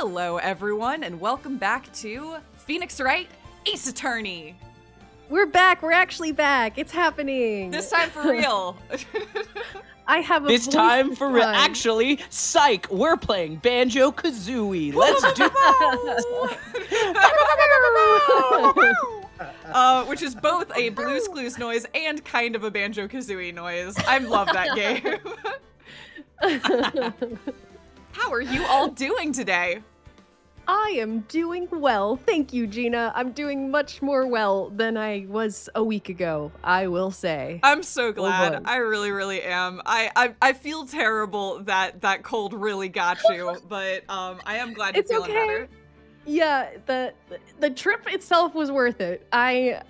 Hello, everyone, and welcome back to Phoenix Wright: Ace Attorney. We're back. We're actually back. It's happening. This time for real. I have a this time for real. Actually, psych. We're playing Banjo-Kazooie. Let's do it. Which is both a Blue's Clues noise and kind of a Banjo-Kazooie noise. I love that game. How are you all doing today? I am doing well. Thank you, Gina. I'm doing much more well than I was a week ago, I will say. I'm so glad. I really, really am. I feel terrible that that cold really got you, but I am glad you're feeling better. Yeah, the trip itself was worth it. I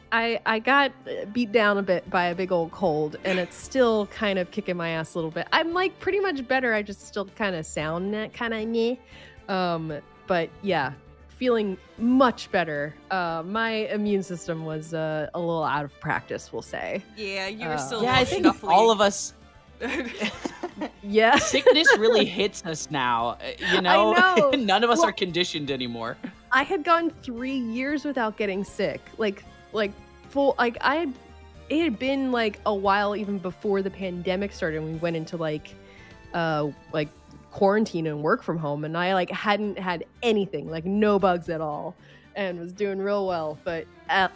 got beat down a bit by a big old cold, and it's still kind of kicking my ass a little bit. I'm like pretty much better. I just still kind of sound kind of meh. But yeah, feeling much better. My immune system was a little out of practice, we'll say. Yeah, you were still. Yeah, I think snuffly. All of us. Yeah, sickness really hits us now, you know, none of us are conditioned anymore. I had gone 3 years without getting sick, like full, like it had been like a while even before the pandemic started, and we went into like quarantine and work from home, and I like hadn't had anything, like no bugs at all, and was doing real well, but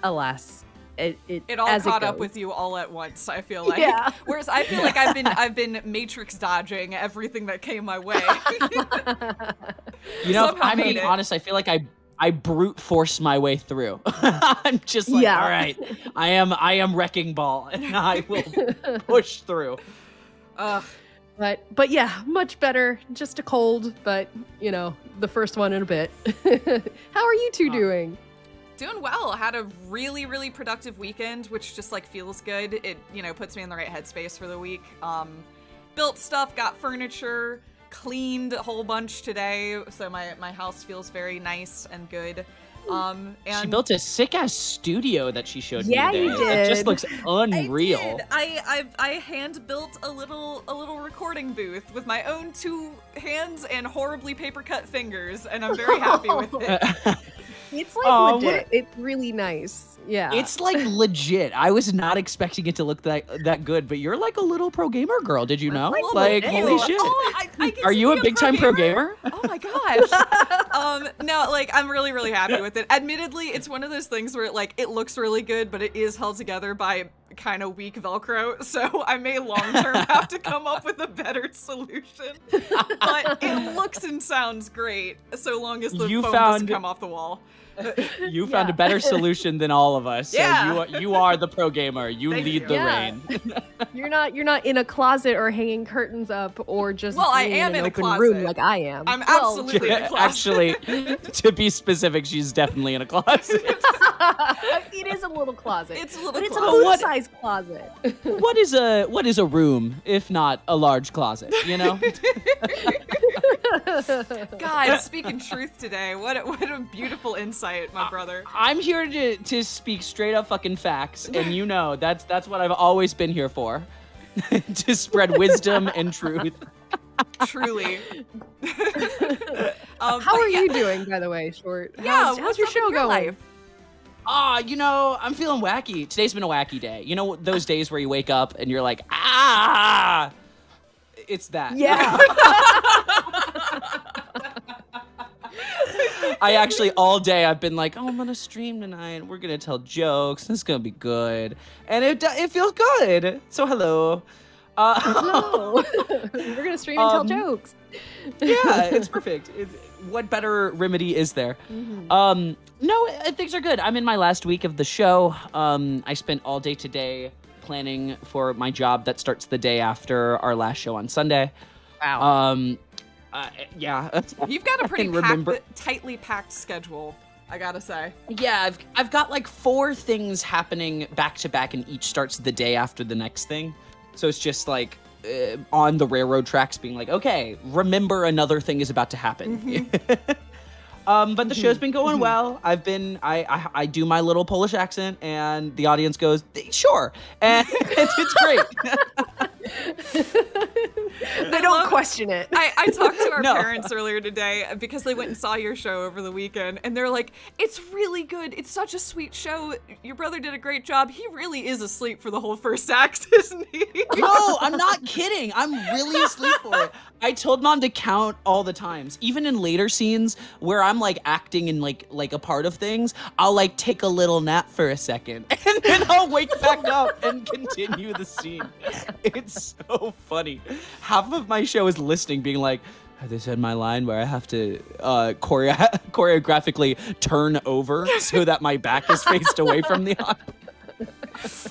alas, It all caught up with you all at once, I feel like. Yeah. Whereas I feel like I've been matrix dodging everything that came my way. You know, if I'm being honest, I feel like I brute force my way through. I'm just like, all right, I am wrecking ball, and I will push through. But yeah, much better. Just a cold, but you know, the first one in a bit. How are you two doing? Doing well. Had a really, really productive weekend, which just like feels good. It, you know, puts me in the right headspace for the week. Built stuff, got furniture, cleaned a whole bunch today, so my house feels very nice and good. And she built a sick ass studio that she showed me today. You did. It just looks unreal. I hand built a little recording booth with my own two hands and horribly paper cut fingers, and I'm very happy with it. It's like legit. It's really nice. Yeah. It's like legit. I was not expecting it to look that good, but you're like a little pro gamer girl. Did you know? Like holy shit. Oh, are you a big time pro gamer? Oh my gosh. No, like I'm really, really happy with it. Admittedly, it's one of those things where like it looks really good, but it is held together by kind of weak Velcro, so I may long-term have to come up with a better solution. But it looks and sounds great, so long as the foam doesn't come off the wall. You found a better solution than all of us. Yeah. So you are the pro gamer. You lead the reign. You're not in a closet or hanging curtains up or just in a closet room like I am. I'm absolutely in a closet. Actually, to be specific, she's definitely in a closet. It is a little closet. It's a little closet. It's a full-size closet. What is a room if not a large closet, you know? God, speaking truth today. What a beautiful insight, my brother. I'm here to speak straight up fucking facts, and you know that's what I've always been here for. To spread wisdom and truth. Truly. How are you doing, by the way, Short? Yeah, how's your show going? Life? You know, I'm feeling wacky. Today's been a wacky day. You know those days where you wake up and you're like, it's that. Yeah. I actually, all day, I've been like, I'm going to stream tonight. We're going to tell jokes. This is going to be good. And it feels good. So hello. We're going to stream and tell jokes. Yeah, it's perfect. What better remedy is there? Mm-hmm. No, things are good. I'm in my last week of the show. I spent all day today planning for my job that starts the day after our last show on Sunday. Wow. Yeah. You've got a pretty tightly packed schedule, I gotta say. Yeah, I've got like 4 things happening back to back, and each starts the day after the next thing. So it's just like on the railroad tracks being like, okay, remember another thing is about to happen. Mm-hmm. But the show's been going well. I do my little Polish accent, and the audience goes, sure. And it's great. They don't question it. I talked to our parents earlier today because they went and saw your show over the weekend, and they're like, it's really good. It's such a sweet show. Your brother did a great job. He really is asleep for the whole first act, isn't he? No, I'm not kidding. I'm really asleep for it. I told Mom to count all the times. Even in later scenes where I'm like acting in like a part of things, I'll like take a little nap for a second and then I'll wake back up and continue the scene. It's so funny. Half of my show is listening, being like, they said my line where I have to choreographically turn over so that my back is faced away from the audience.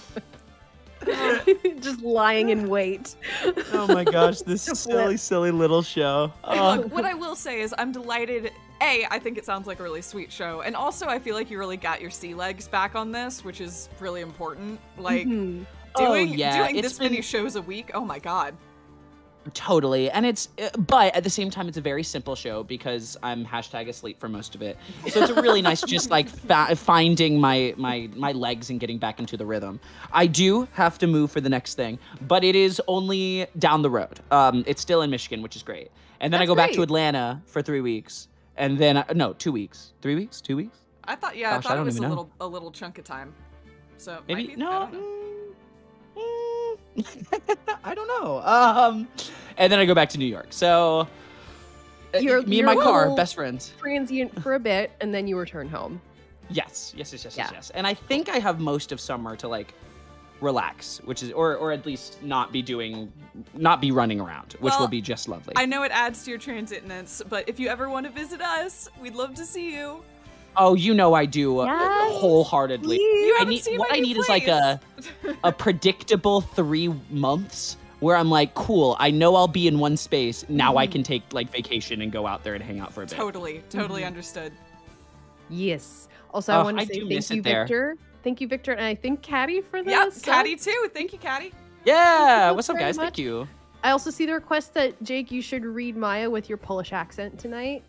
Just lying in wait. Oh my gosh, this silly, silly little show. Look, what I will say is I'm delighted. A, I think it sounds like a really sweet show. And also, I feel like you really got your sea legs back on this, which is really important. Like, doing this many shows a week, oh my god. Totally. And it's, but at the same time, it's a very simple show because I'm #asleep for most of it. So it's a really nice, just like finding my legs and getting back into the rhythm. I do have to move for the next thing, but it is only down the road. It's still in Michigan, which is great. And then I go back to Atlanta for 3 weeks and then, 2 weeks, 3 weeks, 2 weeks. I thought, yeah, gosh, I thought it was a little chunk of time. So maybe, I don't know. And then I go back to New York. So me and my car, best friends. Transient for a bit, and then you return home. Yes. And I think I have most of summer to like relax, which is, or at least not be running around, which will be just lovely. I know it adds to your transitness, but if you ever want to visit us, we'd love to see you. Oh, you know I do wholeheartedly. What I need is like a predictable 3 months where I'm like, cool, I know I'll be in one space. Now I can take like vacation and go out there and hang out for a bit. Totally understood. Yes. Also, I want to say thank you, Victor. Thank you, Victor. And I think Caddy for this. Yep, Caddy too. Thank you, Caddy. Yeah. What's up, guys? Thank you. I also see the request that, Jake, you should read Maya with your Polish accent tonight.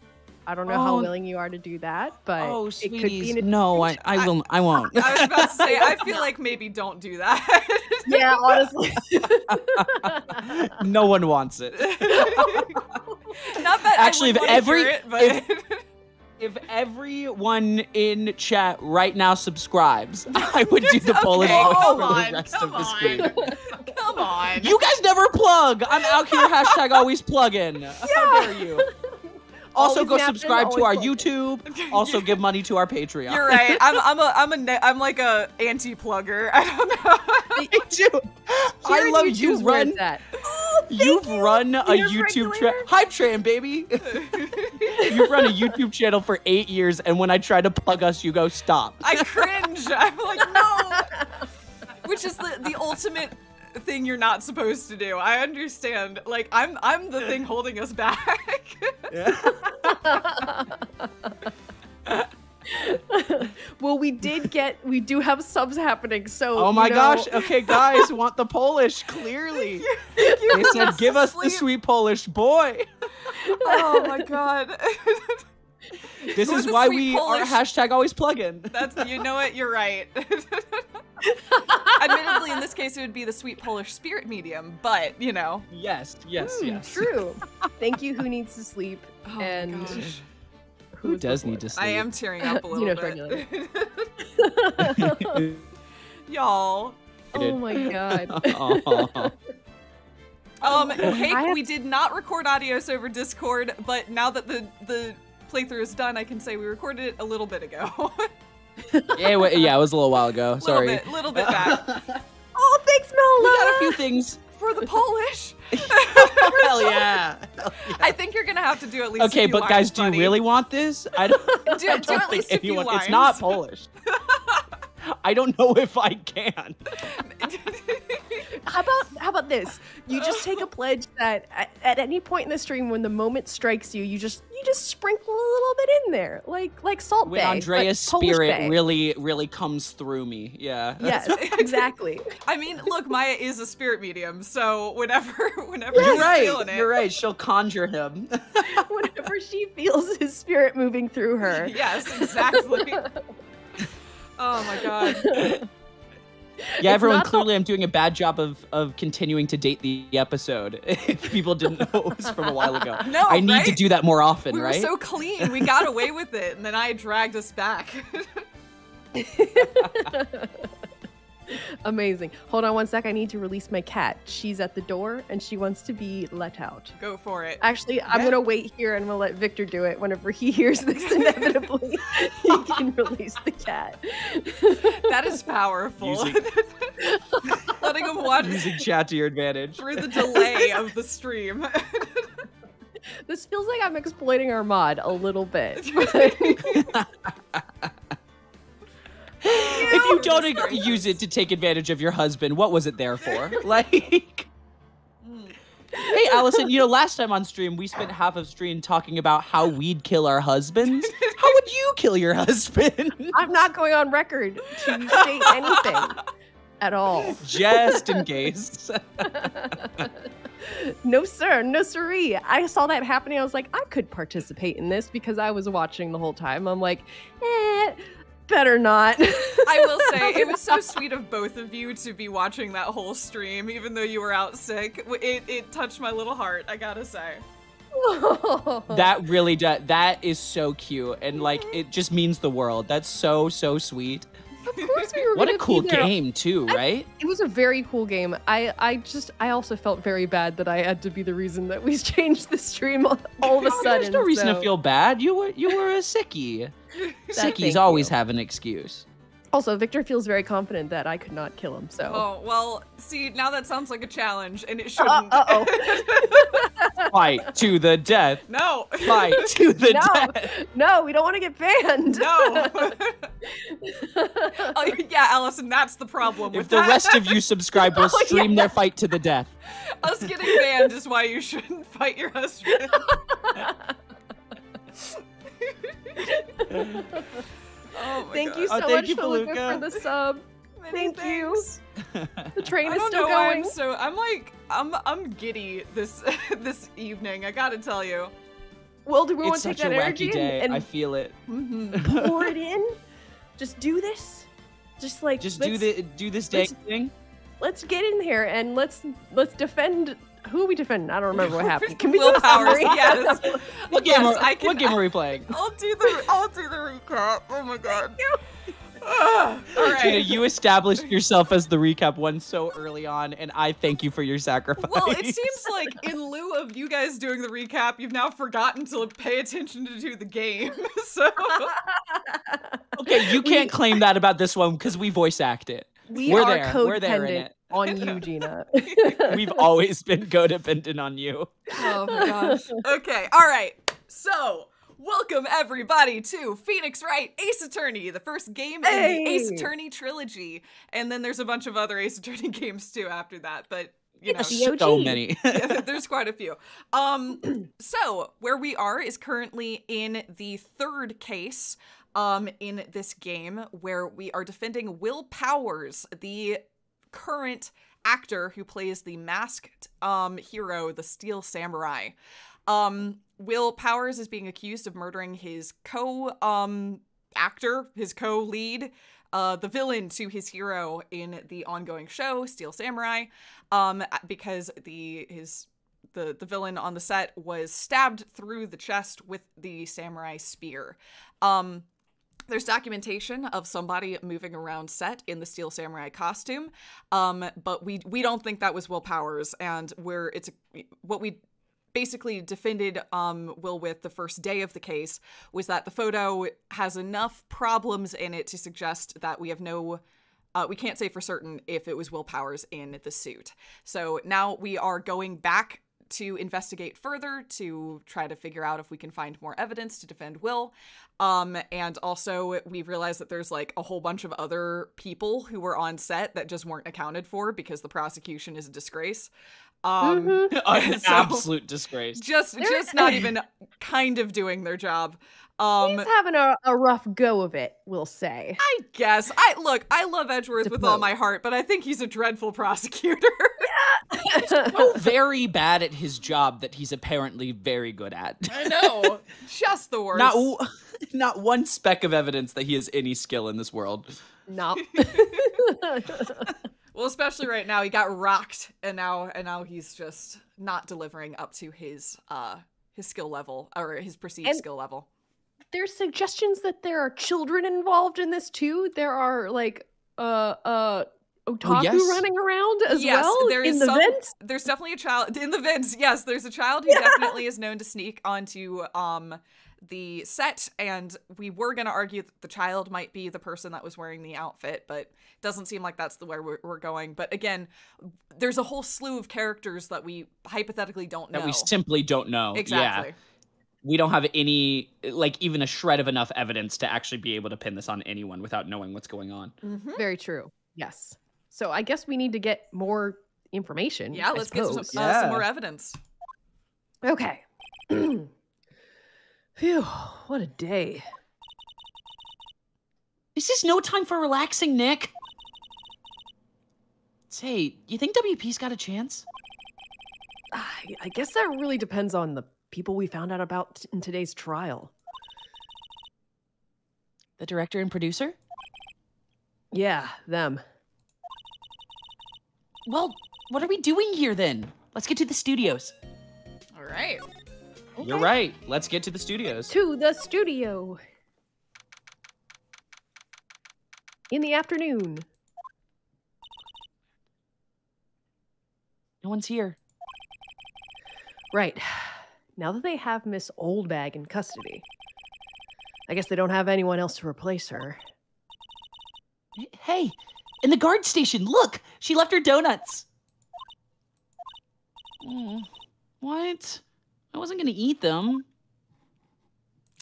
I don't know how willing you are to do that, but it could be no, I won't. I was about to say, I feel like maybe don't do that. Yeah, honestly. No one wants it. Not that actually, if everyone in chat right now subscribes, I would do the Polish voice for the rest of the stream. Come on. You guys never plug. I'm out here #alwaysplugin. Yeah. How dare you? Also, go subscribe to our YouTube. Also, give money to our Patreon. You're right. I'm like a anti-plugger. I don't know. Me too. I love you. You've run a YouTube channel. Hype train, baby. You've run a YouTube channel for 8 years, and when I try to plug us, you go stop. I cringe. I'm like no. Which is the ultimate thing you're not supposed to do. I understand. Like I'm the thing holding us back. Well, we do have subs happening. So oh my gosh. Okay, guys, want the Polish? Clearly, they said give us the sweet Polish boy. Oh my god. This is why we are #alwaysplugin. That's, you know it, you're right. Admittedly, in this case, it would be the sweet Polish spirit medium, but, you know. Yes. True. Thank you, Who Needs to Sleep, and Who Does Need to Sleep. I am tearing up a little bit. Y'all. Oh my god. Hey, we did not record audios over Discord, but now that the playthrough is done, I can say we recorded it a little bit ago. yeah, it was a little while ago. Sorry. Little bit back. Oh, thanks, Mel. We got a few things for the Polish. Hell yeah. I think you're gonna have to do at least a few lines, guys, buddy. Do you really want this? I don't think it's not Polish. I don't know if I can. How about this? You just take a pledge that at any point in the stream, when the moment strikes you, you just sprinkle a little bit in there, like Salt Bay. When Andrea's spirit really comes through me, yeah. Yes, exactly. I mean, look, Maya is a spirit medium, so whenever she's feeling it, you're right. She'll conjure him. Whenever she feels his spirit moving through her. Yes, exactly. Oh my god. Yeah, everyone, clearly I'm doing a bad job of continuing to date the episode. If people didn't know it was from a while ago. No, I need to do that more often, right? We were so clean. We got away with it, and then I dragged us back. Amazing. Hold on one sec. I need to release my cat. She's at the door, and she wants to be let out. Go for it. Actually, yeah. I'm going to wait here, and we'll let Victor do it. Whenever he hears this, inevitably, he can release the cat. That is powerful. Letting him watch. Using chat to your advantage. Through the delay of the stream. This feels like I'm exploiting our mod a little bit. If you don't use it to take advantage of your husband, what was it there for? Like, hey, Allison, you know, last time on stream, we spent half of stream talking about how we'd kill our husbands. How would you kill your husband? I'm not going on record to say anything at all. Just in case. No, sir. No, siree. I saw that happening. I was like, I could participate in this because I was watching the whole time. I'm like, eh. Better not. I will say, it was so sweet of both of you to be watching that whole stream, even though you were out sick. It touched my little heart, I gotta say. That really does. That is so cute. And like, it just means the world. That's so, so sweet. Of course we were. What a cool game too, right? It was a very cool game. I also felt very bad that I had to be the reason that we changed the stream all of a sudden. There's no reason to feel bad. You were a sickie. Sickies always have an excuse. Also, Victor feels very confident that I could not kill him. So. Oh well, see, now that sounds like a challenge, and it shouldn't. Fight to the death. No. Fight to the death. No, we don't want to get banned. No. Oh yeah, Allison, that's the problem. If the rest of you subscribe will stream their fight to the death. Us getting banned is why you shouldn't fight your husband. Oh my God. Thank you so much, Feluca, for the sub. Thank you. The train is still going. So I'm like, I'm giddy this evening. I gotta tell you. Well, do we want to take that energy and I feel it. Mm-hmm. Pour it in. Just do this. Just like do this dang thing. Let's get in here and let's defend. Who are we defending? I don't remember what happened. Can we Will Powers? Yes. What game are we playing? I'll do the recap. Oh my God. All right. Gina, you established yourself as the recap one so early on, and I thank you for your sacrifice. Well, it seems like in lieu of you guys doing the recap, you've now forgotten to pay attention to the game. So okay, you can't claim that about this one because we voice act it. We're codependent on you, Gina. We've always been codependent on you. Oh my gosh. Okay, all right. So, welcome everybody to Phoenix Wright: Ace Attorney, the first game in the Ace Attorney trilogy. And then there's a bunch of other Ace Attorney games too after that, but you know, so many. Yeah, there's quite a few. So, where we are is currently in the third case in this game, where we are defending Will Powers, the current actor who plays the masked hero, the Steel Samurai. Will Powers is being accused of murdering his co-lead, the villain to his hero in the ongoing show, Steel Samurai, because the villain on the set was stabbed through the chest with the samurai spear. There's documentation of somebody moving around set in the Steel Samurai costume, but we don't think that was Will Powers, and what we basically defended Will with the first day of the case was that the photo has enough problems in it to suggest that we can't say for certain if it was Will Powers in the suit. So now we are going back to investigate further, to try to figure out if we can find more evidence to defend Will. And also we realized that there's like a whole bunch of other people who were on set that just weren't accounted for because the prosecution is a disgrace. An absolute disgrace. Just not even kind of doing their job. He's having a rough go of it, we'll say. I guess. I love Edgeworth with all my heart, but I think he's a dreadful prosecutor. He's so very bad at his job that he's apparently very good at. I know. Just the worst. Not one speck of evidence that he has any skill in this world. No. Well, especially right now, he got rocked, and now he's just not delivering up to his skill level, or his perceived skill level. There's suggestions that there are children involved in this too. There are like otaku running around as well. There is in the vents. There's definitely a child in the vents. Yes, there's a child who definitely is known to sneak onto the set, and we were going to argue that the child might be the person that was wearing the outfit, but it doesn't seem like that's the way we're going. But again, there's a whole slew of characters that we hypothetically don't know. That we simply don't know. Exactly. Yeah. We don't have any, like, even a shred of enough evidence to actually be able to pin this on anyone without knowing what's going on. Mm-hmm. Very true. Yes. So I guess we need to get more information. Yeah, let's get some more evidence. Okay. Phew, what a day. This is no time for relaxing, Nick. Say, you think WP's got a chance? I guess that really depends on the people we found out about in today's trial. The director and producer? Yeah, them. Well, what are we doing here then? Let's get to the studios. All right. Okay. You're right. Let's get to the studios. To the studio. In the afternoon. No one's here. Right. Now that they have Miss Oldbag in custody, I guess they don't have anyone else to replace her. Hey, in the guard station, look! She left her donuts. Mm, what? I wasn't gonna eat them.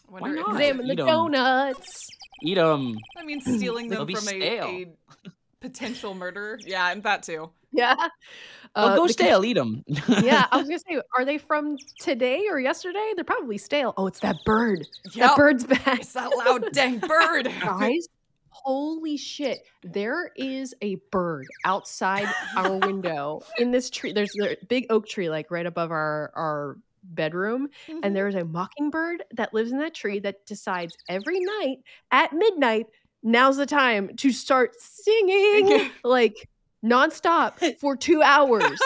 Why not? Examine the donuts. Eat them. I mean, stealing them from a potential murderer. Yeah, and that too. Yeah. Well, go stale. Eat them. Yeah, I was gonna say, are they from today or yesterday? They're probably stale. Oh, it's that bird. Yep. That bird's back. It's that loud dang bird. Guys, holy shit! There is a bird outside our window in this tree. There's a big oak tree, like right above our bedroom, and there is a mockingbird that lives in that tree that decides every night at midnight, now's the time to start singing like nonstop for 2 hours.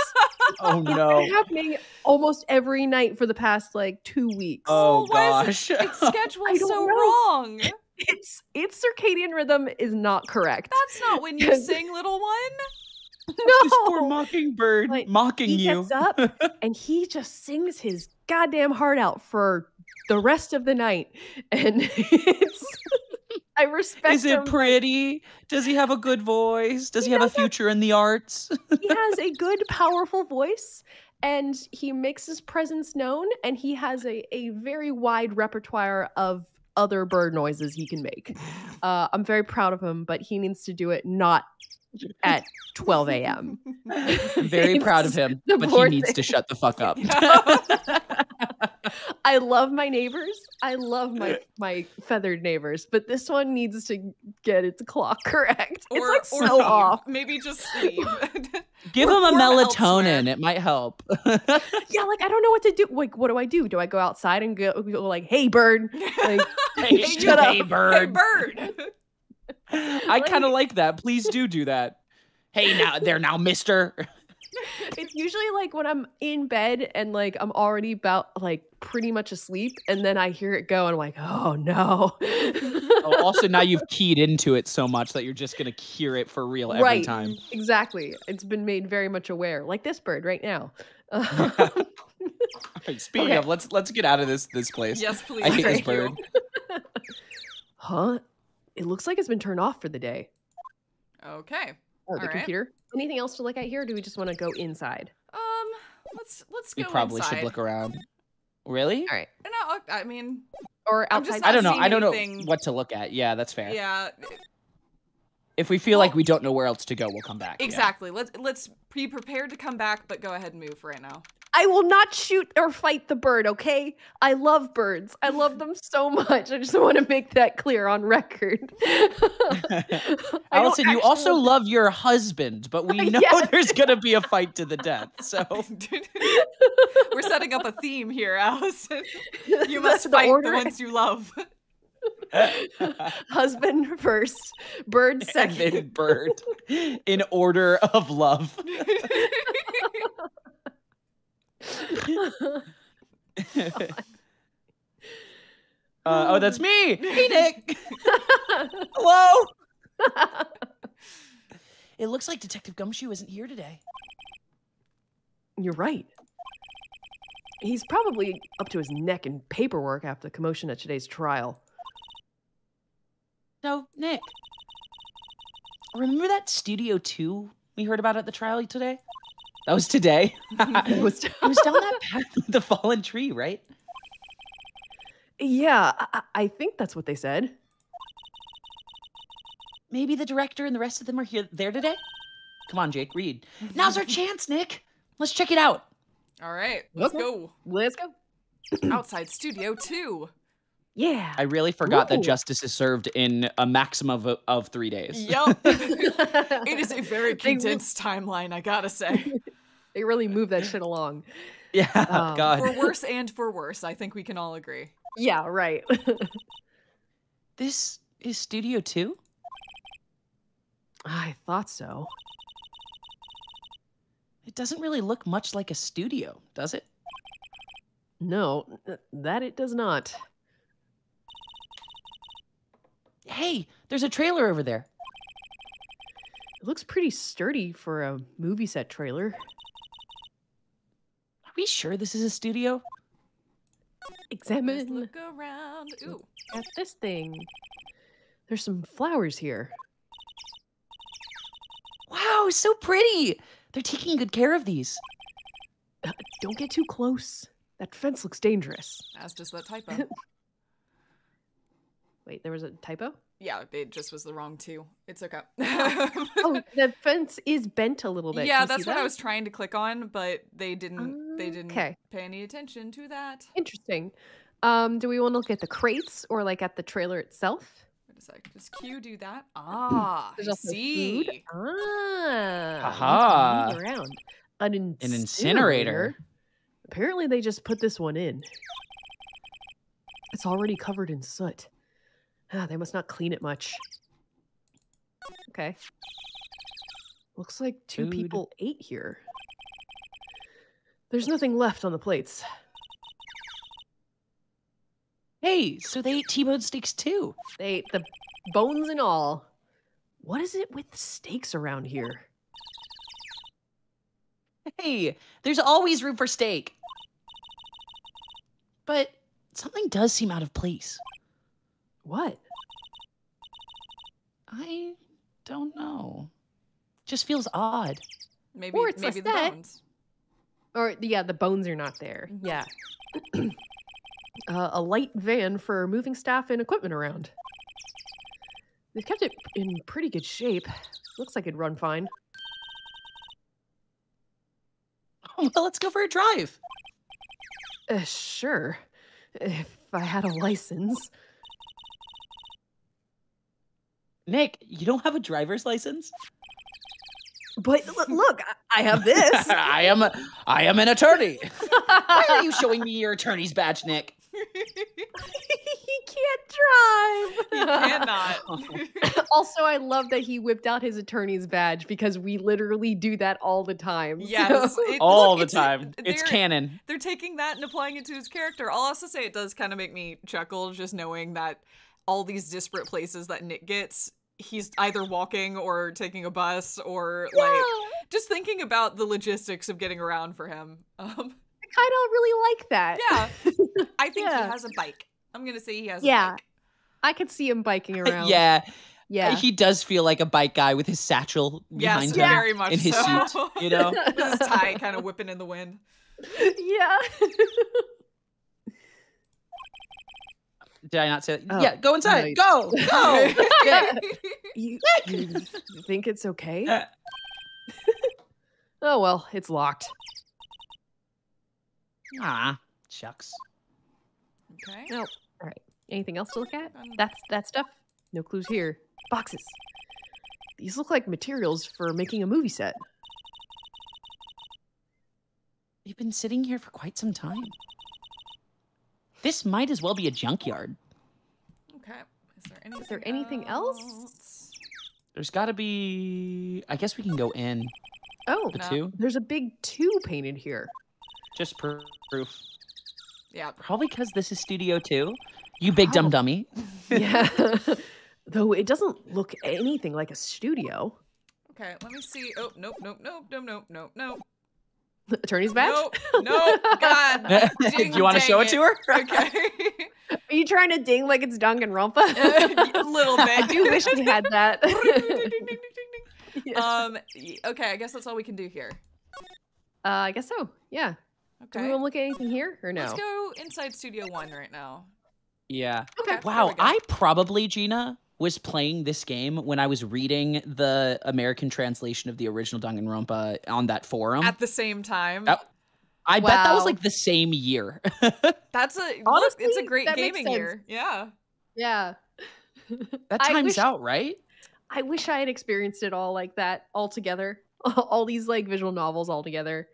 Oh no! It's happening almost every night for the past like 2 weeks. Oh gosh! It's scheduled so wrong. Its circadian rhythm is not correct. That's not when you sing, little one. No. This poor mockingbird mocking you. He gets up and he just sings his goddamn heart out for the rest of the night. And I respect him. Is it pretty? Does he have a good voice? Does he have a future in the arts? He has a good, powerful voice, and he makes his presence known, and he has a very wide repertoire of other bird noises he can make. I'm very proud of him, but he needs to do it not at 12 a.m. I'm very proud of him, but he needs to shut the fuck up. I love my neighbors. I love my feathered neighbors, but this one needs to get its clock correct. Or, it's like so off. Maybe just leave. Give him a melatonin. Elsewhere. It might help. Yeah, like I don't know what to do. Like, what do I do? Do I go outside and go like, hey, bird? Like, hey, shut up. Hey, bird. Hey, bird. I kind of like that. Please do that. Hey, now there now, mister. It's usually like when I'm in bed and like I'm already about like pretty much asleep, and then I hear it go and I'm like, oh no. Oh, also now you've keyed into it so much that you're just gonna hear it for real every time. Exactly. It's been made very much aware, like this bird right now. Speaking of, let's get out of this place. Yes, please. I hate this bird. Huh? It looks like it's been turned off for the day. Okay. Oh, the computer. Anything else to look at here, or do we just want to go inside? Let's go inside. We probably should look around. Really? All right. No, I mean... Or outside. I don't know. I don't know what to look at. Yeah, that's fair. Yeah. If we feel like we don't know where else to go, we'll come back. Exactly. Yeah. Let's be prepared to come back, but go ahead and move right now. I will not shoot or fight the bird, okay? I love birds. I love them so much. I just want to make that clear on record. Allison, you also love your husband, but we know there's going to be a fight to the death. So we're setting up a theme here, Allison. You must fight the ones you love. Husband first, bird second. And bird in order of love. Oh, that's me! Hey, Nick! Hello! It looks like Detective Gumshoe isn't here today. You're right. He's probably up to his neck in paperwork after the commotion at today's trial. So, Nick, remember that Studio 2 we heard about at the trial today? That was today. It was down that path with the fallen tree, right? Yeah, I think that's what they said. Maybe the director and the rest of them are there today? Come on, Jake, read. Now's our chance, Nick. Let's check it out. All right, let's go. Let's go. Outside Studio 2. Yeah. I really forgot that justice is served in a maximum of 3 days. Yep. It is a very condensed timeline, I gotta say. They really move that shit along. Yeah, God. For worse and for worse, I think we can all agree. Yeah, right. This is Studio 2? I thought so. It doesn't really look much like a studio, does it? No, that it does not. Hey, there's a trailer over there. It looks pretty sturdy for a movie set trailer. Are we sure this is a studio? Examine. Let's look around. Ooh. At this thing. There's some flowers here. Wow, so pretty! They're taking good care of these. Don't get too close. That fence looks dangerous. That's just that typo. Wait, there was a typo? Yeah, it just was the wrong two. It's okay. Oh, the fence is bent a little bit. Yeah, that's what I was trying to click on, but they didn't pay any attention to that. Interesting. Do we want to look at the crates or like at the trailer itself? Wait a sec. Does Q do that? Ah, I see. Food. Ah. Aha. Around. An incinerator. Apparently they just put this one in. It's already covered in soot. Ah, they must not clean it much. Okay. Looks like two people ate here. There's nothing left on the plates. Hey, so they ate T-bone steaks too. They ate the bones and all. What is it with steaks around here? Hey, there's always room for steak. But something does seem out of place. What? I don't know. Just feels odd. Maybe, or it's maybe the bones. Or, yeah, the bones are not there. Mm-hmm. Yeah. A light van for moving staff and equipment around. They've kept it in pretty good shape. Looks like it'd run fine. Oh, well, let's go for a drive. Sure. If I had a license. Nick, you don't have a driver's license? But look, I have this. I am an attorney. Why are you showing me your attorney's badge, Nick? He can't drive. He cannot. Also, I love that he whipped out his attorney's badge because we literally do that all the time. Yes. So. All the time. It's canon. They're taking that and applying it to his character. I'll also say it does kind of make me chuckle just knowing that all these disparate places that Nick gets, he's either walking or taking a bus or like just thinking about the logistics of getting around for him. I kind of really like that. Yeah. I think he has a bike. I'm going to say he has a bike. I could see him biking around. Yeah. Yeah. He does feel like a bike guy with his satchel behind him. Yeah, very much in his suit, you know? With his tie kind of whipping in the wind. Yeah. Did I not say that? Oh, yeah, go inside. No, go. Yeah. You think it's okay? Oh, well, it's locked. Ah, shucks. Okay. No. All right. Anything else to look at? That's that stuff. No clues here. Boxes. These look like materials for making a movie set. You've been sitting here for quite some time. This might as well be a junkyard. Okay. Is there anything else? There's gotta be... I guess we can go in. Oh, the 2. There's a big 2 painted here. Just proof. Yeah. Probably because this is Studio 2. You big dumb dummy. Yeah. Though it doesn't look anything like a studio. Okay, let me see. Oh, nope, nope, nope, nope, nope, nope, nope. Attorney's badge? Nope, nope, God. Do you want to show it to her? Okay. Are you trying to ding like it's Danganronpa? A little bit. I do wish we had that. Okay, I guess that's all we can do here. I guess so, yeah. Okay. Do we want to look at anything here or no? Let's go inside Studio 1 right now. Yeah. Okay. Wow, I probably, Gina, was playing this game when I was reading the American translation of the original Danganronpa on that forum. At the same time? I bet that was like the same year. That's a, honestly, it's a great gaming year. Yeah. Yeah. That times out, right? I wish I had experienced it all like that all together. All these like visual novels all together.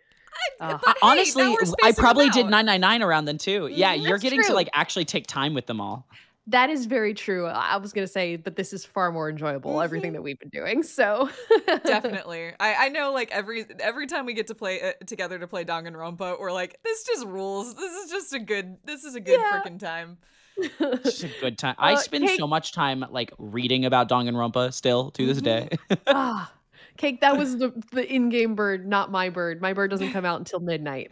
But hey, honestly, I probably did 999 around then too. Yeah, you're getting to like actually take time with them all. That is very true. I was going to say, but this is far more enjoyable, everything that we've been doing. So definitely. I know like every time we get to play together to play Danganronpa, we're like, this just rules. This is a good freaking time. It's a good time. I spend so much time like reading about Danganronpa still to this day. Cake, that was the in-game bird, not my bird. My bird doesn't come out until midnight.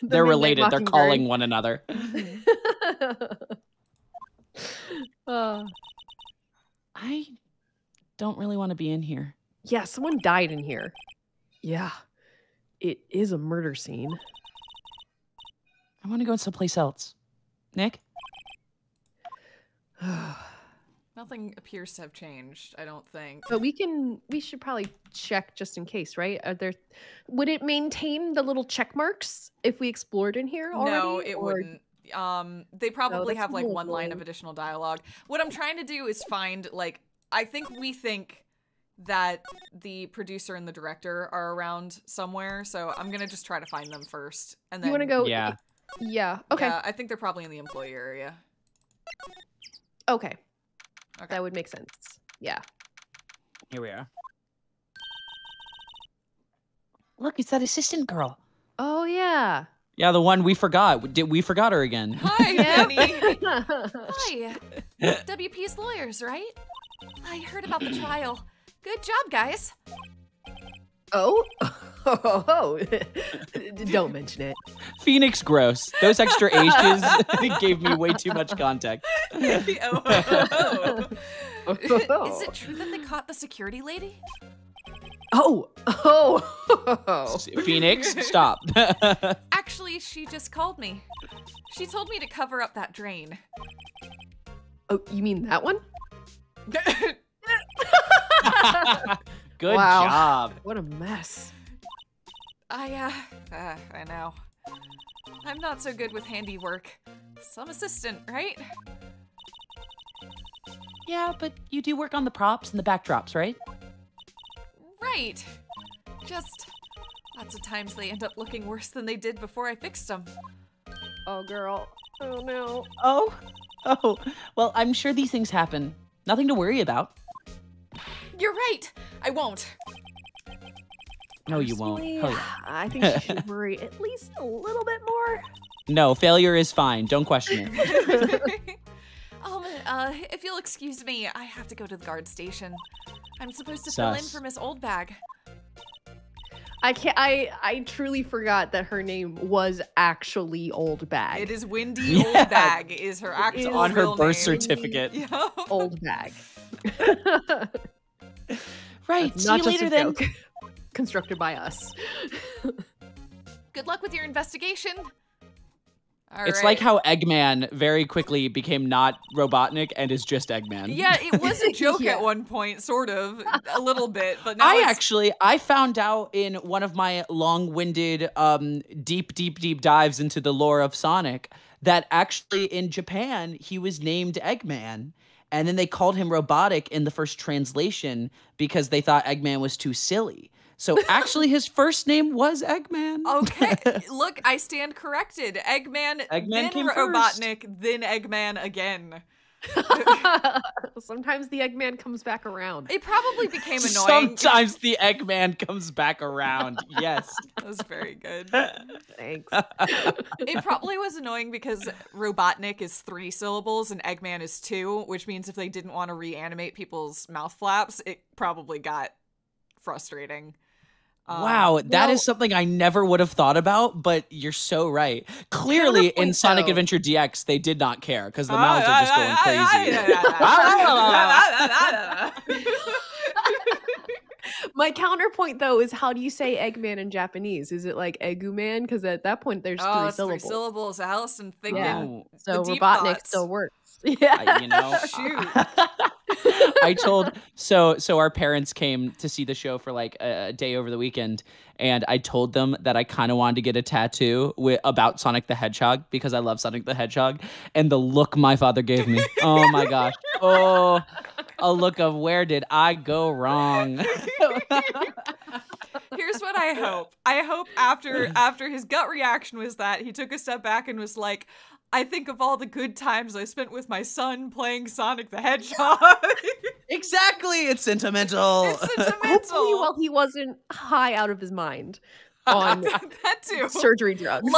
They're related. They're calling one another. I don't really want to be in here. Yeah, someone died in here. Yeah, it is a murder scene. I want to go someplace else. Nick? Nothing appears to have changed, I don't think. But we should probably check just in case, right? Would it maintain the little check marks if we explored in here already? No, it wouldn't. They probably have like one line of additional dialogue. What I'm trying to do is find like, I think we think that the producer and the director are around somewhere. So I'm going to just try to find them first. And then you want to go? Yeah. Yeah. Okay. Yeah, I think they're probably in the employee area. Okay. Okay. That would make sense. Yeah. Here we are. Look, it's that assistant girl. Oh, yeah. Yeah, the one we forgot. We forgot her again. Hi, Penny. Hi. WP's lawyers, right? I heard about the trial. Good job, guys. Oh? Oh. Don't mention it. Phoenix gross. Those extra H's gave me way too much context. Is it true that they caught the security lady? Oh. Oh. Phoenix, stop. Actually, she just called me. She told me to cover up that drain. Oh, you mean that one? Good job. What a mess. I know. I'm not so good with handiwork. Some assistant, right? Yeah, but you do work on the props and the backdrops, right? Right. Just lots of times they end up looking worse than they did before I fixed them. Oh, girl. Oh, no. Oh? Oh. Well, I'm sure these things happen. Nothing to worry about. You're right. I won't. No, you won't. Oh, yeah. I think you should worry at least a little bit more. No, failure is fine. Don't question it. If you'll excuse me, I have to go to the guard station. I'm supposed to fill in for Miss Oldbag. I truly forgot that her name was actually Oldbag. It is Wendy Oldbag is her actual name. On her birth certificate. Oldbag. Right. See you later then. Constructed by us. Good luck with your investigation. All it's right. Like how Eggman very quickly became not Robotnik and is just Eggman. Yeah, it was a joke at one point, sort of, a little bit. But now I found out in one of my long-winded, deep dives into the lore of Sonic that actually in Japan, he was named Eggman. And then they called him Robotic in the first translation because they thought Eggman was too silly. So actually his first name was Eggman. Okay. Look, I stand corrected. Eggman then Robotnik, first. Then Eggman again. Sometimes the Eggman comes back around. It probably became annoying. Sometimes the Eggman comes back around. Yes. That was very good. Thanks. It probably was annoying because Robotnik is 3 syllables and Eggman is 2, which means if they didn't want to reanimate people's mouth flaps, it probably got frustrating. Wow, that is something I never would have thought about, but you're so right. Clearly, in Sonic Adventure DX, they did not care because the mouths are just going crazy. My counterpoint, though, is how do you say Eggman in Japanese? Is it like Egguman? Because at that point, there's 3 syllables. 3 syllables. Allison thinking. Yeah. So Robotnik still works. Yeah, you know. Shoot. I told so our parents came to see the show for like a day over the weekend, and I told them that I kind of wanted to get a tattoo about Sonic the Hedgehog because I love Sonic the Hedgehog, and the look my father gave me. Oh my gosh. Oh, a look of where did I go wrong? Here's what I hope. I hope after his gut reaction was that he took a step back and was like, I think of all the good times I spent with my son playing Sonic the Hedgehog. Exactly. It's sentimental. It's sentimental. Hopefully, well, he wasn't high out of his mind on that too. Surgery drugs.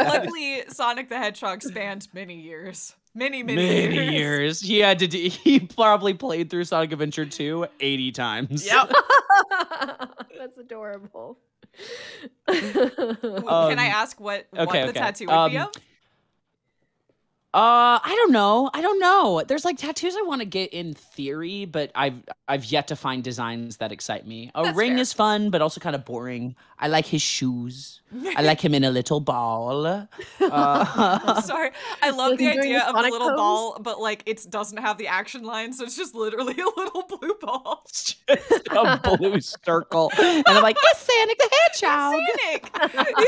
Luckily, Sonic the Hedgehog spanned many years. Many years. He had to he probably played through Sonic Adventure 2 80 times. Yep. That's adorable. Can I ask what the tattoo would be of? I don't know. There's like tattoos I want to get in theory, but I've yet to find designs that excite me. A ring is fun, but also kind of boring. I like his shoes. I like him in a little ball. I'm sorry. I love the idea of a little ball, but like it doesn't have the action line, so it's just literally a little blue ball. It's just a blue circle. And I'm like, it's Sonic the Hedgehog. It's Sonic.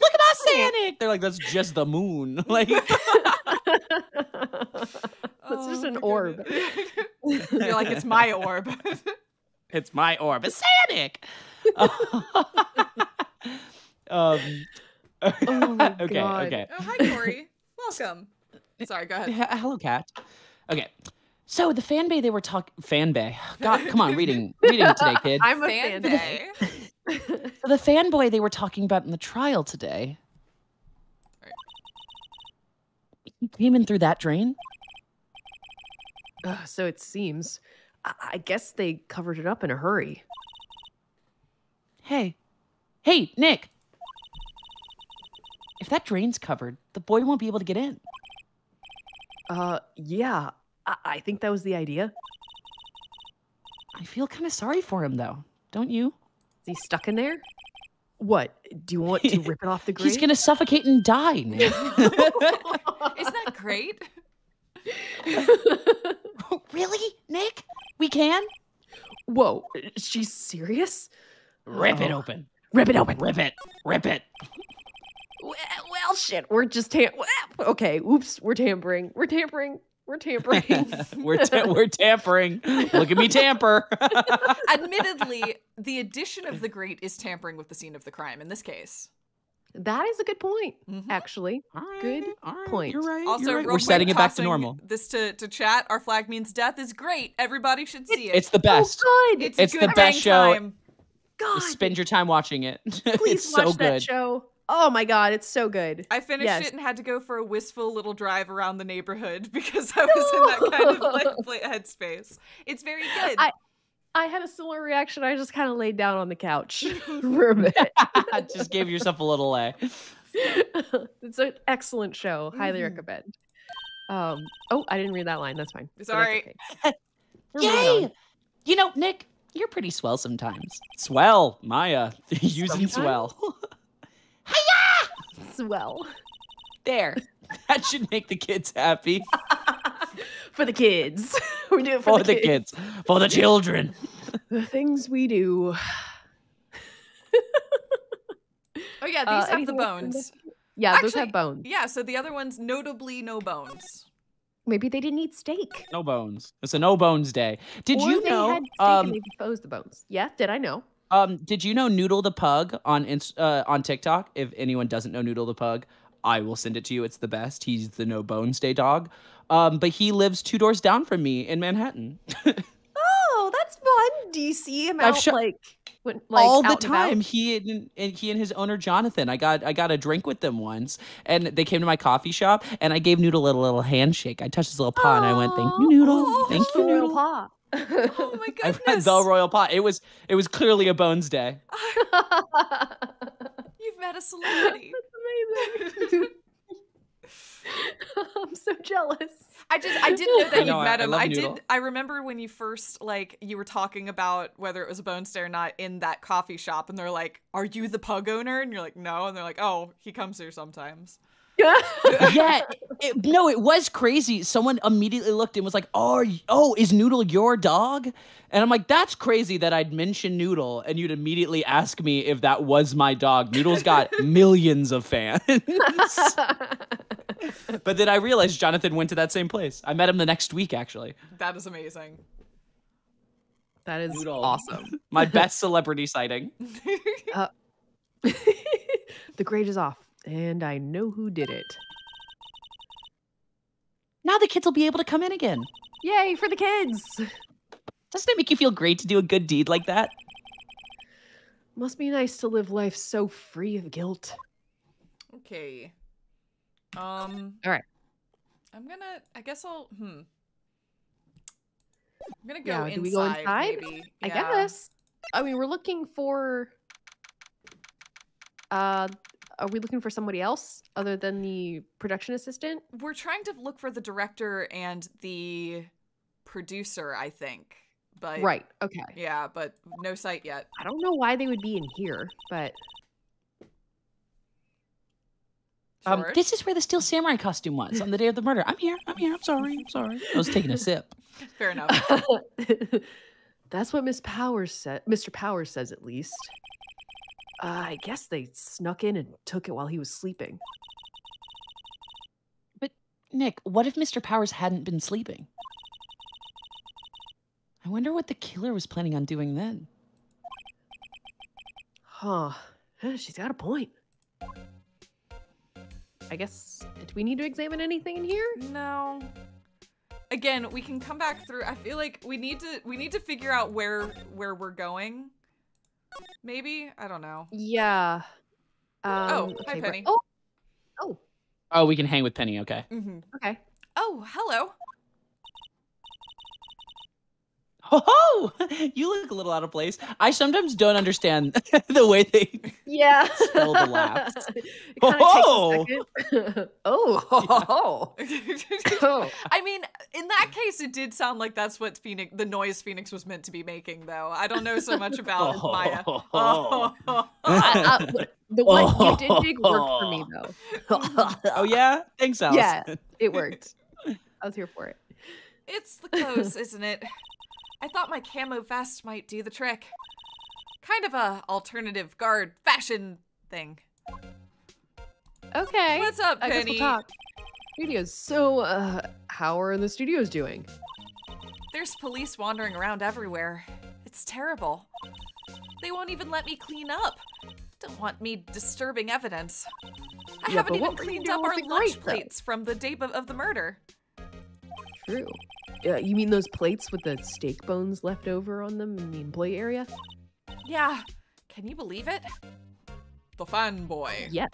Look at my Sonic. They're like, that's just the moon. Like that's just an orb. You're like, it's my orb. It's my orb. It's Sonic. Oh my okay, God. Okay. Oh, hi, Corey. Welcome. Sorry, go ahead. Hello, Kat. Okay. So the fanbay they were talking... Fanbay. God, come on, reading today, kid. I'm a fanbay. The fanboy they were talking about in the trial today. Right. He came in through that drain? So it seems. I guess they covered it up in a hurry. Hey, Nick. If that drain's covered, the boy won't be able to get in. Yeah. I think that was the idea. I feel kind of sorry for him, though. Don't you? Is he stuck in there? What? Do you want to rip it off the grate? He's going to suffocate and die, Nick. Isn't that great? Really, Nick? We can? Whoa, she's serious? Rip it open. Rip it open. Rip it. Rip it. Well, shit. We're just okay. Oops. We're tampering. We're tampering. We're tampering. we're tampering. Look at me tamper. Admittedly, the addition of the grate is tampering with the scene of the crime in this case. That is a good point, actually. Right, good point. You're right. Also, we're setting it back to normal. This to chat. Our Flag Means Death is great. Everybody should see it. It's the best. Oh, good. It's good the best show. God. Spend your time watching it. Please it's watch so good. That show. Oh my God, it's so good. I finished it and had to go for a wistful little drive around the neighborhood because I was in that kind of like headspace. It's very good. I had a similar reaction. I just kind of laid down on the couch for a bit. Just gave yourself a little lay. It's an excellent show. Highly recommend. Oh, I didn't read that line. That's fine. Sorry. That's okay. Yay! You know, Nick, you're pretty swell sometimes. Swell, Maya. Using swell. Hiya! Swell. There. That should make the kids happy. For the kids. We do it for the kids. For the children. The things we do. Oh, yeah. These have the bones. Yeah, actually, those have bones. Yeah, so the other one's notably no bones. Maybe they didn't eat steak. No bones. It's a no bones day. Did you know? They had steak and they exposed the bones. Yeah, did I know? Did you know Noodle the Pug on TikTok? If anyone doesn't know Noodle the Pug, I will send it to you. It's the best. He's the no bones day dog. But he lives 2 doors down from me in Manhattan. Oh, that's fun. Do you see him out like all the time? He and his owner Jonathan. I got a drink with them once, and they came to my coffee shop, and I gave Noodle a little handshake. I touched his little paw, and I went, "Thank you, Noodle. Thank you, Noodle." Paw. Oh my goodness! I read the royal paw. It was clearly a bones day. You've met a celebrity. That's amazing. I'm so jealous. I didn't know that you met him. I remember when you first, like, you were talking about whether it was a bones day or not in that coffee shop, and they're like, "Are you the pug owner?" And you're like, "No." And they're like, "Oh, he comes here sometimes." Yeah, it was crazy. Someone immediately looked and was like, oh, is Noodle your dog? And I'm like, that's crazy that I'd mention Noodle and you'd immediately ask me if that was my dog. Noodle's got millions of fans. But then I realized Jonathan went to that same place. I met him the next week, actually. That is amazing. That is Noodle. Awesome. My best celebrity sighting. The grade is off. And I know who did it. Now the kids will be able to come in again. Yay, for the kids. Doesn't it make you feel great to do a good deed like that? Must be nice to live life so free of guilt. Okay. All right. I'm gonna go inside. Do we go inside? Maybe. I guess. I mean, we're looking for... Are we looking for somebody else other than the production assistant? We're trying to look for the director and the producer, I think. But right. Okay. Yeah, but no sight yet. I don't know why they would be in here, but this is where the Steel Samurai costume was on the day of the murder. I'm here. I'm sorry. I was taking a sip. Fair enough. That's what Miss Powers said. Mr. Powers says, at least. I guess they snuck in and took it while he was sleeping. But, Nick, what if Mr. Powers hadn't been sleeping? I wonder what the killer was planning on doing then. Huh. She's got a point. I guess, do we need to examine anything in here? No. Again, we can come back through. I feel like we need to figure out where we're going. Maybe? I don't know. Yeah. Okay, hi, Penny. Oh, we can hang with Penny, okay. Mm-hmm. Okay. Oh, hello. Oh, you look a little out of place. I sometimes don't understand the way they spell the laughs. I mean, in that case, it did sound like that's what the noise Phoenix was meant to be making, though. I don't know so much about Maya. The one you did dig worked for me, though. Oh, yeah? Thanks, Allison. Yeah, it worked. I was here for it. It's the clothes, isn't it? I thought my camo vest might do the trick. Kind of a alternative guard fashion thing. Okay. What's up, Penny? I guess we'll talk. Studios. So, how are the studios doing? There's police wandering around everywhere. It's terrible. They won't even let me clean up. Don't want me disturbing evidence. I haven't even cleaned up our lunch plates from the day of the murder. True. You mean those plates with the steak bones left over on them in the employee area? Yeah. Can you believe it? The fan boy. Yes.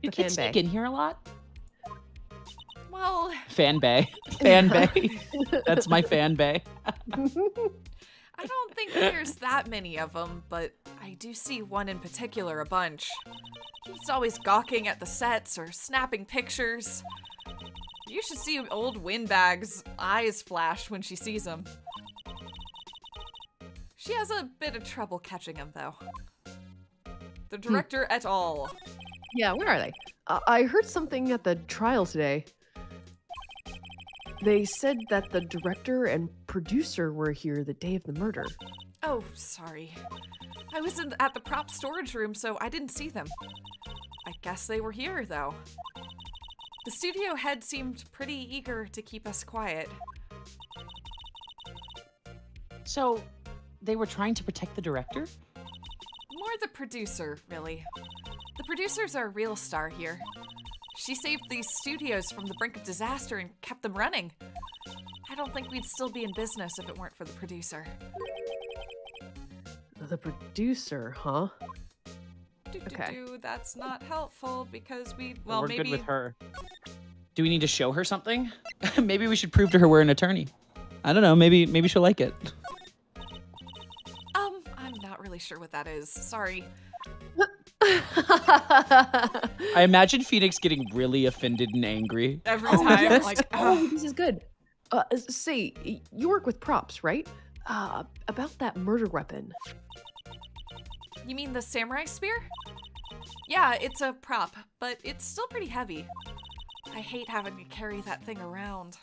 You kids sneak in here a lot? Well... Fan bay. Fan bay. That's my fan bay. I don't think there's that many of them, but I do see one in particular a bunch. He's always gawking at the sets or snapping pictures. You should see old Windbag's eyes flash when she sees him. She has a bit of trouble catching him, though. The director et al. Yeah, where are they? I heard something at the trial today. They said that the director and producer were here the day of the murder. Oh, sorry. I was at the prop storage room, so I didn't see them. I guess they were here, though. The studio head seemed pretty eager to keep us quiet. So, they were trying to protect the director? More the producer, really. The producer's our real star here. She saved these studios from the brink of disaster and kept them running. I don't think we'd still be in business if it weren't for the producer. The producer, huh? Okay. That's not helpful because we, well, we're maybe... good with her. Do we need to show her something? Maybe we should prove to her we're an attorney. I don't know, maybe she'll like it. I'm not really sure what that is. Sorry. I imagine Phoenix getting really offended and angry. Every time, yes. Like, oh, this is good. Say, you work with props, right? About that murder weapon. You mean the samurai spear? Yeah, it's a prop, but it's still pretty heavy. I hate having to carry that thing around.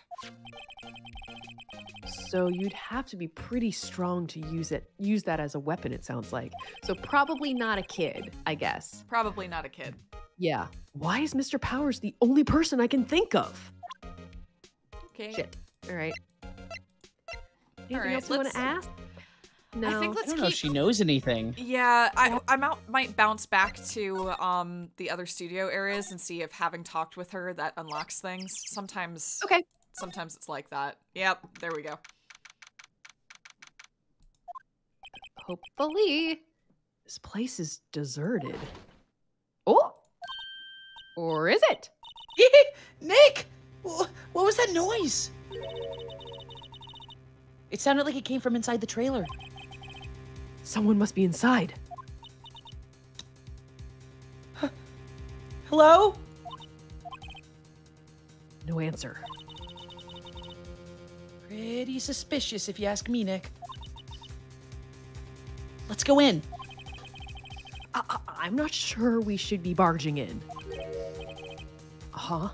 So you'd have to be pretty strong to use that as a weapon, it sounds like. So probably not a kid, I guess. Probably not a kid. Yeah. Why is Mr. Powers the only person I can think of? Okay. Shit. All right. Anything else you want to ask? No. I think I don't know if she knows anything. Yeah, I might bounce back to the other studio areas and see if having talked with her, that unlocks things. Sometimes, okay. Sometimes it's like that. Yep, there we go. Hopefully. This place is deserted. Oh! Or is it? Nick! What was that noise? It sounded like it came from inside the trailer. Someone must be inside. Hello? No answer. Pretty suspicious if you ask me, Nick. Let's go in. I'm not sure we should be barging in. Uh-huh.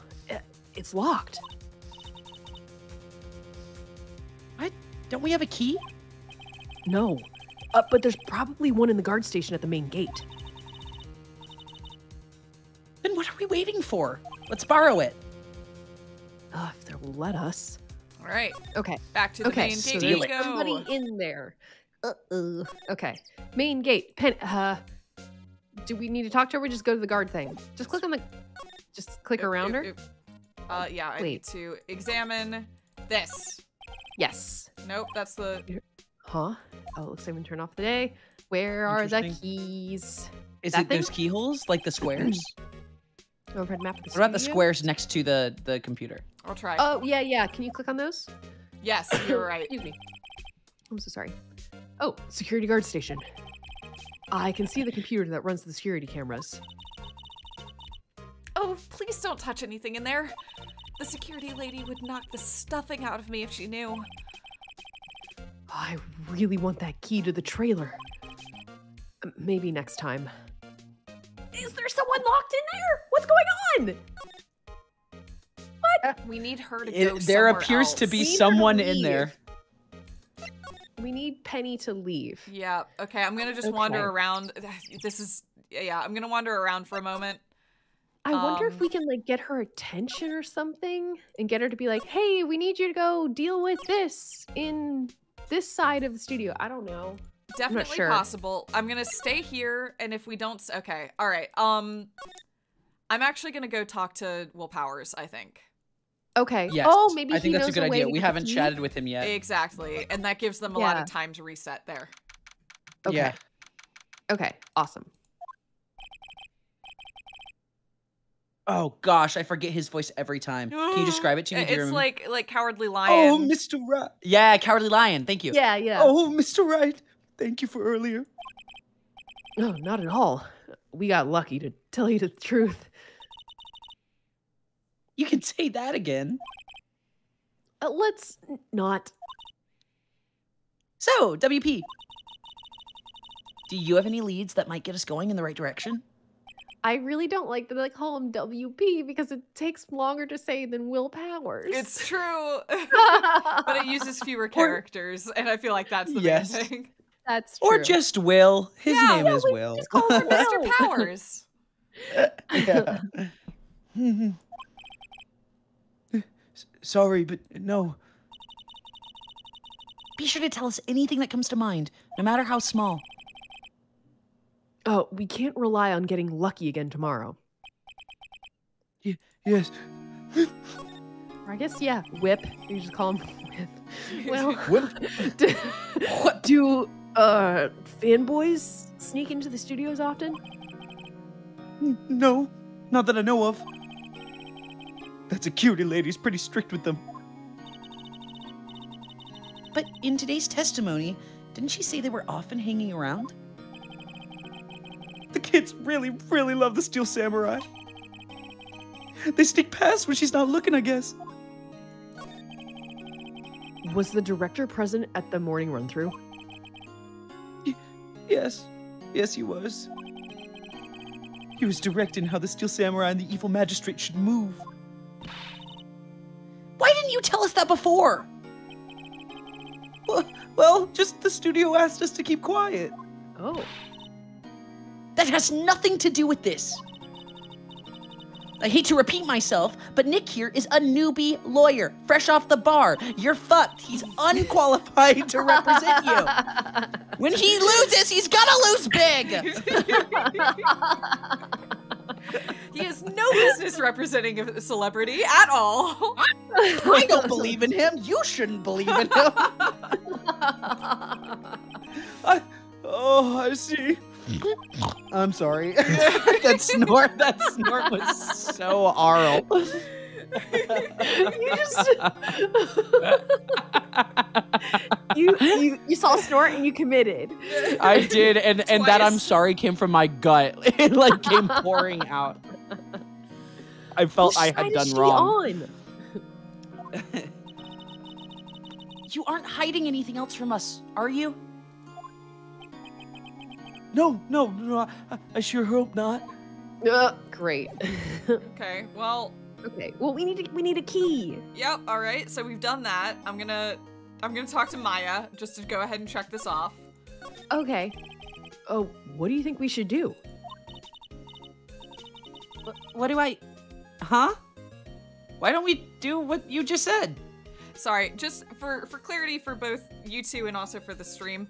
It's locked. What? Don't we have a key? No. But there's probably one in the guard station at the main gate. Then what are we waiting for? Let's borrow it. If they'll let us. All right. Okay. Back to the main gate. There we go. Somebody in there. Okay. Main gate. Do we need to talk to her? Or just go to the guard thing. Just click on the. Just click around her. Yeah. Wait. I need to examine this. Yes. Nope. That's the. Huh? Oh, looks like we can turn off the day. Where are the keys? Is it those keyholes? Like the squares? Overhead map of the studio? What about the squares next to the computer? I'll try. Oh, yeah, yeah. Can you click on those? Yes, you're right. Excuse me. I'm so sorry. Oh, security guard station. I can see the computer that runs the security cameras. Oh, please don't touch anything in there. The security lady would knock the stuffing out of me if she knew. I really want that key to the trailer. Maybe next time. Is there someone locked in there? What's going on? What? We need her to go somewhere There appears else. To be someone in there. We need Penny to leave. Yeah, okay, I'm gonna just wander around. This is, yeah, I'm gonna wander around for a moment. I wonder if we can, like, get her attention or something and get her to be like, hey, we need you to go deal with this in... this side of the studio. I don't know. Definitely possible. I'm gonna stay here, and if we don't, okay, all right. I'm actually gonna go talk to Will Powers, I think. Okay. Yes. Oh, maybe I think that's a good idea. We haven't chatted with him yet. Exactly, and that gives them a lot of time to reset there. Okay. Yeah. Okay. Awesome. Oh gosh, I forget his voice every time. Can you describe it to me? It's like Cowardly Lion. Oh, Mr. Wright. Yeah, Cowardly Lion. Thank you. Yeah, yeah. Oh, Mr. Wright. Thank you for earlier. No, not at all. We got lucky, to tell you the truth. You can say that again. Let's not. So, WP, do you have any leads that might get us going in the right direction? I really don't like that they call him WP because it takes longer to say than Will Powers. It's true. But it uses fewer characters, and I feel like that's the main thing. That's true. Or just Will. His name is Will. Just call him Mr. Powers. Sorry, but no. Be sure to tell us anything that comes to mind. no matter how small. Oh, we can't rely on getting lucky again tomorrow. Yes. Or I guess, yeah, Whip. You just call him Whip. Well, Whip? Do fanboys sneak into the studios often? No, not that I know of. That security lady's pretty strict with them. But in today's testimony, didn't she say they were often hanging around? The kids really, really love the Steel Samurai. They sneak past when she's not looking, I guess. Was the director present at the morning run-through? Yes. Yes, he was. He was directing how the Steel Samurai and the evil magistrate should move. Why didn't you tell us that before? Well, just the studio asked us to keep quiet. Oh. That has nothing to do with this. I hate to repeat myself, but Nick here is a newbie lawyer, fresh off the bar. You're fucked. He's unqualified to represent you. When he loses, he's gonna lose big. He has no business representing a celebrity at all. I don't believe in him. You shouldn't believe in him. I see. I'm sorry. That snort was so aural. You just you saw snort and you committed. I did, and that I'm sorry came from my gut. It like came pouring out. I felt I had done wrong. You aren't hiding anything else from us, are you? No, I sure hope not. Great. Okay, well. Okay, well, we need a key. Yep. All right. So we've done that. I'm gonna talk to Maya just to go ahead and check this off. Okay. Oh, what do you think we should do? What do I? Huh? Why don't we do what you just said? Sorry, just for clarity for both you two and also for the stream.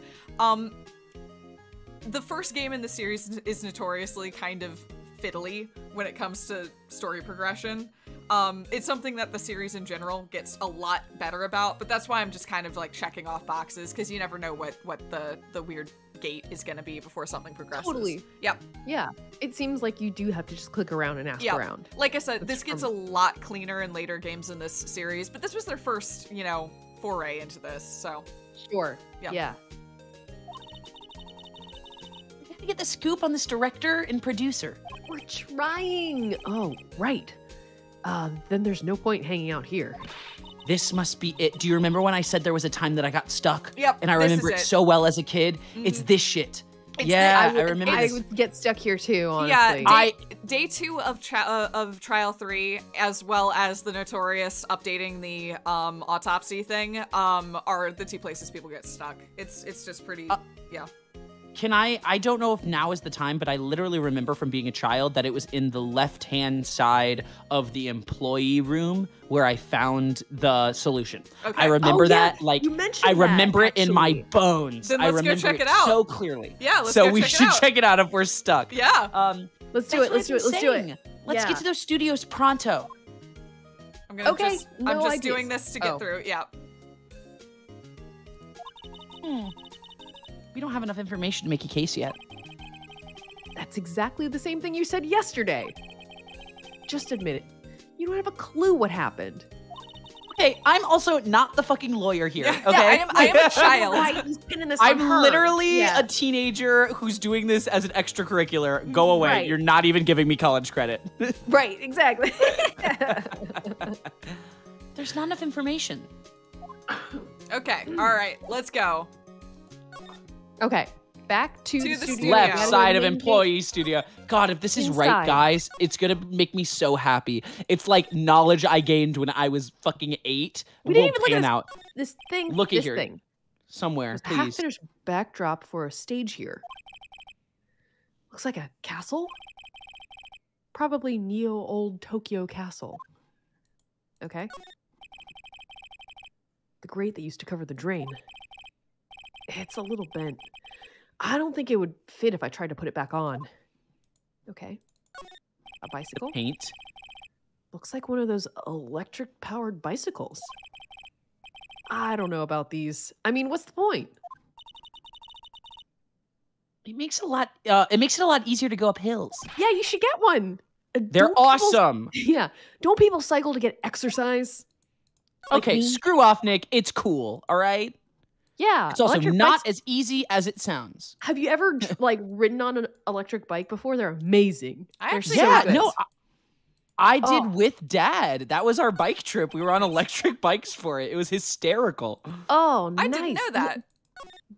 The first game in the series is notoriously kind of fiddly when it comes to story progression. It's something that the series in general gets a lot better about, but that's why I'm just kind of like checking off boxes because you never know what the weird gate is going to be before something progresses. Totally. Yep. Yeah. It seems like you do have to just click around and ask around. Like I said, this gets a lot cleaner in later games in this series, but this was their first, you know, foray into this, so. Sure. Yep. Yeah. To get the scoop on this director and producer. We're trying. Oh, right. Then there's no point hanging out here. This must be it. Do you remember when I said there was a time that I got stuck? Yep. And I remember it so well as a kid. Mm-hmm. It's this shit. I would get stuck here too, honestly. Yeah, day two of Trial 3, as well as the notorious updating the autopsy thing, are the two places people get stuck. It's just pretty, yeah. Can I don't know if now is the time, but I literally remember from being a child that it was in the left-hand side of the employee room where I found the solution. Okay. I remember that. Like, I remember it in my bones. Then let's go check it out. So clearly. Yeah, let's go check it out. So we should check it out if we're stuck. Yeah. Let's do it. Let's get to those studios pronto. I'm just doing this to get through. Yeah. We don't have enough information to make a case yet. That's exactly the same thing you said yesterday. Just admit it. You don't have a clue what happened. Okay, I'm also not the fucking lawyer here, okay? I am a child. I'm literally a teenager who's doing this as an extracurricular. Go away. Right. You're not even giving me college credit. Right, exactly. There's not enough information. Okay, all right, let's go. Okay, back to the studio. Left side of employee studio. God, if this is right, guys, it's gonna make me so happy. It's like knowledge I gained when I was fucking 8. We didn't even look at this thing. Look at here, somewhere, please. Half finished backdrop for a stage here. Looks like a castle. Probably neo-old Tokyo castle. Okay. The grate that used to cover the drain. It's a little bent. I don't think it would fit if I tried to put it back on. Okay. A bicycle? The paint? Looks like one of those electric-powered bicycles. I don't know about these. I mean, what's the point? It makes a lot. It makes it a lot easier to go up hills. Yeah, you should get one. They're awesome. Yeah. Don't people cycle to get exercise? Okay, like screw off, Nick. It's cool. All right. Yeah. It's also not as easy as it sounds. Have you ever like ridden on an electric bike before? They're amazing. I did with Dad. That was our bike trip. We were on electric bikes for it. It was hysterical. Oh, nice. I didn't know that.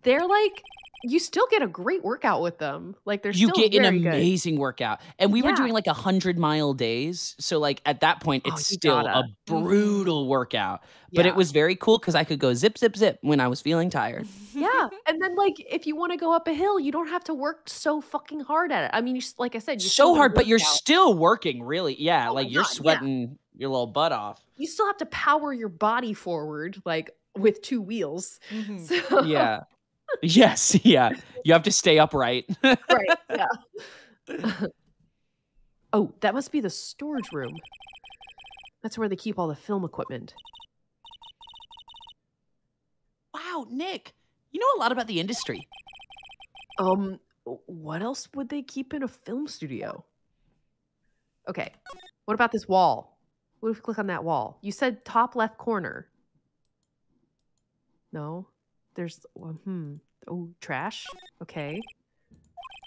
They're like. You still get a great workout with them. Like they're still very good. You get an amazing workout. And we were doing like 100-mile days. So like at that point, it's still a brutal workout. But it was very cool because I could go zip, zip, zip when I was feeling tired. Yeah. And then like if you want to go up a hill, you don't have to work so fucking hard at it. I mean, like I said, you're so hard, but you're still working really. Yeah. Like you're sweating your little butt off. You still have to power your body forward like with two wheels. So. Yeah. Yes, yeah. You have to stay upright. Right, yeah. Oh, that must be the storage room. That's where they keep all the film equipment. Wow, Nick, you know a lot about the industry. What else would they keep in a film studio? Okay, what about this wall? What if we click on that wall? You said top left corner. No. There's oh, trash. Okay,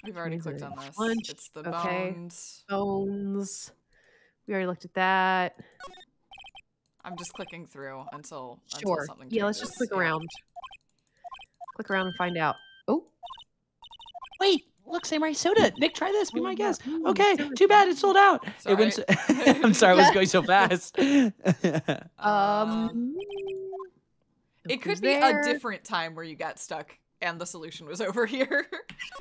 we've already clicked on this. Lunch. It's the bones. Bones. We already looked at that. I'm just clicking through until something. Yeah, let's just click around. Click around and find out. Oh, wait! Look, Samurai Soda. Nick, try this. Be my guest. Okay, too bad it's sold out. Sorry. It went so I'm sorry, I was going so fast. It could be a different time where you got stuck and the solution was over here.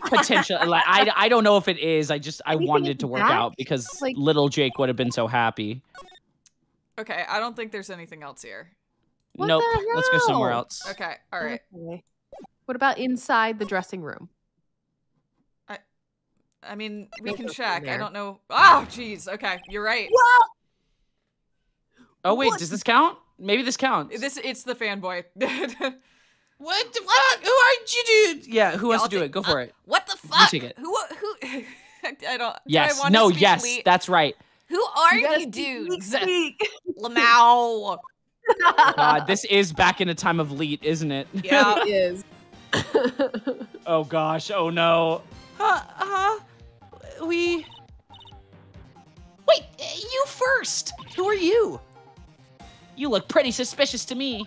Potential. Like, I don't know if it is. I wanted it to work out because like, little Jake would have been so happy. Okay, I don't think there's anything else here. What nope. Let's go somewhere else. Okay, all right. Okay. What about inside the dressing room? I mean, we can check. I don't know. Oh, jeez. Okay, you're right. Whoa! Oh, wait, does this count? Maybe this counts. It's the fanboy. What the fuck? Who are you, dude? Yeah, who wants to do it? Go for it. What the fuck? You take it. Who? I don't. Yes. Yes. That's right. Who are you dudes? Lamau. God, this is back in a time of leet, isn't it? Yeah, it is. Oh gosh. Oh no. We. Wait, you first. Who are you? You look pretty suspicious to me.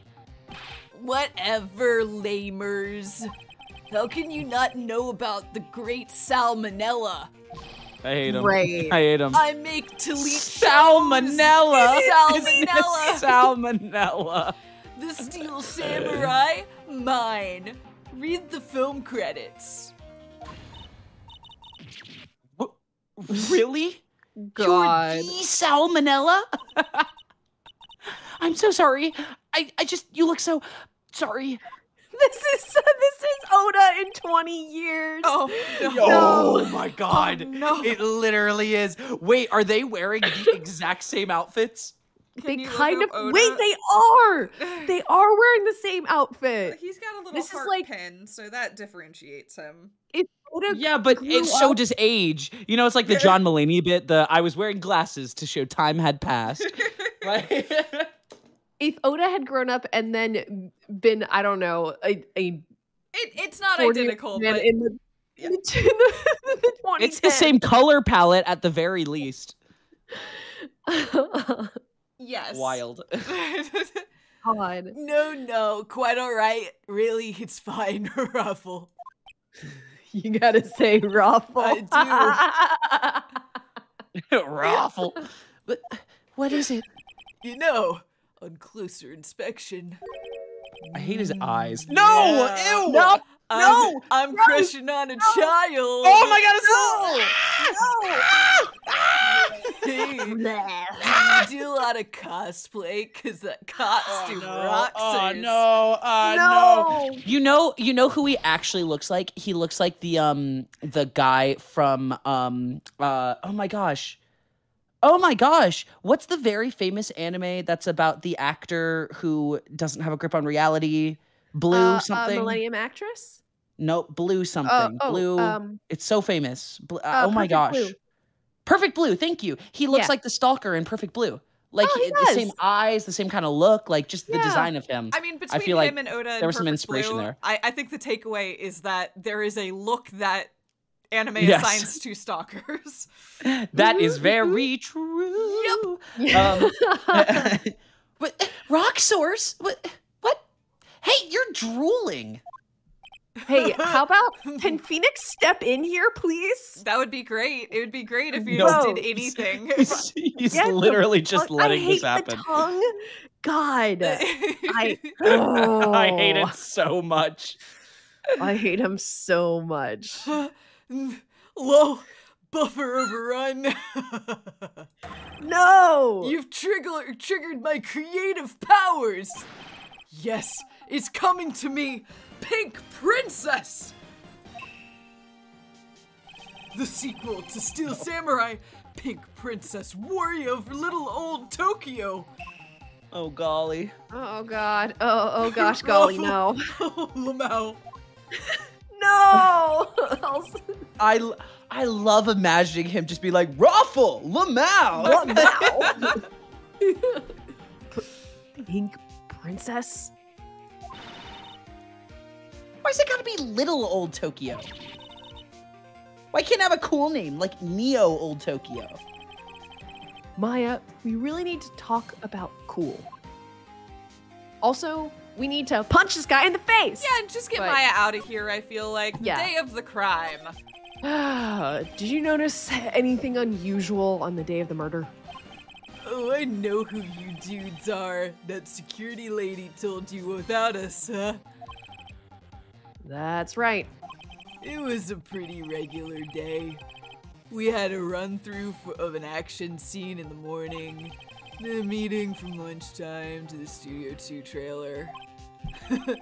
Whatever, lamers. How can you not know about the great Sal Manella? I hate him. Right. I hate him. I make Tallit Sal Manella. Sal Manella. Sal Manella. The Steel Samurai? Mine. Read the film credits. What? Really? God. You're the Sal Manella? I'm so sorry. I just, you look so sorry. This is Oda in 20 years. Oh, no. Oh my God. Oh, no. It literally is. Wait, are they wearing the exact same outfits? They kind of, wait, they are. They are wearing the same outfit. He's got a little heart like, pin, so that differentiates him. It's Oda but it so does age. You know, it's like the John Mulaney bit, the I was wearing glasses to show time had passed. Right? If Oda had grown up and then been, I don't know, it's not identical, but in the 2010s. It's the same color palette at the very least. Yes. Wild. God. No, quite all right. Really, it's fine, Ruffle. You gotta say Ruffle. I do. Ruffle. But what is it? You know, on closer inspection. I hate his eyes. No! Yeah. Ew! No! I'm crushing on a child! Oh my God, it's no! Do a lot of cosplay because the costume rocks. Oh no! You know who he actually looks like? He looks like the guy from oh my gosh, what's the very famous anime that's about the actor who doesn't have a grip on reality? Blue something. Millennium Actress. No, Blue something. Blue. It's so famous. Oh my gosh. Blue. Perfect Blue, thank you. He looks like the stalker in Perfect Blue. Like the same eyes, the same kind of look, like just the design of him. I mean, between him and Oda, there was some inspiration there. I think the takeaway is that there is a look that anime assigns to stalkers. That is very true. Yep. Rock Source? What? Hey, you're drooling. Hey, how about, can Phoenix step in here, please? That would be great. It would be great if you did anything. He's literally just letting this happen. I hate the tongue. God. I hate it so much. I hate him so much. Low buffer overrun. No! You've triggered my creative powers. Yes, it's coming to me. Pink Princess! The sequel to Steel Samurai, Pink Princess Warrior of Little Old Tokyo. Oh, golly. Oh, God. Oh gosh, golly, no. Oh, Lamau. No! I love imagining him just be like, Raffle! Lamau! Pink Princess? Why's it gotta be Little Old Tokyo? Why can't I have a cool name like Neo Old Tokyo? Maya, we really need to talk about cool. Also, we need to punch this guy in the face! Yeah, and just get Maya out of here, I feel like. The day of the crime. Did you notice anything unusual on the day of the murder? Oh, I know who you dudes are. That security lady told you without us, huh? That's right. It was a pretty regular day. We had a run-through of an action scene in the morning, then a meeting from lunchtime to the Studio 2 trailer. I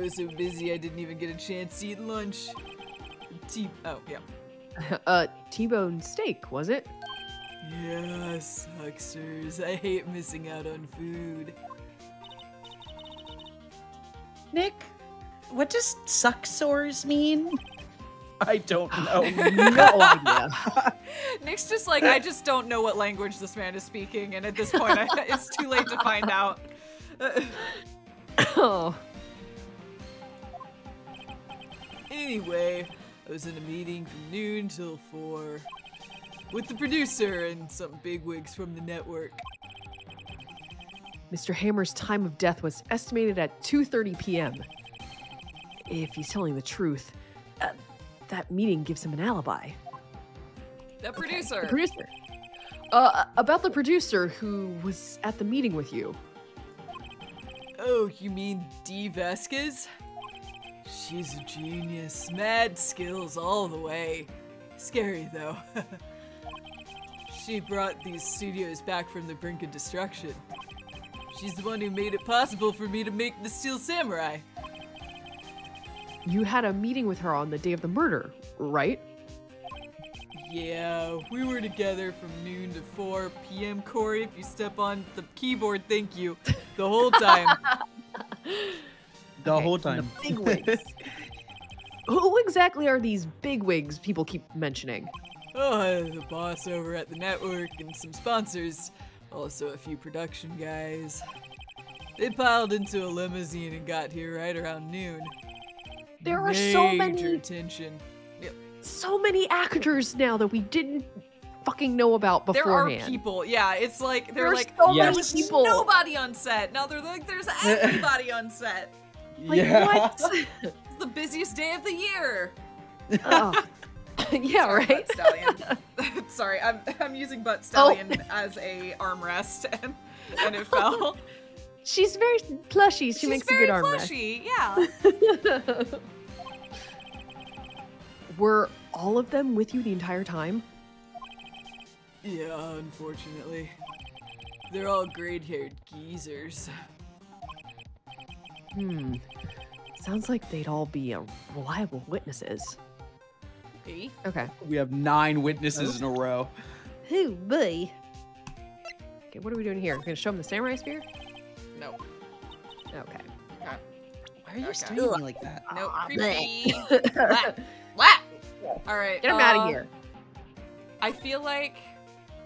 was so busy I didn't even get a chance to eat lunch. T-bone steak, was it? Yes, hucksters. I hate missing out on food. Nick? What does suck sores mean? I don't know. No idea. Nick's just like, I just don't know what language this man is speaking, and at this point, it's too late to find out. Anyway, I was in a meeting from noon till 4 with the producer and some bigwigs from the network. Mr. Hammer's time of death was estimated at 2:30 p.m. If he's telling the truth, that meeting gives him an alibi. The producer. Okay, the producer. About the producer who was at the meeting with you. Oh, you mean Dee Vasquez? She's a genius. Mad skills all the way. Scary, though. She brought these studios back from the brink of destruction. She's the one who made it possible for me to make the Steel Samurai. You had a meeting with her on the day of the murder, right? Yeah, we were together from noon to 4 p.m. Corey, if you step on the keyboard, thank you. The whole time. The whole time. The bigwigs. Who exactly are these bigwigs people keep mentioning? Oh, the boss over at the network and some sponsors. Also a few production guys. They piled into a limousine and got here right around noon. There are so many actors now that we didn't fucking know about beforehand. There are people, it's like they're like, oh, there was nobody on set. Now they're like, there's everybody on set. Like, what? It's the busiest day of the year. Yeah, sorry, right. Butt sorry, I'm using Butt Stallion as a armrest, and it fell. She's very plushy. She makes a good armor. She's very plushy, Were all of them with you the entire time? Yeah, unfortunately. They're all gray-haired geezers. Hmm. Sounds like they'd all be reliable witnesses. Okay. Okay. We have 9 witnesses in a row. Hoo boy. Okay, what are we doing here? We're gonna show them the samurai spear? No. Okay. Why are you staring at me like that? No, creepy. What? All right. Get him out of here. I feel like,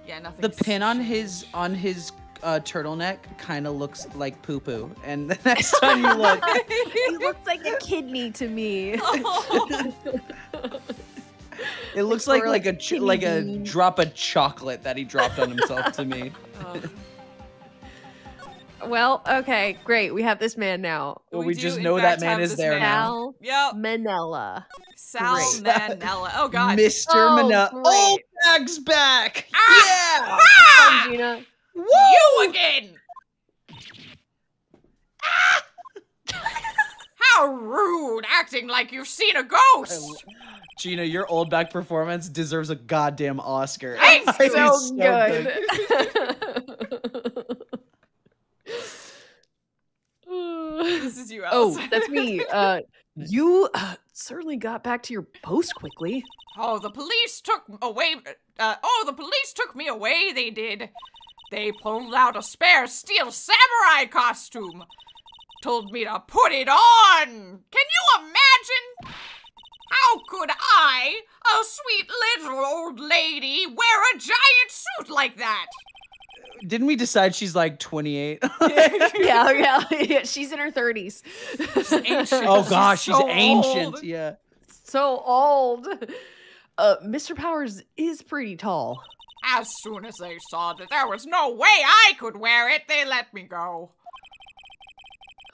yeah, nothing. The pin on his turtleneck kind of looks like poo poo, and the next time you look, he looks like a kidney to me. Oh. It looks like a drop of chocolate that he dropped on himself to me. Oh. Well, okay, great. We have this man now. Well, we just know that man is there now. Sal Manella. Sal Manella. Oh God. Mr. Manella. Oh, Bag's back. Ah! Yeah. Ah! Come on, Gina. Woo! You again. Ah! How rude! Acting like you've seen a ghost. Gina, your Oldbag performance deserves a goddamn Oscar. It's so good. This is you, Allison. Oh, that's me. You certainly got back to your post quickly. Oh, the police took away. The police took me away. They did. They pulled out a spare Steel Samurai costume. Told me to put it on. Can you imagine? How could I, a sweet little old lady, wear a giant suit like that? Didn't we decide she's like 28? yeah. She's in her 30s. She's ancient. Oh gosh, she's so ancient. Old. Yeah. So old. Mr. Powers is pretty tall. As soon as they saw that there was no way I could wear it, they let me go.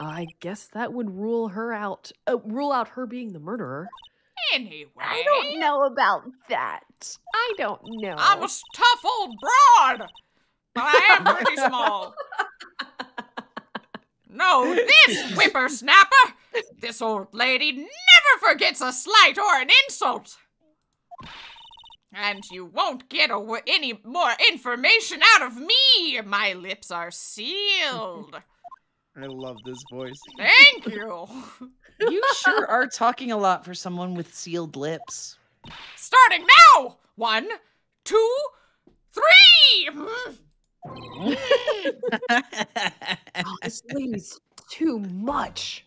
I guess that would rule her out. Rule out her being the murderer. Anyway, I don't know about that. I don't know. I'm a tough old broad. But I am pretty small. No, this whippersnapper! This old lady never forgets a slight or an insult! And you won't get any more information out of me! My lips are sealed. I love this voice. Thank you! You sure are talking a lot for someone with sealed lips. Starting now! 1, 2, 3! Oh, this lady's too much.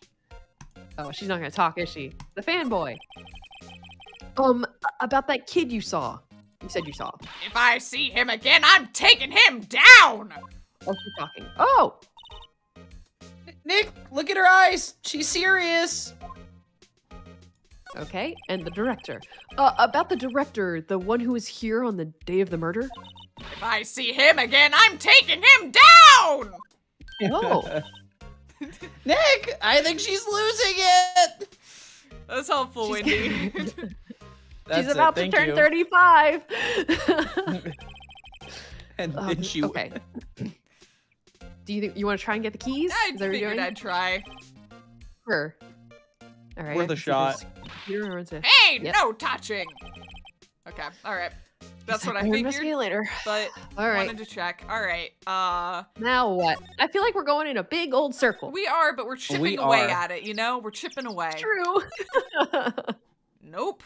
Oh, she's not gonna talk, is she? The fanboy. About that kid you saw. You said you saw. If I see him again, I'm taking him down. Oh, she's talking. Oh, Nick, look at her eyes. She's serious. Okay, and the director. About the director, the one who was here on the day of the murder. If I see him again, I'm taking him down! Oh. Nick, I think she's losing it! That's helpful, Wendy. She's about to turn 35! And then she will. Okay. Do you think you want to try and get the keys? I figured I'd try. Sure. All right. Worth a shot. Hey, no touching! Okay, alright. That's what I figured. Must be later. But all right. Wanted to check. All right. Now what? I feel like we're going in a big old circle. We are, but we're chipping away at it, you know? We're chipping away. It's true. Nope.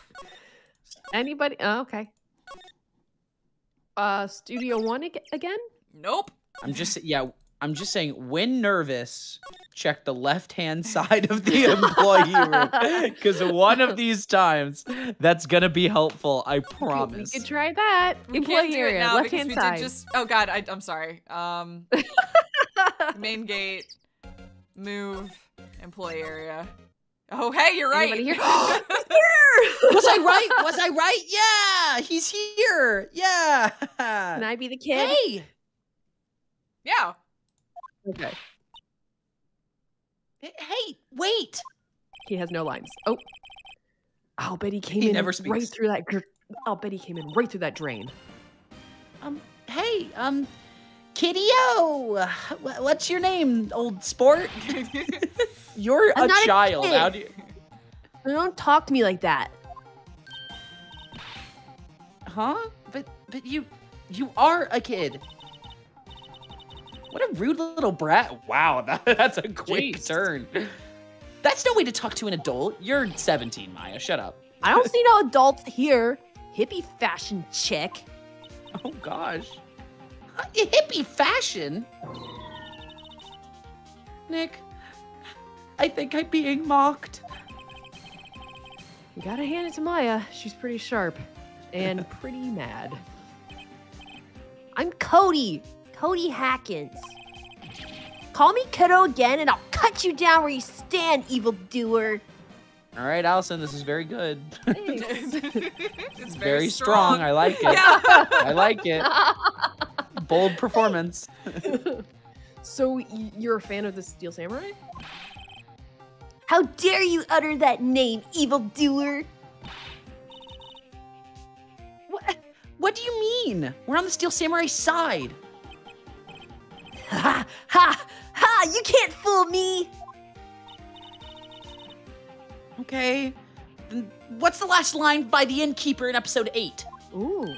Anybody? Oh, okay. Studio One again? Nope. I'm just saying, when nervous, check the left-hand side of the employee room. Because one of these times, that's going to be helpful. I promise. We could try that. Employee area, left-hand side. Oh, God. I'm sorry. Main gate. Move. Employee area. Oh, hey, you're right. Here? Was I right? Was I right? Yeah. He's here. Yeah. Can I be the kid? Hey. Yeah. Okay. Hey, wait! He has no lines. Oh, I'll bet he came in right through that. I'll bet he came in right through that drain. Hey, Kitty-o, what's your name, old sport? You're a child. How do you? Don't talk to me like that. Huh? But you You are a kid. What a rude little brat. Wow, that's a quick turn. That's no way to talk to an adult. You're 17, Maya. Shut up. I don't see no adults here. Hippie fashion chick. Oh, gosh. Hippie fashion? Nick, I think I'm being mocked. You gotta hand it to Maya. She's pretty sharp and pretty mad. I'm Cody. Cody Hackins. Call me Kodo again and I'll cut you down where you stand, evildoer. All right, Allison, this is very good. It's very strong. I like it. Yeah. I like it. Bold performance. So you're a fan of the Steel Samurai? How dare you utter that name, evildoer? What do you mean? We're on the Steel Samurai side. Ha, ha, ha, you can't fool me. Okay. What's the last line by the innkeeper in episode 8? Ooh.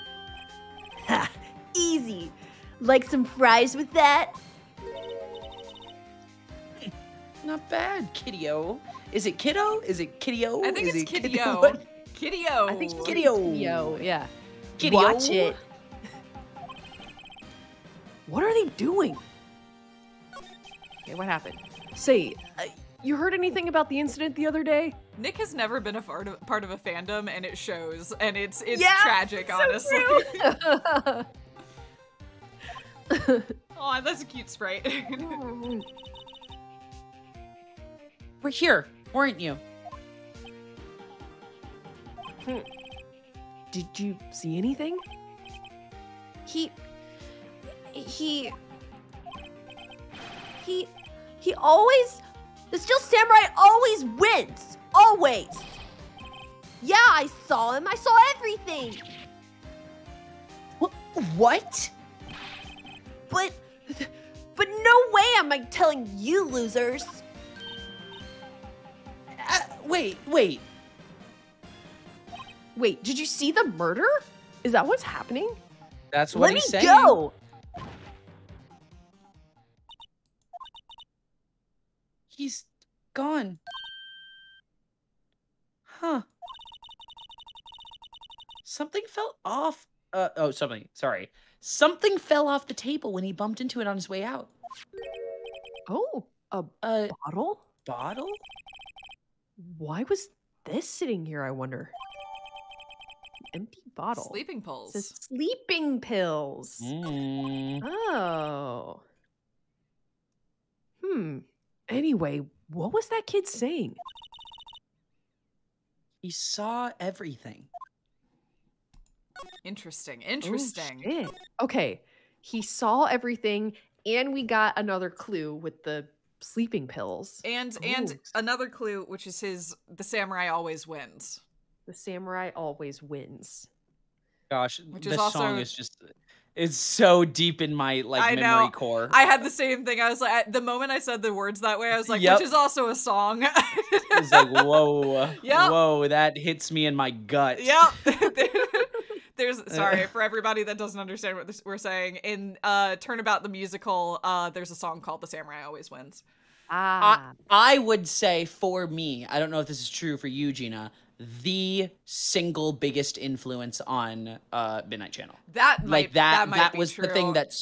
Ha, easy. Like some fries with that? Not bad, kiddo. Is it kiddo? Is it kiddo? I think it's kiddo. Kiddo. I think it's kiddo. Yeah. Kiddo. Watch it. What are they doing? Okay, what happened? Say, you heard anything about the incident the other day? Nick has never been a part of a fandom, and it shows. And it's tragic, it's honestly. So oh, that's a cute sprite. We're here, weren't you? Did you see anything? He always, the Steel Samurai always wins, always. Yeah, I saw him, I saw everything. What? But no way am I telling you losers. Wait, did you see the murder? Is that what's happening? That's what he's saying. Let me go! He's gone. Huh. Something fell off. Oh, something. Sorry. Something fell off the table when he bumped into it on his way out. Oh, a bottle? Bottle? Why was this sitting here, I wonder? Empty bottle. Sleeping pills. It says sleeping pills. Mm. Oh. Anyway, what was that kid saying? He saw everything. Interesting. Oh, shit. Okay, he saw everything, and we got another clue with the sleeping pills. And another clue, which is the samurai always wins. The samurai always wins. Gosh, this song is just—it's so deep in my memory core. I had the same thing. I was like, the moment I said the words that way, I was like, yep. Which is also a song. It's like, whoa, whoa, that hits me in my gut. Yep. Sorry for everybody that doesn't understand what we're saying. In Turnabout the Musical, there's a song called "The Samurai Always Wins." Ah, I would say for me, I don't know if this is true for you, Gina. The single biggest influence on Midnight Channel. That was true. The thing that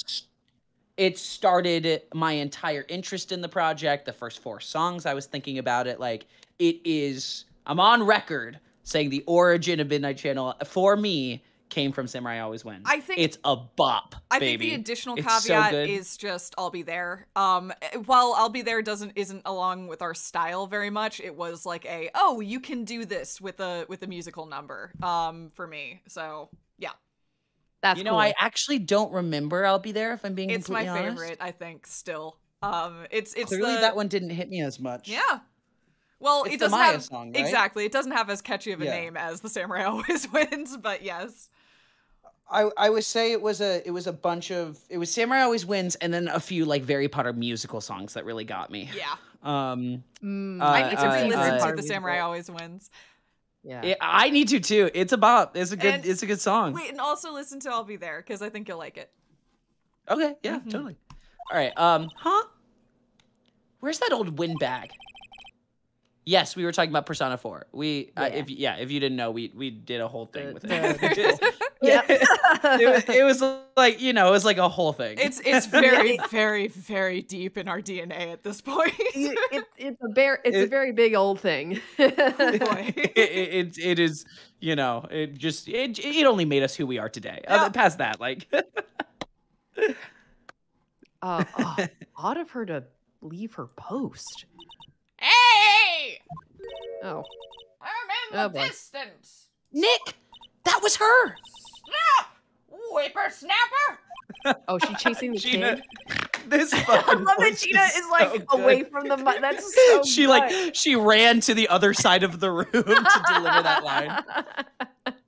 it started my entire interest in the project. The first 4 songs I was thinking about it, like it is. I'm on record saying the origin of Midnight Channel for me came from Samurai Always Wins. I think it's a bop, baby. I think the additional caveat is just "I'll Be There." While "I'll Be There" isn't along with our style very much, it was like a you can do this with a musical number for me. So yeah, that's cool. I actually don't remember "I'll Be There" if I'm being completely honest. It's my favorite, I think, still. It's clearly that one didn't hit me as much. Yeah. Well, it doesn't have song, right? Exactly. It doesn't have as catchy of a name as "The Samurai Always Wins," but yes. I would say it was Samurai Always Wins and then a few like Harry Potter musical songs that really got me. Yeah. I need to re-listen to "The Samurai Always Wins." Yeah, I need to too. It's about it's a good song. Wait, and also listen to "I'll Be There" because I think you'll like it. Okay, yeah, totally. All right, where's that old windbag? Yes, we were talking about Persona 4. We, if you didn't know, we did a whole thing with it. Yeah, it was like, you know, it was like a whole thing. It's very, very, very deep in our DNA at this point. It's a very big old thing. It is, you know, it only made us who we are today. Yeah. Past that, like, odd of her to leave her post. Hey! Oh. I'm in the distance. Nick, that was her. Snap! Whippersnapper! Oh, she's chasing the kid. This fucking I love that Gina is like away from the mic. That's so good. Like she ran to the other side of the room to deliver that line. That's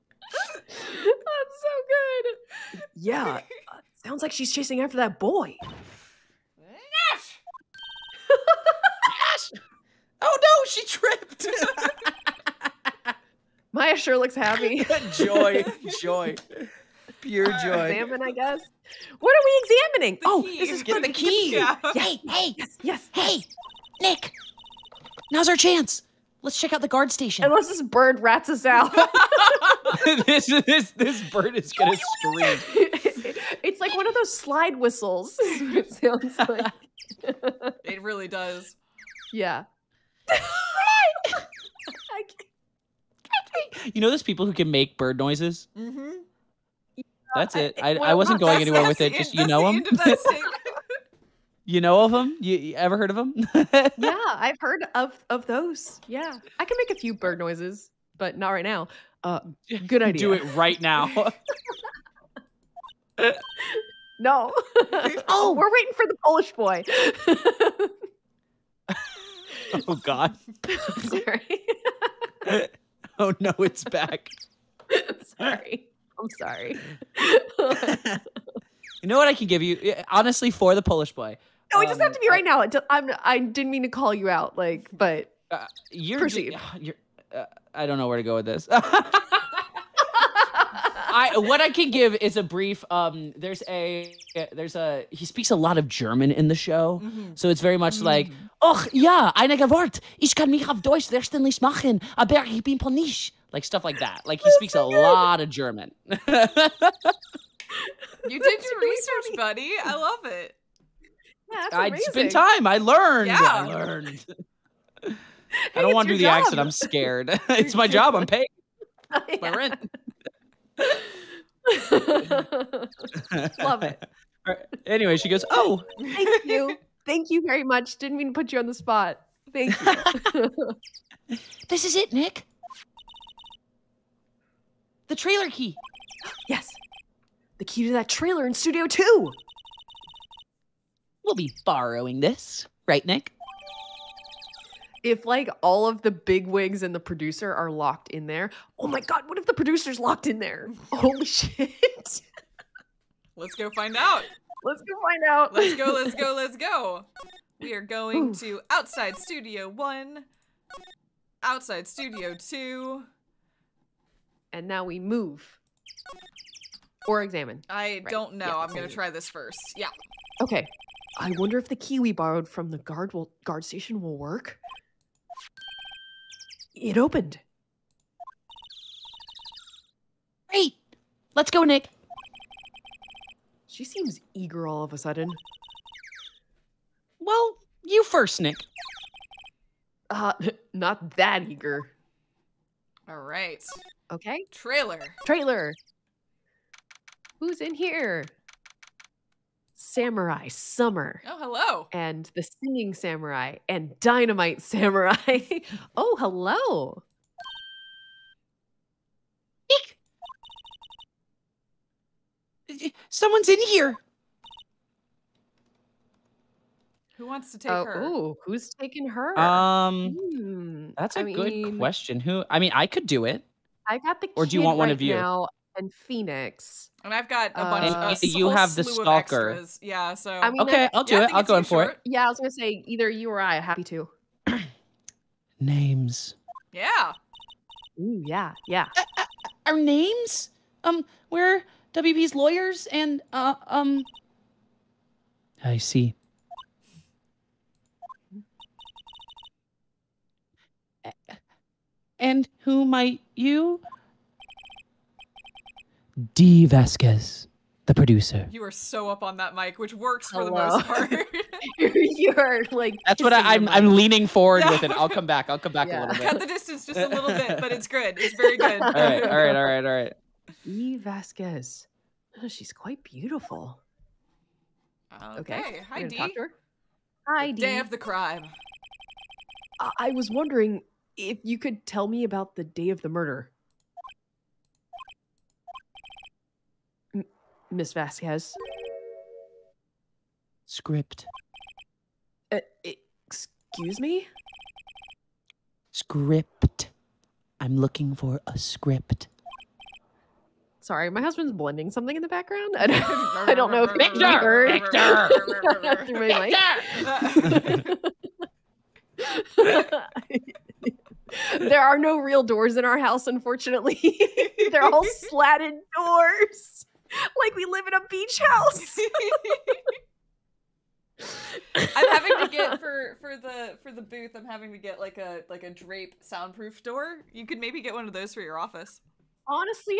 so good. Yeah. Sounds like she's chasing after that boy. Nash! Nash! Oh no, she tripped! Maya sure looks happy. joy. Pure joy. Examine, I guess. What are we examining? This is for the key. Yeah. Hey, Nick. Now's our chance. Let's check out the guard station. Unless this bird rats us out. this bird is gonna scream. It's like one of those slide whistles. It sounds like. It really does. Yeah. You know those people who can make bird noises? Mm-hmm. That's it. I wasn't going anywhere with it. Just, you know them? You know of them? You ever heard of them? Yeah, I've heard of those. Yeah. I can make a few bird noises, but not right now. Good idea. Do it right now. No. Oh, we're waiting for the Polish boy. Oh God! Sorry. Oh no, it's back. Sorry, I'm sorry. You know what I can give you, honestly, for the Polish boy? No, it doesn't have to be right now. I didn't mean to call you out, like, but proceed. I don't know where to go with this. What I can give is a brief. He speaks a lot of German in the show, so it's very much like, "Och ja, einige Wort. Ich kann mich auf Deutsch verständlich machen, aber ich bin Polnisch." Like stuff like that. Like he speaks a lot of German. You did your research, buddy. I love it. Yeah, that's amazing. I spent time. I learned. Yeah. I learned. Hey, I don't want to do the accent. I'm scared. It's my job. I'm paid. It's my rent. Love it. Anyway, she goes, "Oh, thank you very much. Didn't mean to put you on the spot. Thank you." This is it, Nick. The trailer key. Yes, the key to that trailer in Studio 2. We'll be borrowing this, right, Nick? If, like, all of the bigwigs and the producer are locked in there. Oh, my God. What if the producer's locked in there? Holy shit. Let's go find out. Let's go find out. Let's go. We are going to outside Studio 1, outside Studio 2. And now we move. Or examine. I don't know. Yeah, I'm going to try this first. Yeah. Okay. I wonder if the key we borrowed from the guard station will work. It opened. Great. Let's go, Nick. She seems eager all of a sudden. Well, you first, Nick. Not that eager. All right. Okay. Trailer. Who's in here? Samurai Summer. Oh, hello. And the Singing Samurai and Dynamite Samurai. Oh, hello. Eek. Someone's in here. Who wants to take her? Oh, who's taking her? That's a good question. Who? I mean, I could do it. I got the kid. Or do you want one of you? Now. And Phoenix. And I've got a bunch of you have the stalker. Yeah, so I mean, okay, I'll do it. I'll go in for it. Yeah, I was gonna say either you or I. Happy to. Names. Yeah. Ooh, yeah, yeah. Our names? We're WP's lawyers and, I see. And who might you? Dee Vasquez, the producer. You are so up on that mic, which works for the most part. You're like... That's what I'm leaning forward with it. I'll come back a little bit. Cut the distance just a little bit, but it's good. It's very good. All right. Dee Vasquez. Oh, she's quite beautiful. Okay. Hi, Dee. Hi, Dee. Day of the crime. I was wondering if you could tell me about the day of the murder. Miss Vasquez. Script. Excuse me? Script. I'm looking for a script. Sorry, my husband's blending something in the background. I don't know if it's Victor! There are no real doors in our house, unfortunately. They're all slatted doors. Like we live in a beach house. I'm having to get for the booth. I'm having to get like a drape soundproof door. You could maybe get one of those for your office. Honestly,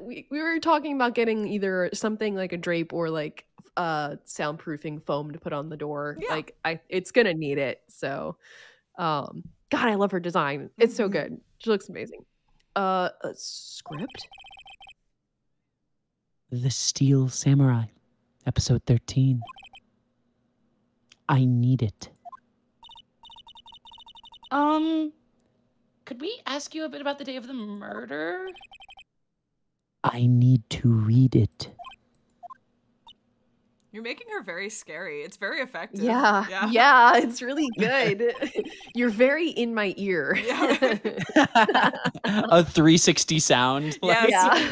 we were talking about getting either something like a drape or like soundproofing foam to put on the door. Yeah. Like it's gonna need it. So, God, I love her design. It's so good. She looks amazing. A script. The Steel Samurai, episode 13. I need it. Could we ask you a bit about the day of the murder? I need to read it. You're making her very scary. It's very effective. Yeah, it's really good. You're very in my ear. Yeah. A 360 sound. Yes. Yeah.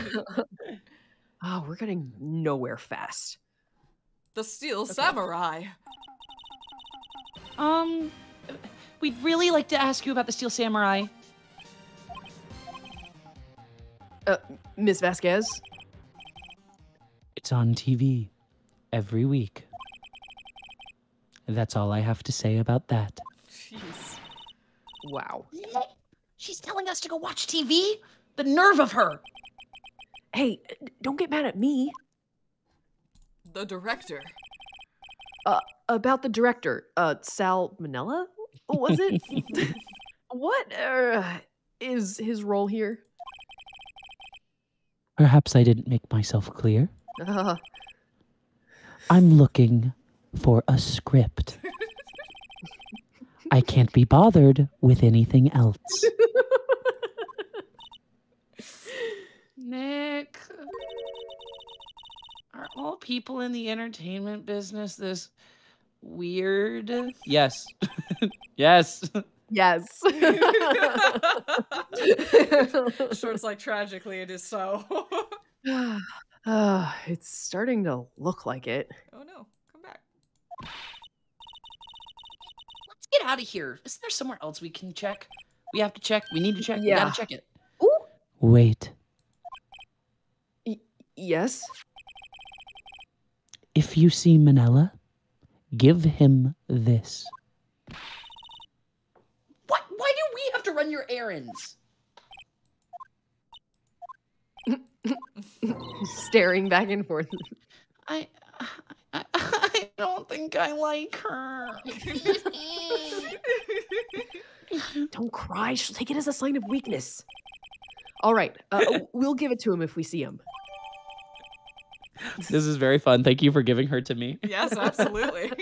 Oh, we're getting nowhere fast. The Steel Samurai. We'd really like to ask you about the Steel Samurai. Miss Vasquez? It's on TV every week. That's all I have to say about that. Jeez. Wow. She's telling us to go watch TV? The nerve of her! Hey, don't get mad at me. The director. About the director, Sal Manella, was it? What is his role here? Perhaps I didn't make myself clear. I'm looking for a script. I can't be bothered with anything else. Nick, are all people in the entertainment business this weird? Yes. Yes. Short's like, tragically, it is so. It's starting to look like it. Oh no, come back. Let's get out of here. Isn't there somewhere else we can check? We have to check. We need to check. Yeah. We gotta check it. Ooh. Wait. Yes? If you see Manella, give him this. What? Why do we have to run your errands? Staring back and forth. I don't think I like her. Don't cry. She'll take it as a sign of weakness. All right. We'll give it to him if we see him. This is very fun. Thank you for giving her to me. Yes, absolutely.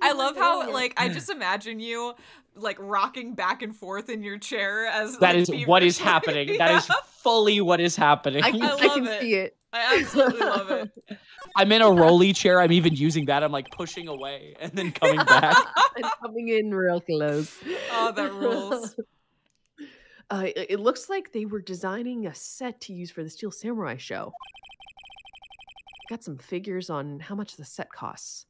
I love how, like, I just imagine you, like, rocking back and forth in your chair as that is what is happening. Yeah. That is fully what is happening. I can see it. I absolutely love it. I'm in a rolly chair. I'm even using that. I'm like pushing away and then coming back. And coming in real close. Oh, that rules. It looks like they were designing a set to use for the Steel Samurai show. Got some figures on how much the set costs.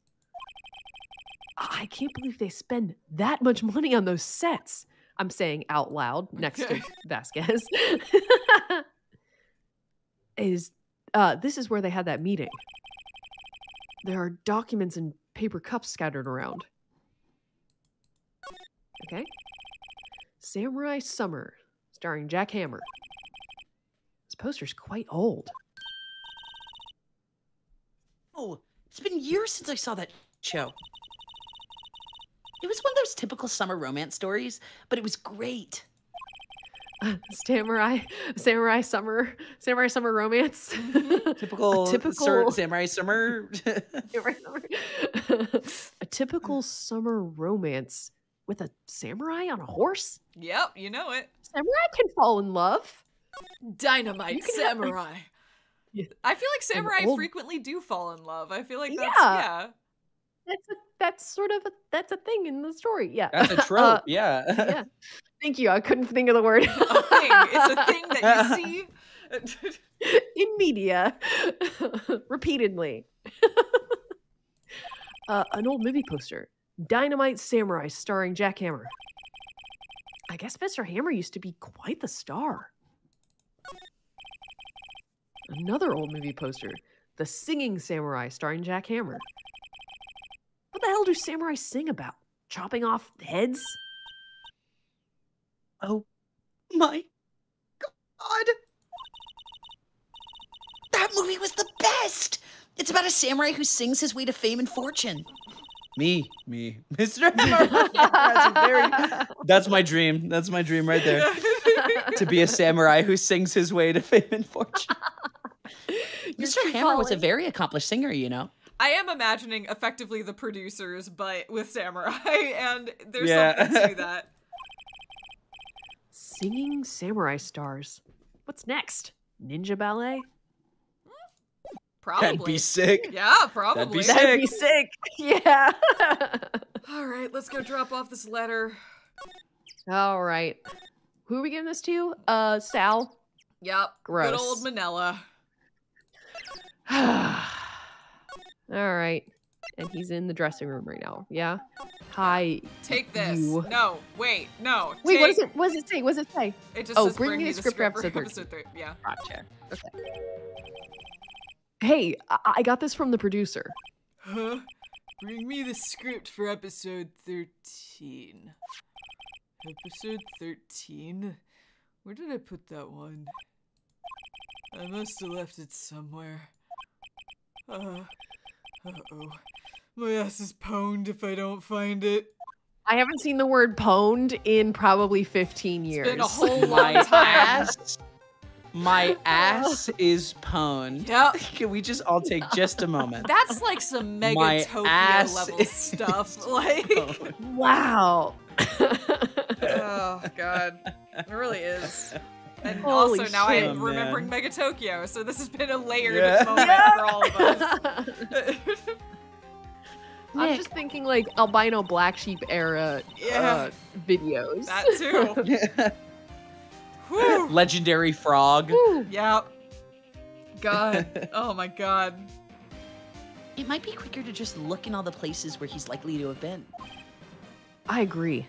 I can't believe they spend that much money on those sets. I'm saying out loud next to Vasquez, is this is where they had that meeting. There are documents and paper cups scattered around. Okay. Samurai Summer, starring Jack Hammer. This poster's quite old. Oh, it's been years since I saw that show. It was one of those typical summer romance stories, but it was great. Samurai summer romance. Mm-hmm. Typical samurai summer. A typical summer romance with a samurai on a horse? Yep, you know it. Samurai can fall in love. Dynamite samurai. I feel like samurai frequently do fall in love. I feel like that's, yeah. That's a thing in the story. Yeah. That's a trope. Yeah. Thank you. I couldn't think of the word. A thing. It's a thing that you see in media repeatedly. An old movie poster. Dynamite Samurai, starring Jack Hammer. I guess Mr. Hammer used to be quite the star. Another old movie poster. The Singing Samurai, starring Jack Hammer. What the hell do samurai sing about? Chopping off heads? Oh my god. That movie was the best! It's about a samurai who sings his way to fame and fortune. Me. Mr. Hammer. That's my dream. That's my dream right there. To be a samurai who sings his way to fame and fortune. Mr. Hammer was a very accomplished singer, you know. I am imagining effectively the producers, but with samurai, and there's something to that. Singing samurai stars. What's next? Ninja ballet? Probably. That'd be sick. Yeah, probably. That'd be sick. Yeah. All right, let's go drop off this letter. All right. Who are we giving this to? Sal? Yep. Gross. Good old Manella. All right. And he's in the dressing room right now. Yeah? Hi. Take this. You. No, wait. No. Wait, what does it say? It just says bring me the script for episode 3. Yeah. Gotcha. Okay. Hey, I got this from the producer. Huh? Bring me the script for episode 13. Episode 13? Where did I put that one? I must have left it somewhere. Uh-oh. My ass is pwned if I don't find it. I haven't seen the word pwned in probably 15 years. It's been a whole long time. My ass is pwned. Yep. Can we just all take just a moment? That's like some Mega Tokyo level stuff. Like, wow. Oh god, it really is. And holy also now shit, I am remembering Mega Tokyo, so this has been a layered moment for all of us. I'm just thinking like albino black sheep era videos. That too. Whew. Legendary Frog. Whew. Yep. God. Oh my god. It might be quicker to just look in all the places where he's likely to have been. I agree.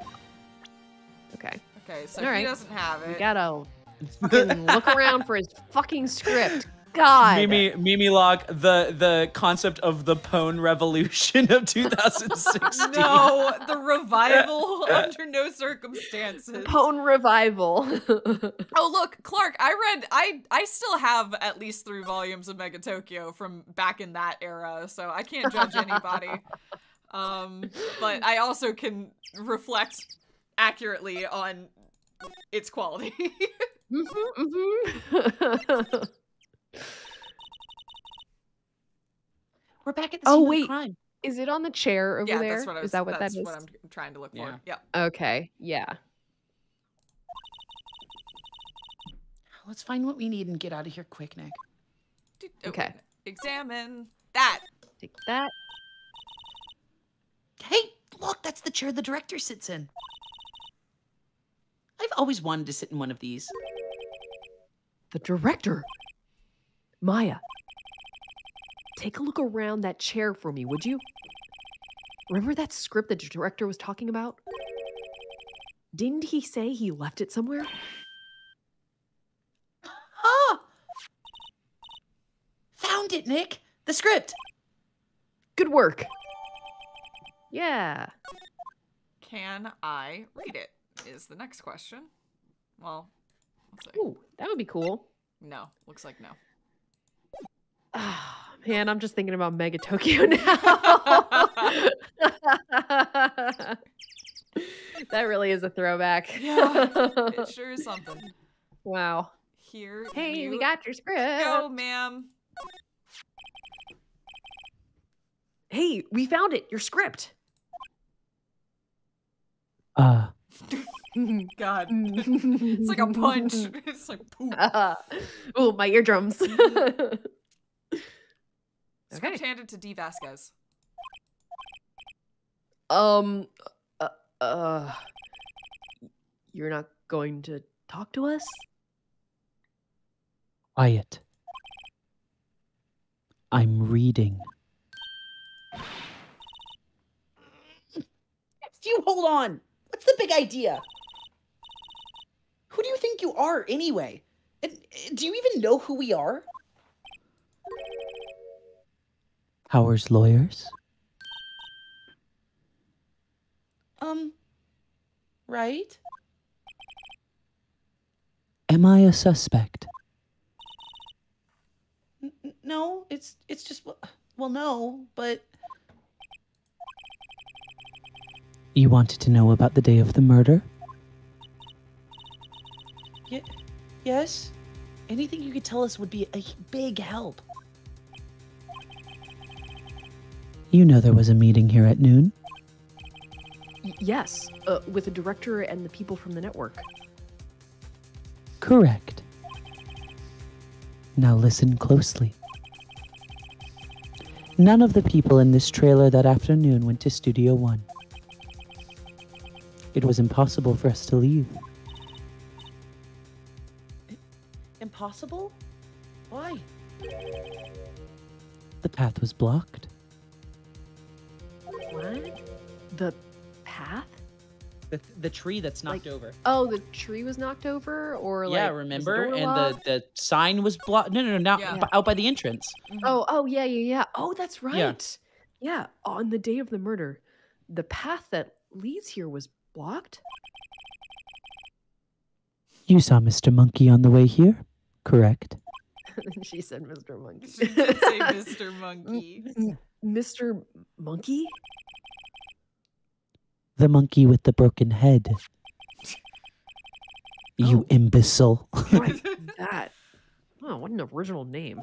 Okay. Okay, so he doesn't have it. We gotta fucking look around for his fucking script. God. Mimi Locke, the concept of the Pwn Revolution of 2016. No, the revival under no circumstances. Pwn revival. Oh look, Clark, I still have at least 3 volumes of Mega Tokyo from back in that era, so I can't judge anybody. But I also can reflect accurately on its quality. We're back at the scene of the crime. Is it on the chair over there? That's what I was, is that what that is? That's what I'm trying to look for. Yeah. Okay. Yeah. Let's find what we need and get out of here quick, Nick. Okay. Examine that. Take that. Hey, look, that's the chair the director sits in. I've always wanted to sit in one of these. The director? Maya, take a look around that chair for me, would you? Remember that script that the director was talking about? Didn't he say he left it somewhere? Ah! Found it, Nick! The script! Good work. Yeah. Can I read it? Is the next question. Well, let's see. Ooh, that would be cool. No, looks like no. Oh, man, I'm just thinking about Mega Tokyo now. That really is a throwback. Yeah, it sure is something. Wow. Here. Hey, we got your script. Go, ma'am. Hey, we found it. Your script. God. It's like a punch. It's like poop. Oh, my eardrums. Script handed to Dee Vasquez. You're not going to talk to us? Quiet. I'm reading. You hold on. What's the big idea? Who do you think you are, anyway? And do you even know who we are? Powers lawyers? Right? Am I a suspect? No, it's just, well, no, but... You wanted to know about the day of the murder? Yes. Anything you could tell us would be a big help. You know there was a meeting here at noon? Yes, with the director and the people from the network. Correct. Now listen closely. None of the people in this trailer that afternoon went to Studio One. It was impossible for us to leave. Impossible? Why? The path was blocked. What? The path? The tree that's knocked over. Oh, the tree was knocked over? Or yeah, remember? And the sign was blocked. No, not out by the entrance. Mm-hmm. Oh, yeah. Oh, that's right. Yeah, on the day of the murder, the path that leads here was blocked? You saw Mr. Monkey on the way here, correct? She said Mr. Monkey. She did say Mr. Monkey. Mr. Monkey? The monkey with the broken head. You imbecile. What that? Oh, what an original name.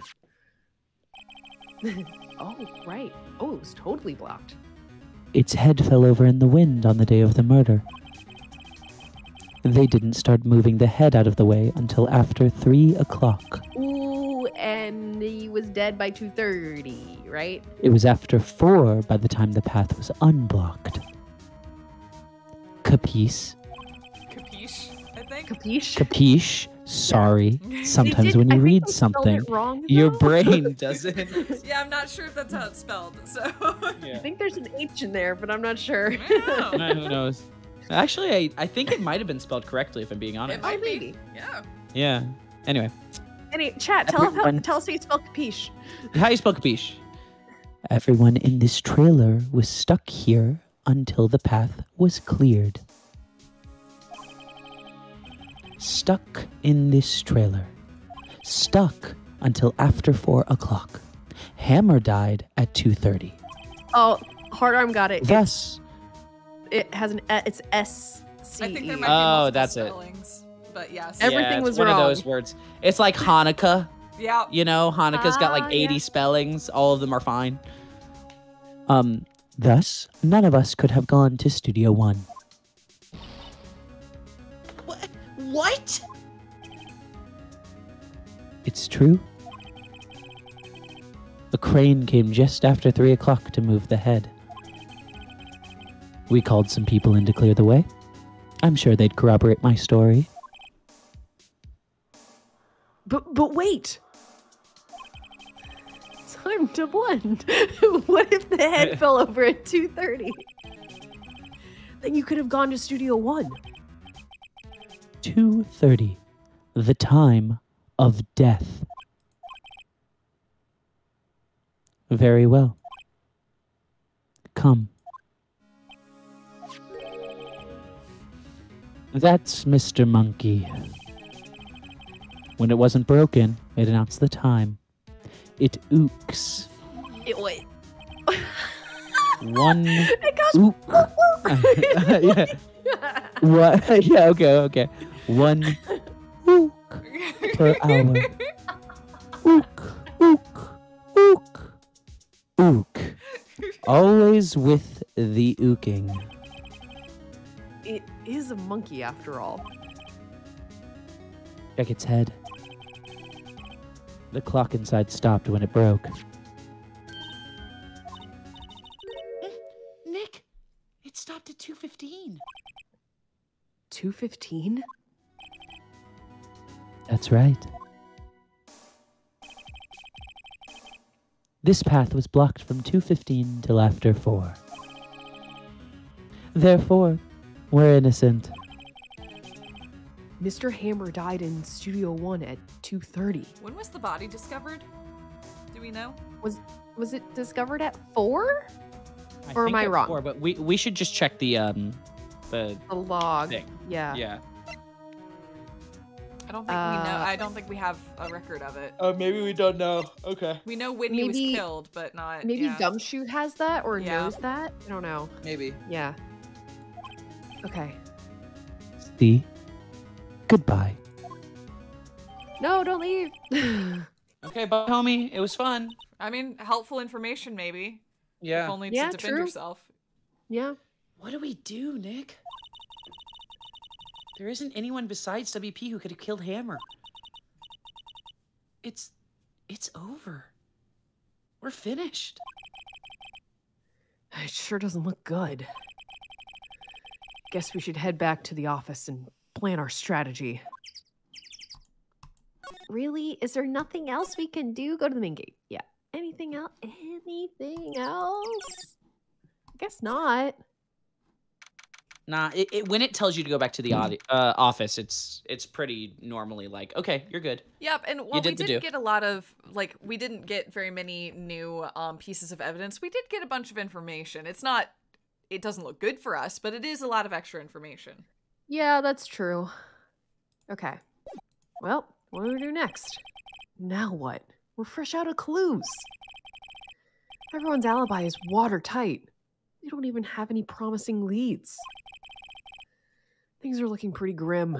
Oh, right. Oh, it was totally blocked. Its head fell over in the wind on the day of the murder. They didn't start moving the head out of the way until after 3 o'clock. Ooh, and he was dead by 2:30, right? It was after 4 by the time the path was unblocked. Capiche? Capiche, I think. Capiche? Capiche. Sorry. Yeah. Sometimes when you read something, wrong, your brain doesn't. Yeah, I'm not sure if that's how it's spelled. So yeah. I think there's an H in there, but I'm not sure. I don't know. Who knows? Actually, I think it might have been spelled correctly, if I'm being honest. It might be. Yeah. Yeah. Anyway. Chat, tell us how you spell capiche. How you spell capiche? Everyone in this trailer was stuck here until the path was cleared. Stuck in this trailer. Stuck until after 4 o'clock. Hammer died at 2:30. Oh, Hardarm got it. Yes. It has an it's S-C-E. I think there might be multiple spellings, but yes. Everything was wrong. It's one of those words. It's like Hanukkah. Yeah. You know, Hanukkah's got like 80 spellings. All of them are fine. Thus, none of us could have gone to Studio One. What? It's true. The crane came just after 3 o'clock to move the head. We called some people in to clear the way. I'm sure they'd corroborate my story. But wait! Time to blend. What if the head fell over at 2:30? Then you could have gone to Studio One. 2:30, the time of death. Very well. Come. That's Mr. Monkey. When it wasn't broken, it announced the time. It ooks. It wait. One. It goes. Oop. Yeah. What? Yeah. Okay. Okay. One. Ook per hour. Ook. Ook. Ook. Ook. Always with the ooking. It is a monkey after all. Check its head. The clock inside stopped when it broke. Nick, it stopped at 2:15. 2:15? That's right. This path was blocked from 2:15 till after 4. Therefore, we're innocent. Mr. Hammer died in Studio 1 at 2:30. When was the body discovered? Do we know? Was it discovered at 4? Or am I wrong? 4, but we should just check the log thing. Yeah. Yeah. I don't think we know. I don't think we have a record of it. Oh, maybe we don't know. Okay. We know Whitney was killed, but not. Maybe yeah. Gumshoe has that or knows that. I don't know. Maybe. Yeah. Okay. See? Goodbye. No, don't leave. Okay, bye, homie. It was fun. I mean, helpful information, maybe. Yeah. If only to defend yourself. Yeah. What do we do, Nick? There isn't anyone besides WP who could have killed Hammer. It's over. We're finished. It sure doesn't look good. Guess we should head back to the office and plan our strategy. Really? Is there nothing else we can do? Go to the main gate. Yeah. Anything else? Anything else? I guess not. Nah, when it tells you to go back to the office, it's pretty normally like, okay, you're good. Yep, and while we didn't get a lot of, like, we didn't get very many new pieces of evidence, we did get a bunch of information. It's not, it doesn't look good for us, but it is a lot of extra information. Yeah, that's true. Okay. Well, what do we do next? Now what? We're fresh out of clues. Everyone's alibi is watertight. They don't even have any promising leads. Things are looking pretty grim.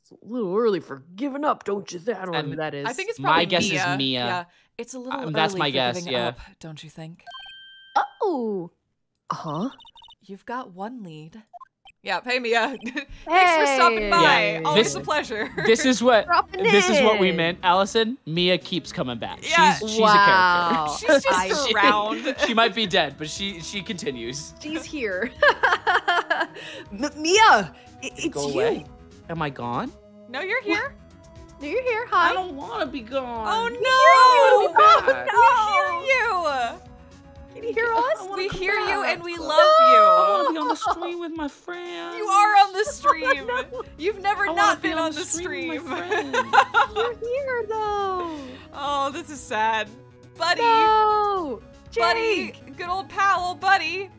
It's a little early for giving up, don't you? I don't know who that is. I think it's probably Mia. My guess is Mia. Yeah. It's a little early that's my guess, giving up, don't you think? Oh! Uh-huh. You've got one lead. Yeah, hey, Mia. Hey. Thanks for stopping by. Yeah. Always a pleasure. This is what we meant, Allison. Mia keeps coming back. Yeah. She's a character. She's just around. She might be dead, but she continues. She's here. Mia, it's you. Away. Am I gone? No, you're here. What? No, you're here. Hi. I don't want to be gone. Oh no! Oh no! We hear you. Can you hear us? We hear you and we love you. I want to be on the stream with my friends. You are on the stream. No. You've never not been on the stream. You're here though. Oh, this is sad. Buddy. No. Jake. Buddy. Good old pal, buddy.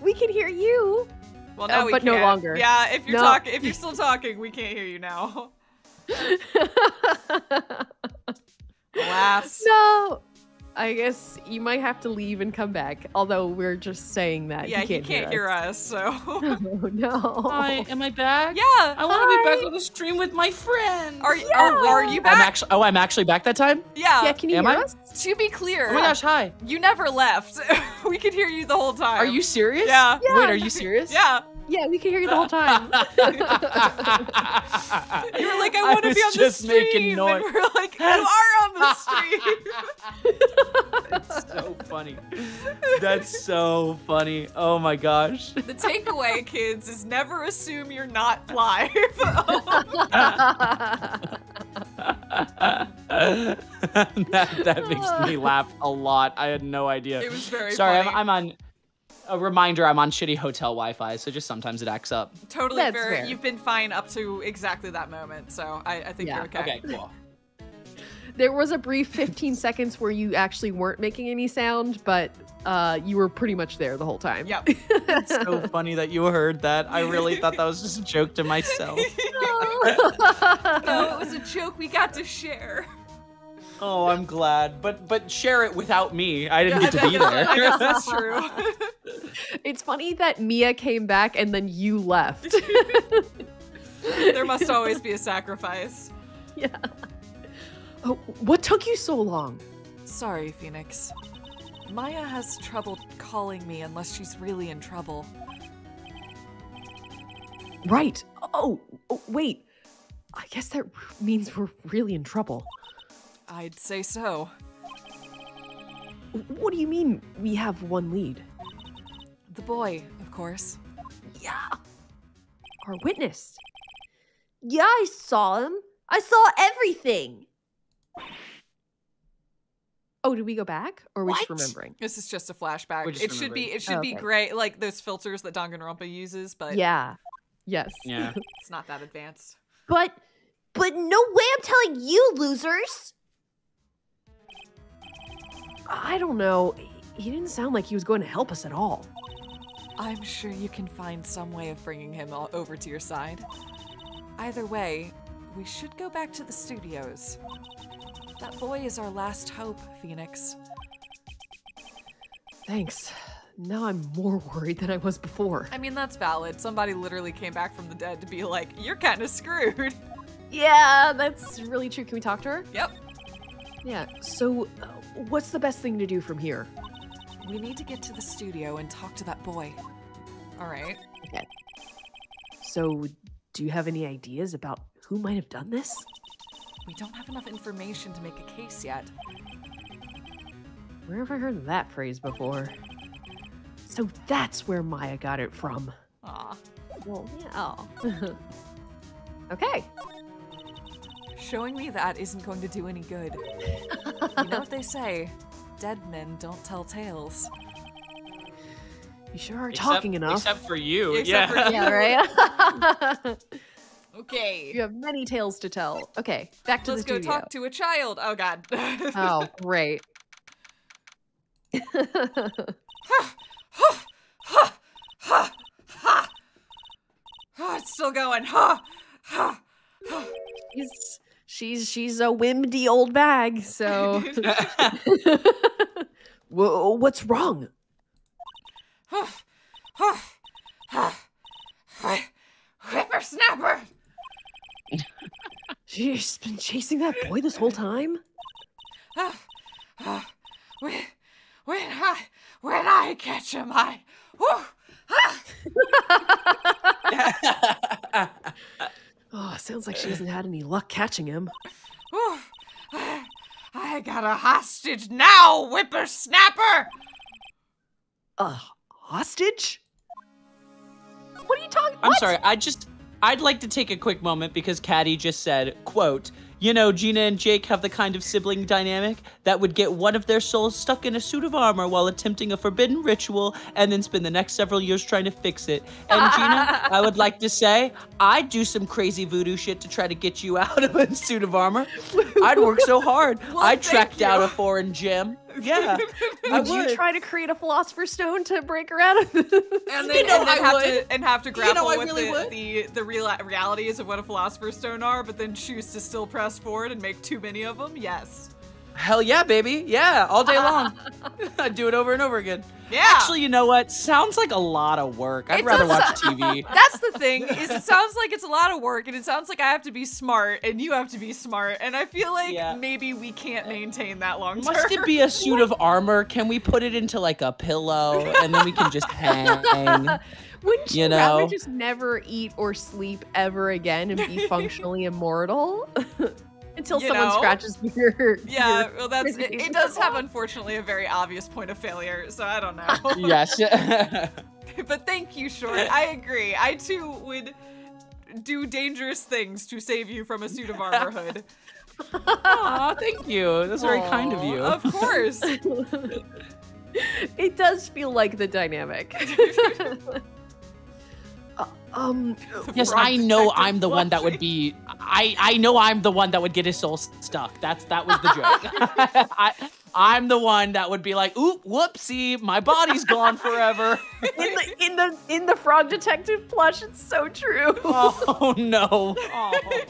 We can hear you. Well, now we can. But no longer. Yeah, if you're talking, if you're still talking, we can't hear you now. Alas. No. I guess you might have to leave and come back, although we're just saying that. Yeah, he can't hear us, so. Oh, no. Hi, am I back? Yeah. I want to be back on the stream with my friends. Are you back? I'm actually back that time? Yeah. Yeah, can you hear us? To be clear. Oh my gosh, hi. You never left. We could hear you the whole time. Are you serious? Yeah. Wait, are you serious? Yeah. Yeah, we can hear you the whole time. You were like, I want to be on the stream. Making noise. And we're like, you are on the stream. That's so funny. That's so funny. Oh my gosh. The takeaway, kids, is never assume you're not live. that makes me laugh a lot. I had no idea. It was very funny. Sorry, I'm on. a reminder, I'm on shitty hotel Wi-Fi, so just sometimes it acts up. Totally fair. Fair. You've been fine up to exactly that moment, so I think you're okay. Okay, cool. There was a brief 15 seconds where you actually weren't making any sound, but you were pretty much there the whole time. Yep. It's so funny that you heard that. I really thought that was just a joke to myself. No, it was a joke we got to share. Oh, I'm glad. But share it without me. I didn't get to be there. I guess that's true. It's funny that Mia came back and then you left. There must always be a sacrifice. Yeah. Oh, what took you so long? Sorry, Phoenix. Maya has trouble calling me unless she's really in trouble. Right. Oh, wait. I guess that means we're really in trouble. I'd say so. What do you mean we have one lead? The boy, of course. Yeah. Our witness. Yeah, I saw him. I saw everything. Oh, did we go back, or are we just remembering? This is just a flashback. It should be great, like those filters that Danganronpa uses, but yeah, it's not that advanced. But no way I'm telling you, losers. I don't know. He didn't sound like he was going to help us at all. I'm sure you can find some way of bringing him over to your side. Either way, we should go back to the studios. That boy is our last hope, Phoenix. Thanks. Now I'm more worried than I was before. I mean, that's valid. Somebody literally came back from the dead to be like, you're kind of screwed. Yeah, that's really true. Can we talk to her? Yep. Yeah, so what's the best thing to do from here? We need to get to the studio and talk to that boy. All right. Okay. So do you have any ideas about who might have done this? We don't have enough information to make a case yet. Where have I heard that phrase before? So that's where Maya got it from. Aw. Well, yeah. Oh. Okay. Showing me that isn't going to do any good. You know what they say? Dead men don't tell tales. You sure are talking enough. Except for you. Except for you. Yeah, right? Okay. You have many tales to tell. Okay, back to the studio. Let's go talk to a child. Oh, God. Oh, great. It's still going. She's a Wendy Oldbag, so. Whoa, what's wrong? Whippersnapper! She's been chasing that boy this whole time? When I catch him, I... Woo, ah. Oh, sounds like she hasn't had any luck catching him. Woo, I got a hostage now, whippersnapper! A hostage? What are you talking about? I'm sorry, I'd like to take a quick moment because Caddy just said, quote, you know, Gina and Jake have the kind of sibling dynamic that would get one of their souls stuck in a suit of armor while attempting a forbidden ritual and then spend the next several years trying to fix it. And Gina, I would like to say, I'd do some crazy voodoo shit to try to get you out of a suit of armor. I'd work so hard. Well, I tracked out a foreign gem. Yeah. Would you try to create a philosopher's stone to break her out of this? And have to grapple with the realities of what a philosopher's stone are, but then choose to still press forward and make too many of them? Yes. Hell yeah, baby. Yeah, all day long. I'd do it over and over again. Yeah. Actually, you know what? Sounds like a lot of work. I'd rather watch TV. That's the thing, is it sounds like it's a lot of work, and it sounds like I have to be smart, and you have to be smart, and I feel like maybe we can't maintain that long term. Must it be a suit of armor? Can we put it into, like, a pillow, and then we can just hang? Wouldn't you rather just never eat or sleep ever again and be functionally immortal? Until someone scratches your... Yeah, well, that's... It does have, unfortunately, a very obvious point of failure, so I don't know. Yes. But thank you, Short. I agree. I, too, would do dangerous things to save you from a suit of armor hood. Aw, thank you. That's very kind of you. Of course. It does feel like the dynamic. Yes, I know I'm the one that would be. I know I'm the one that would get his soul stuck. That was the joke. I'm the one that would be like, ooh, whoopsie, my body's gone forever. in the frog detective plush, it's so true. Oh no. Oh.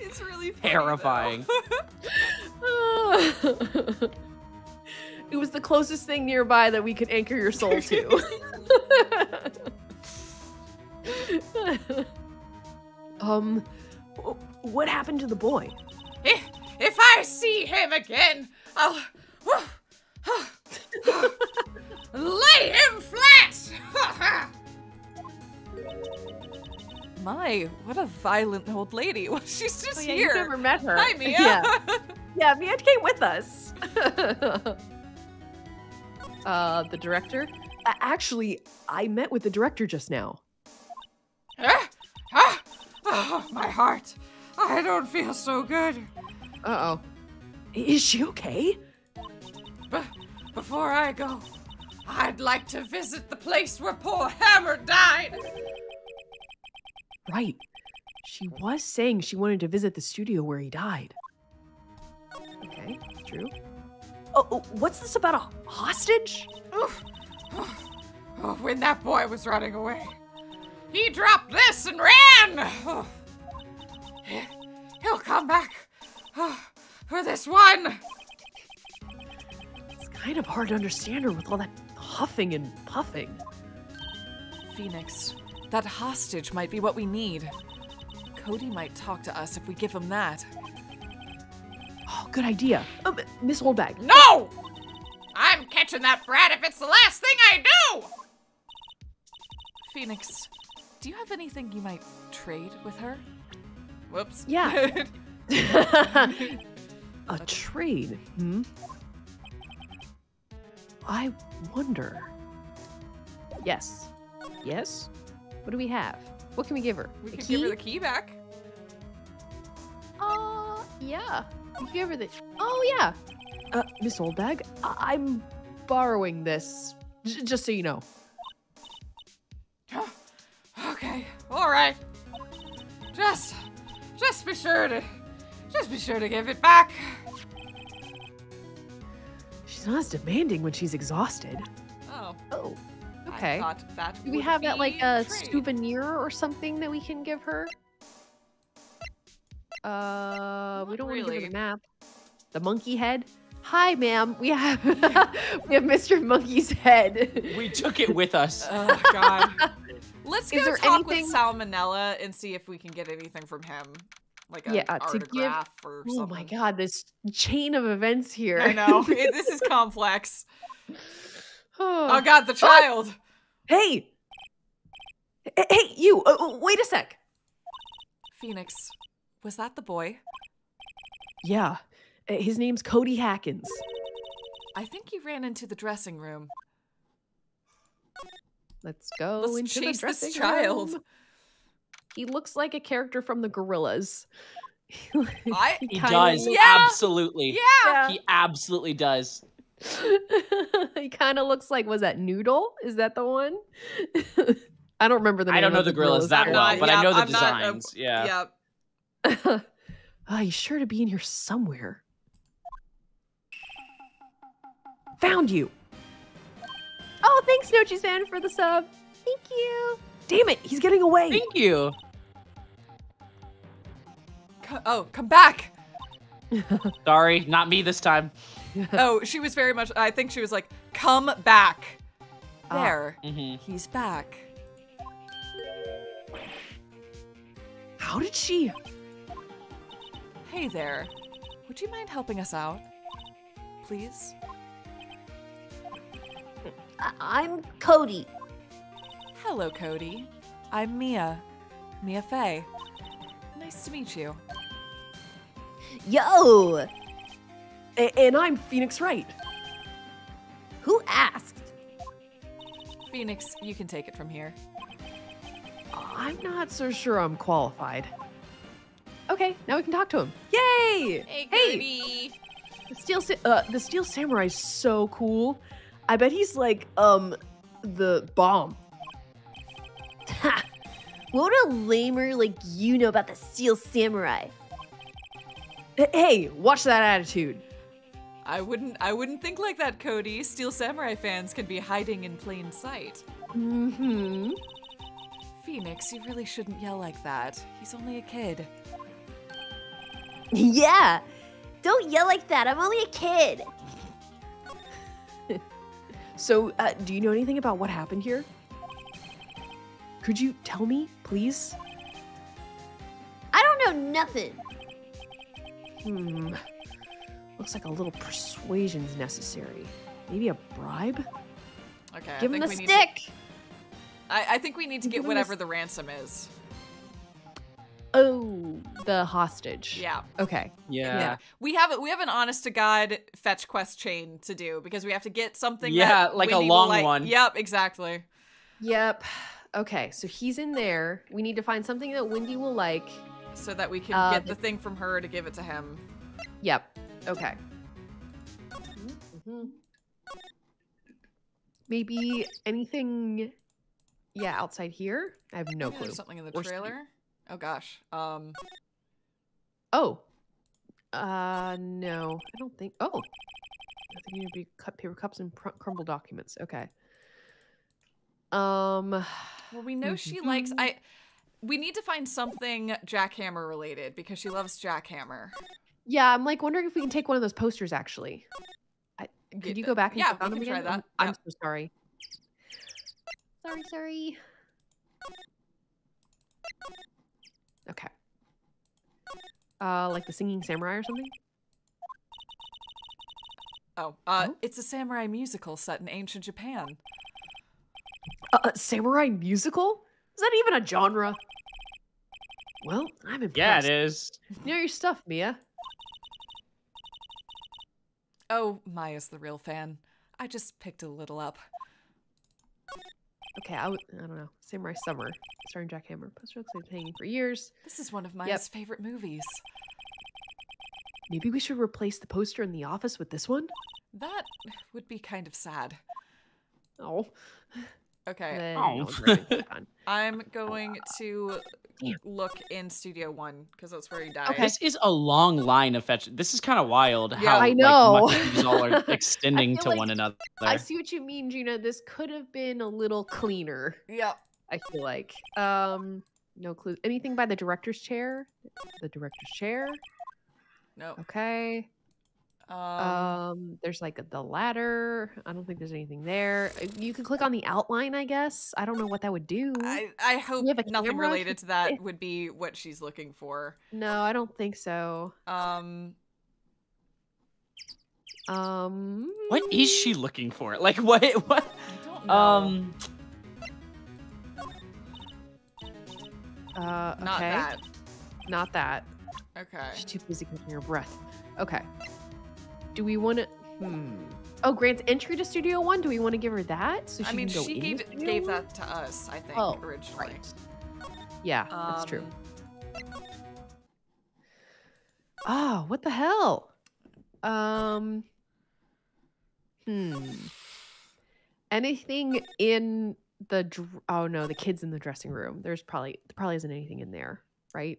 It's really funny, terrifying. It was the closest thing nearby that we could anchor your soul to. What happened to the boy? If I see him again, I'll lay him flat! My, what a violent old lady. Well, she's just here. You never met her. Hi, Mia. Yeah, Mia came with us. The director? Actually, I met with the director just now. Oh, my heart. I don't feel so good. Uh-oh. Is she okay? Before I go, I'd like to visit the place where poor Hammer died. Right. She was saying she wanted to visit the studio where he died. Okay, true. Oh, what's this about a hostage? Oh, when that boy was running away, he dropped this and ran. Oh. He'll come back. Oh, for this one! It's kind of hard to understand her with all that huffing and puffing. Phoenix, that hostage might be what we need. Cody might talk to us if we give him that. Oh, good idea. Miss Oldbag. No! I'm catching that brat if it's the last thing I do! Phoenix, do you have anything you might trade with her? Whoops. Yeah. A trade, hmm? I wonder. Yes. Yes? What do we have? What can we give her? We can give her the key back. Yeah. We can give her the... Oh, yeah. Miss Oldbag, I'm borrowing this, just so you know. Okay. All right. Just be sure to... Just be sure to give it back. She's not as demanding when she's exhausted. Oh. Oh. Okay. I thought that. Do we have that like a souvenir or something that we can give her? We don't really want to give her the map. The monkey head. Hi, ma'am. We have we have Mr. Monkey's head. We took it with us. Oh God. Let's go talk with Sal Manella and see if we can get anything from him. Like a autograph or something. Oh my God, this chain of events here. I know. This is complex. Oh God, the child. Oh. Hey. Hey, you. Wait a sec. Phoenix, was that the boy? Yeah. His name's Cody Hackins. I think he ran into the dressing room. Let's go into the dressing room. Child. He looks like a character from the Gorillas. He does, yeah, absolutely. Yeah. He absolutely does. He kind of looks like, was that Noodle? Is that the one? I don't remember the name. I don't know the Gorillas that well, but yeah, I know the designs. Yeah. He's sure to be in here somewhere. Found you. Oh, thanks, Nochi-san, for the sub. Thank you. Damn it, he's getting away. Thank you. Come back. Sorry, not me this time. Oh, she was very much, I think she was like, come back. There, he's back. How did she? Hey there, would you mind helping us out, please? I'm Cody. Hello, Cody. I'm Mia. Mia Fay. Nice to meet you. Yo! And I'm Phoenix Wright. Who asked? Phoenix, you can take it from here. I'm not so sure I'm qualified. Okay, now we can talk to him. Yay! Hey, Cody! The Steel Samurai is so cool. I bet he's like the bomb. Ha! What would a lamer like you know about the Steel Samurai? Hey, watch that attitude. I wouldn't think like that, Cody. Steel Samurai fans can be hiding in plain sight. Mm-hmm. Phoenix, you really shouldn't yell like that. He's only a kid. Yeah. Don't yell like that. I'm only a kid. So, do you know anything about what happened here? Could you tell me, please? I don't know nothing. Hmm. Looks like a little persuasion's necessary. Maybe a bribe? Okay. Give him the stick! I think we need to get whatever the ransom is. Oh, the hostage. Yeah. Okay. Yeah. We have an honest to God fetch quest chain to do because we have to get something. Yeah, that like a long one. Yep, exactly. Yep. Okay, so he's in there. We need to find something that Wendy will like. So that we can get the thing from her to give it to him. Yep. Okay. Mm-hmm. Maybe anything, yeah, outside here? I have no clue. There's something in the trailer? Oh gosh. No. I don't think, oh. I think you need to be cut paper cups and crumble documents. Okay. Well, we know she likes, we need to find something Jack Hammer related because she loves Jack Hammer. Yeah, I'm like wondering if we can take one of those posters actually. Could you go back and yeah, we can try that. I'm so sorry. Sorry. Okay. Like the singing samurai or something? Oh, it's a samurai musical set in ancient Japan. A samurai musical? Is that even a genre? Well, I'm impressed. Yeah, it is. You know your stuff, Mia. Oh, Maya's the real fan. I just picked a little up. Okay, I don't know. Samurai Summer, starring Jack Hammer. Poster looks like it's hanging for years. This is one of Maya's favorite movies. Maybe we should replace the poster in the office with this one? That would be kind of sad. Oh. Okay. I'm going to look in Studio One because that's where he died. Okay. This is a long line of fetch. This is kind of wild. Yeah, how I know. Like, these all are extending to like one another. I see what you mean, Gina. This could have been a little cleaner. Yeah. I feel like. No clue. Anything by the director's chair? The director's chair? No. Okay. There's like the ladder. I don't think there's anything there. You can click on the outline, I guess. I don't know what that would do. I hope nothing related to that would be what she's looking for. No, I don't think so. What is she looking for? Like what? I don't know. Okay. Not that. Okay. She's too busy catching her breath. Okay. Do we want to? Oh, Grant's entry to Studio One. Do we want to give her that? So she gave that to us, I think, originally. Right. Yeah, that's true. Oh, what the hell? Anything in the? Oh no, the kids in the dressing room. There's probably isn't anything in there, right?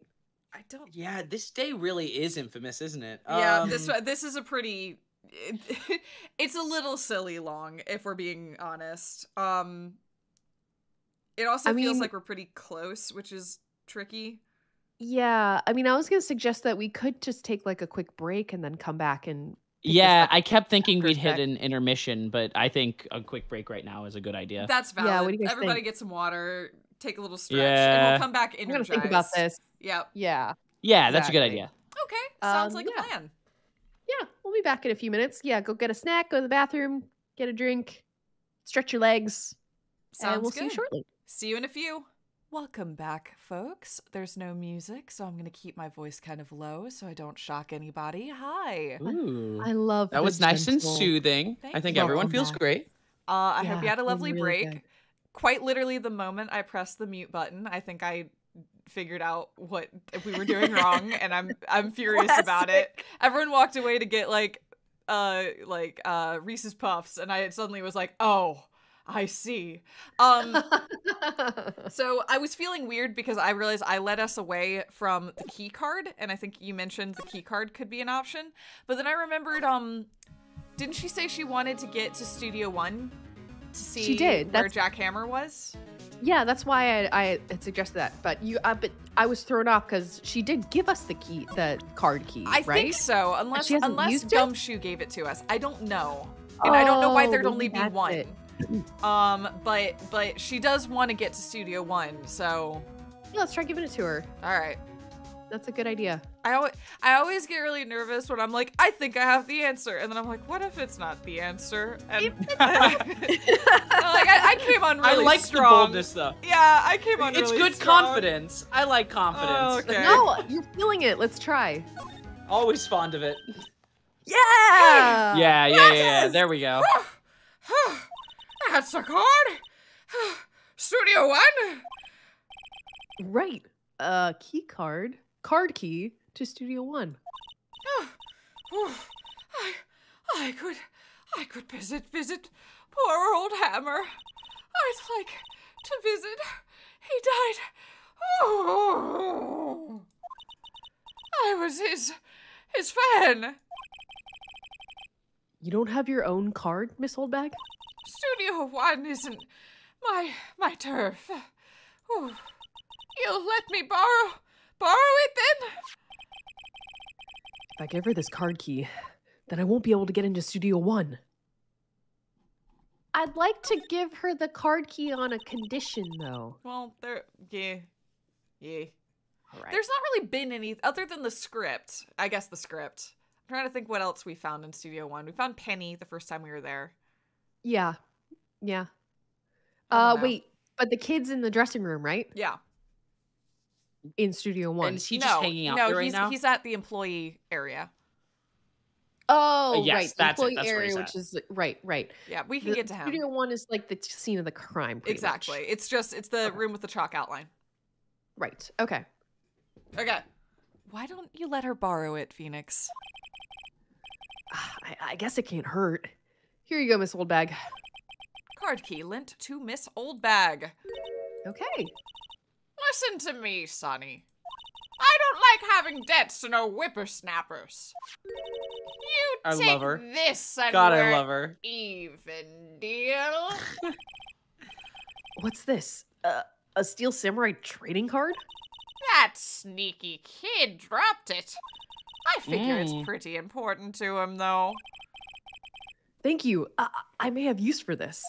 I don't. Yeah, this day really is infamous, isn't it? Yeah, this is a pretty. It's a little silly long, if we're being honest. It also feels like we're pretty close, which is tricky. Yeah, I mean, I was gonna suggest that we could just take like a quick break and then come back and. Yeah, I kept thinking we'd hit an intermission, but I think a quick break right now is a good idea. That's valid. Yeah, what do you guys think? Everybody get some water, take a little stretch, and we'll come back energized. I'm gonna think about this. Yep. Yeah. Yeah, that's a good idea. Okay. Sounds like a plan. Yeah, we'll be back in a few minutes. Yeah, go get a snack, go to the bathroom, get a drink, stretch your legs. Sounds good. See you shortly. See you in a few. Welcome back, folks. There's no music, so I'm going to keep my voice kind of low so I don't shock anybody. Hi. Ooh. I love that. That was nice and soothing. I think everyone feels great. I hope you had a lovely break. Good. Quite literally the moment I pressed the mute button, I think I figured out what we were doing wrong, and I'm furious about it. Everyone walked away to get like Reese's Puffs, and I suddenly was like, oh, I see. So I was feeling weird because I realized I led us away from the key card, and I think you mentioned the key card could be an option. But then I remembered, didn't she say she wanted to get to Studio One to see where Jack Hammer was? Yeah, that's why I had suggested that. But you, but I was thrown off because she did give us the key, the card key, right? I think so, unless Gumshoe gave it to us. I don't know, and I don't know why there'd only be one. It. But she does want to get to Studio One, so yeah, let's try giving it to her. All right, that's a good idea. I always get really nervous when I'm like, I think I have the answer, and then I'm like, what if it's not the answer? And I came on really strong. I like the boldness, though. Yeah, I came on really strong. It's good confidence. I like confidence. Okay. No, you're feeling it. Let's try. Always fond of it. Yeah. Yeah. There we go. That's a card. Studio One. Right. Key card. Card key to Studio One. I could visit poor old Hammer. I'd like to visit. He died. Oh, I was his fan. You don't have your own card, Miss Oldbag? Studio One isn't my turf. Ooh. You'll let me borrow it then? If I give her this card key, then I won't be able to get into Studio One. I'd like to give her the card key on a condition, though. Well, yeah. All right. There's not really been any other than the script. I guess the script. I'm trying to think what else we found in Studio One. We found Penny the first time we were there. Yeah. Wait, but the kid's in the dressing room, right? Yeah. In Studio One. And is he just hanging out there right now? No, he's at the employee area. Oh, yes, right. That's the employee area, which is right. Yeah, we can get to him. Studio One is like the scene of the crime. Exactly. Much. It's the room with the chalk outline. Right. Okay. Why don't you let her borrow it, Phoenix? I guess it can't hurt. Here you go, Miss Oldbag. Card key lent to Miss Oldbag. Okay. Listen to me, Sonny. I don't like having debts to no whippersnappers. You take this and we're even deal. What's this? A Steel Samurai trading card? That sneaky kid dropped it. I figure it's pretty important to him, though. Thank you. I may have use for this.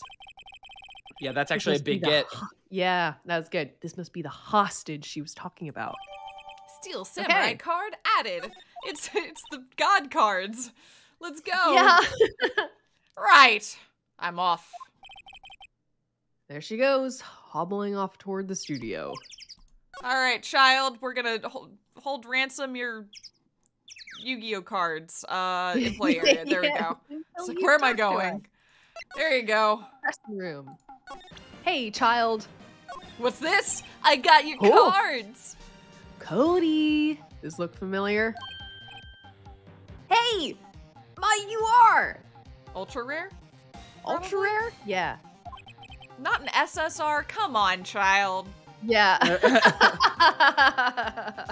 Yeah, that's actually a big get. Yeah, that was good. This must be the hostage she was talking about. Steel Samurai card added. It's the god cards. Let's go. Yeah. Right. I'm off. There she goes, hobbling off toward the studio. All right, child. We're going to hold ransom your Yu-Gi-Oh cards in play area. There we go. It's like, where am I going? There you go. Dressing room. Hey, child. What's this? I got your cards. Cody. Does look familiar? Hey, my UR. Ultra rare? Probably? Ultra rare? Yeah. Not an SSR. Come on, child. Yeah.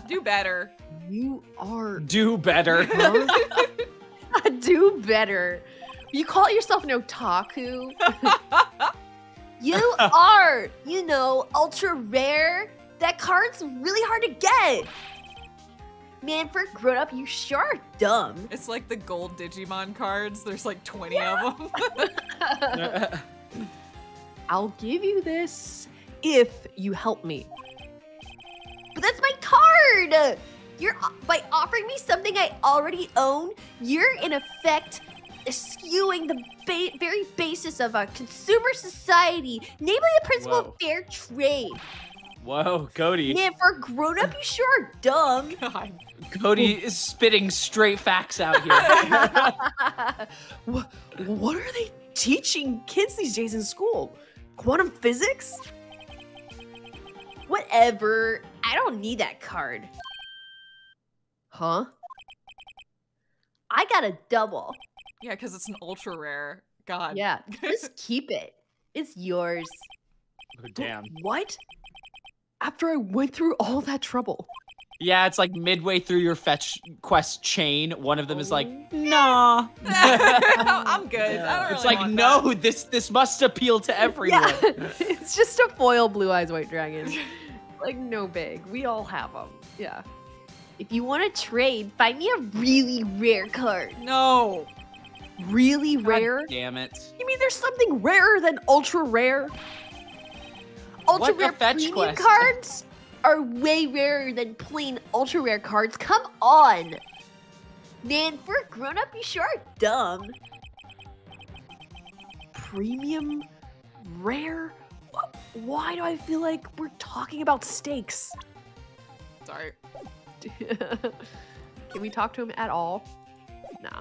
Do better. Do better. Huh? Do better. You call yourself an otaku? You are, ultra rare. That card's really hard to get. Man, for a grown up, you sure are dumb. It's like the gold Digimon cards. There's like 20 of them. I'll give you this if you help me. But that's my card. By offering me something I already own, you're in effect skewing the very basis of a consumer society, namely the principle of fair trade. Whoa, Cody. Man, for a grown-up, you sure are dumb. God. Cody is spitting straight facts out here. What are they teaching kids these days in school? Quantum physics? Whatever. I don't need that card. Huh? I got a double. Yeah, because it's an ultra rare. God. Yeah, just keep it. It's yours. Oh, damn. What? After I went through all that trouble. Yeah, it's like midway through your fetch quest chain, one of them is like, nah. I'm good. Yeah. I don't really want that. This must appeal to everyone. Yeah. It's just a foil blue eyes white dragon. Like, no big. We all have them. Yeah. If you want to trade, find me a really rare card. No. Really rare? God damn it. You mean there's something rarer than ultra rare? Ultra rare premium cards are way rarer than plain ultra rare cards. Come on. Man, for a grown-up, you sure are dumb. Premium rare? Why do I feel like we're talking about steaks? Sorry. Can we talk to him at all? Nah.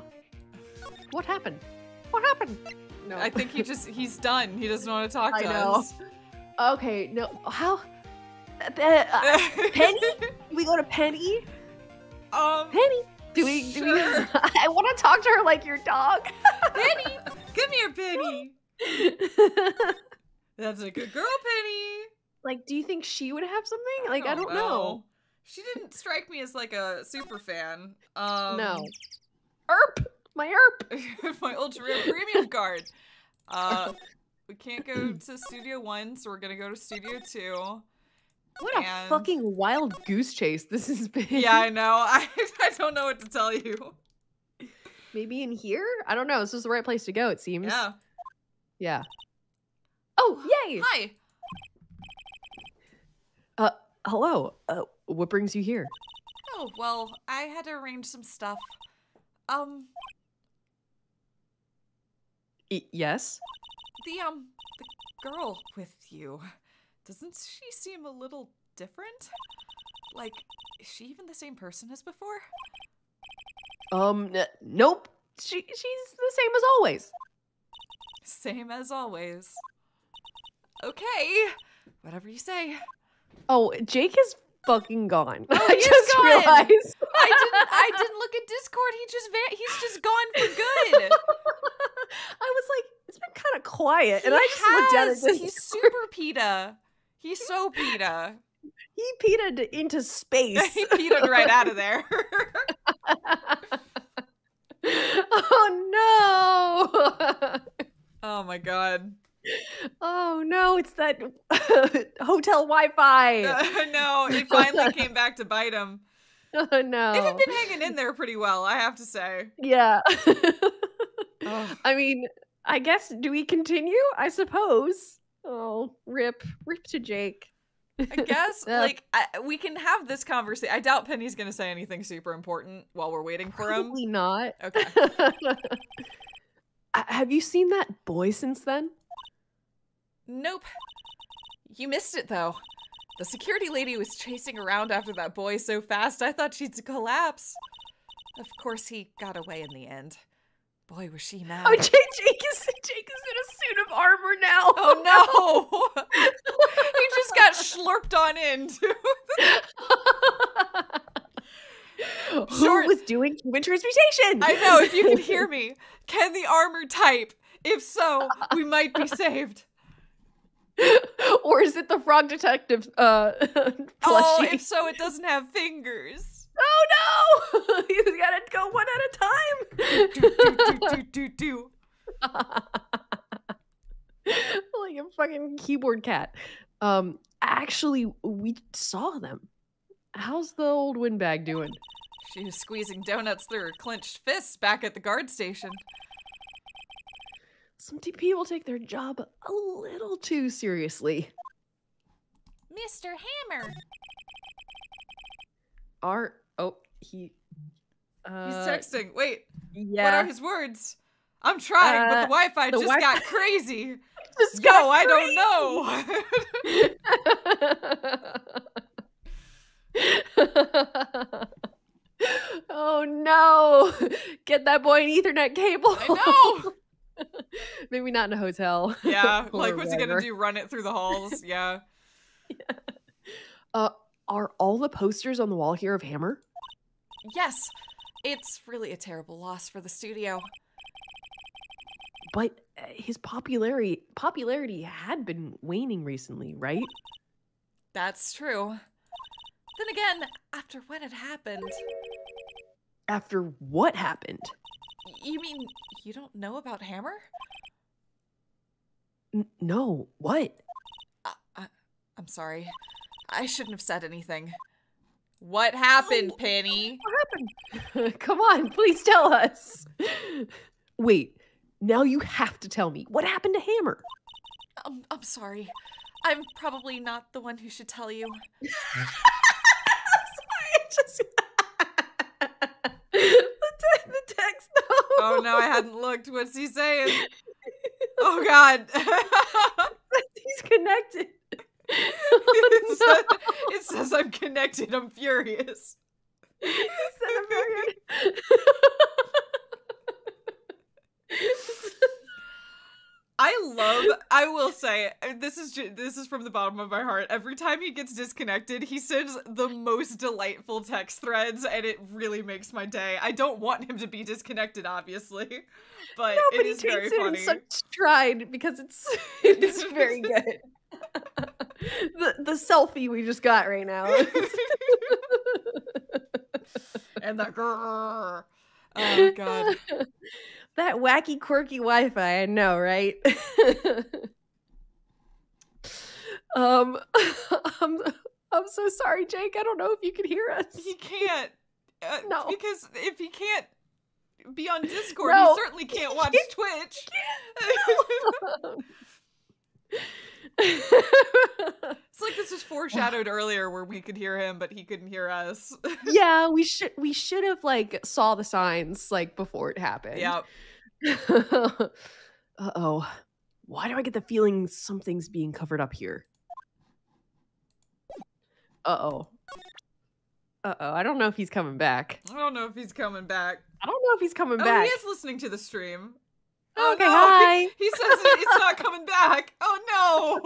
What happened? What happened? No. I think he just, he's done. He doesn't want to talk to us. Okay, no, how? Penny? Can we go to Penny? Penny? Do we? I want to talk to her like your dog. Penny! Come here, Penny! That's a good girl, Penny! Like, do you think she would have something? Like, I don't know. She didn't strike me as like a super fan. No. Erp! My ERP! My ultra rare premium card. We can't go to Studio 1, so we're gonna go to Studio 2. What a fucking wild goose chase this has been. Yeah, I know. I don't know what to tell you. Maybe in here? I don't know. This is the right place to go, it seems. Yeah. Yeah. Oh, yay! Hi! Hello. What brings you here? Oh, well, I had to arrange some stuff. Yes? The girl with you, doesn't she seem a little different? Like, is she even the same person as before? Nope. She's the same as always. Same as always. Okay. Whatever you say. Oh, Jake is fucking gone. Oh, I just realized. I didn't look at Discord. He's just gone for good. I was like, it's been kind of quiet, and I just looked at it. He's super PETA. He's so PETA. He PETA'd into space. He PETA'd right out of there. Oh no! Oh my god. Oh no, it's that hotel Wi-Fi. No, it finally came back to bite him. Oh no. They've been hanging in there pretty well, I have to say. Yeah. Oh. I mean, I guess, do we continue? I suppose. Oh, rip. Rip to Jake. I guess, like, we can have this conversation. I doubt Penny's going to say anything super important while we're waiting for him. Probably not. Okay. Have you seen that boy since then? Nope. You missed it, though. The security lady was chasing around after that boy so fast, I thought she'd collapse. Of course, he got away in the end. Boy, was she mad. Oh, Jake is in a suit of armor now. Oh, no. He just got slurped on in, too. Who was doing human transmutation? I know, if you can hear me. Can the armor type? If so, we might be saved. Or is it the frog detective plushie? Oh, if so, it doesn't have fingers. Oh no! You gotta go one at a time. Do. Like a fucking keyboard cat. Actually, we saw them. How's the old windbag doing? She was squeezing donuts through her clenched fists back at the guard station. Some people take their job a little too seriously. Mr. Hammer. He's texting. Wait. Yeah. What are his words? I'm trying, but the Wi-Fi got crazy. I don't know. Oh no. Get that boy an Ethernet cable. I know. Maybe not in a hotel. Yeah. Like what's he gonna do? Run it through the halls? Yeah. Yeah. Are all the posters on the wall here of Hammer? Yes. It's really a terrible loss for the studio. But his popularity had been waning recently, right? That's true. Then again, after what had happened... After what happened? You mean you don't know about Hammer? No, what? I'm sorry. I shouldn't have said anything. What happened, Penny? What happened? Come on, please tell us. Wait, now you have to tell me. What happened to Hammer? I'm sorry. I'm probably not the one who should tell you. I'm sorry, the text. No. Oh no, I hadn't looked. What's he saying? Oh God. He's connected. It says I'm connected. I'm furious. It said I'm furious. I will say, this is from the bottom of my heart. Every time he gets disconnected, he sends the most delightful text threads, and it really makes my day. I don't want him to be disconnected, obviously, but no, but it is very funny. He takes it in such stride because it's very good. The selfie we just got right now. And the grrr. Oh God. That wacky, quirky Wi-Fi, I know, right? I'm so sorry, Jake. I don't know if you can hear us. He can't. No. Because if he can't be on Discord, no. He certainly can't watch Twitch. It's like this was foreshadowed earlier where we could hear him but he couldn't hear us. Yeah, we should have like saw the signs like before it happened. Yep. Uh-oh. Why do I get the feeling something's being covered up here? Uh-oh. Uh-oh. I don't know if he's coming back. I don't know if he's coming back. I don't know if he's coming back. Oh, he is listening to the stream. Oh, okay, no. Hi. He says it's not coming back. Oh, no.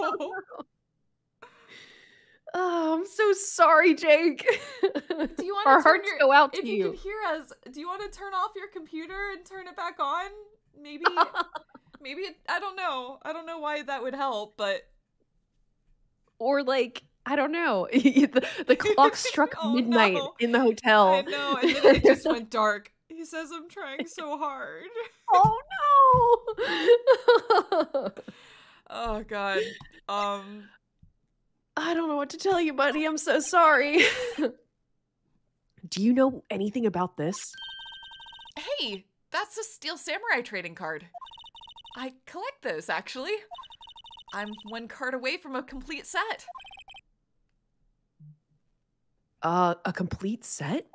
Oh, I'm so sorry, Jake. Do you want our hearts go out to you. If you can hear us, do you want to turn off your computer and turn it back on? Maybe, maybe it, I don't know. I don't know why that would help, but... Or like... I don't know. The clock struck midnight in the hotel. I know, and then it just went dark. He says I'm trying so hard. Oh no! Oh God. I don't know what to tell you, buddy. I'm so sorry. Do you know anything about this? Hey, that's a Steel Samurai trading card. I collect those, actually. I'm one card away from a complete set. A complete set?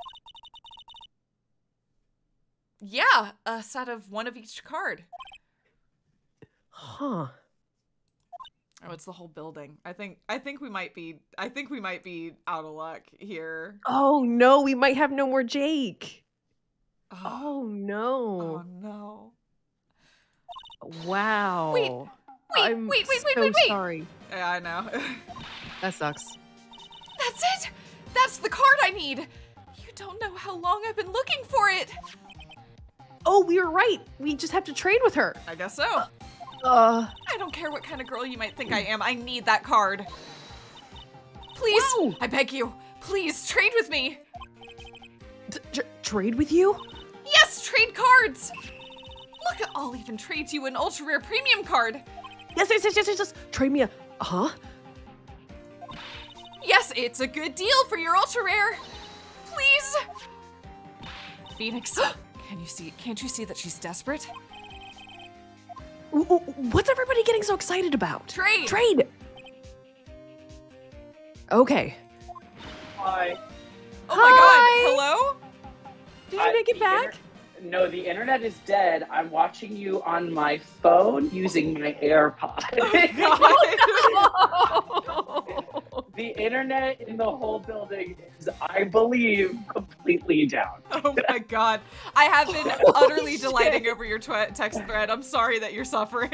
Yeah, a set of one of each card. Huh. Oh, it's the whole building. I think we might be out of luck here. Oh no, we might have no more Jake. Oh no. Oh no. Wow. Wait, sorry. Yeah, I know. That sucks. That's it! That's the card I need! You don't know how long I've been looking for it! Oh, we were right! We just have to trade with her! I guess so. I don't care what kind of girl you might think I am, I need that card. Please, wow. I beg you, please trade with me! Trade with you? Yes, trade cards! Look, I'll even trade you an ultra-rare premium card! Yes, trade me a... Huh? Yes, it's a good deal for your ultra rare. Please. Phoenix, can't you see that she's desperate? What's everybody getting so excited about? Trade. Okay. Hi. Oh my God. Hello? Did you make it back? No, the internet is dead. I'm watching you on my phone using my AirPod. Oh, no. The internet in the whole building is, I believe, completely down. Oh my God. I have been utterly delighting over your text thread. I'm sorry that you're suffering.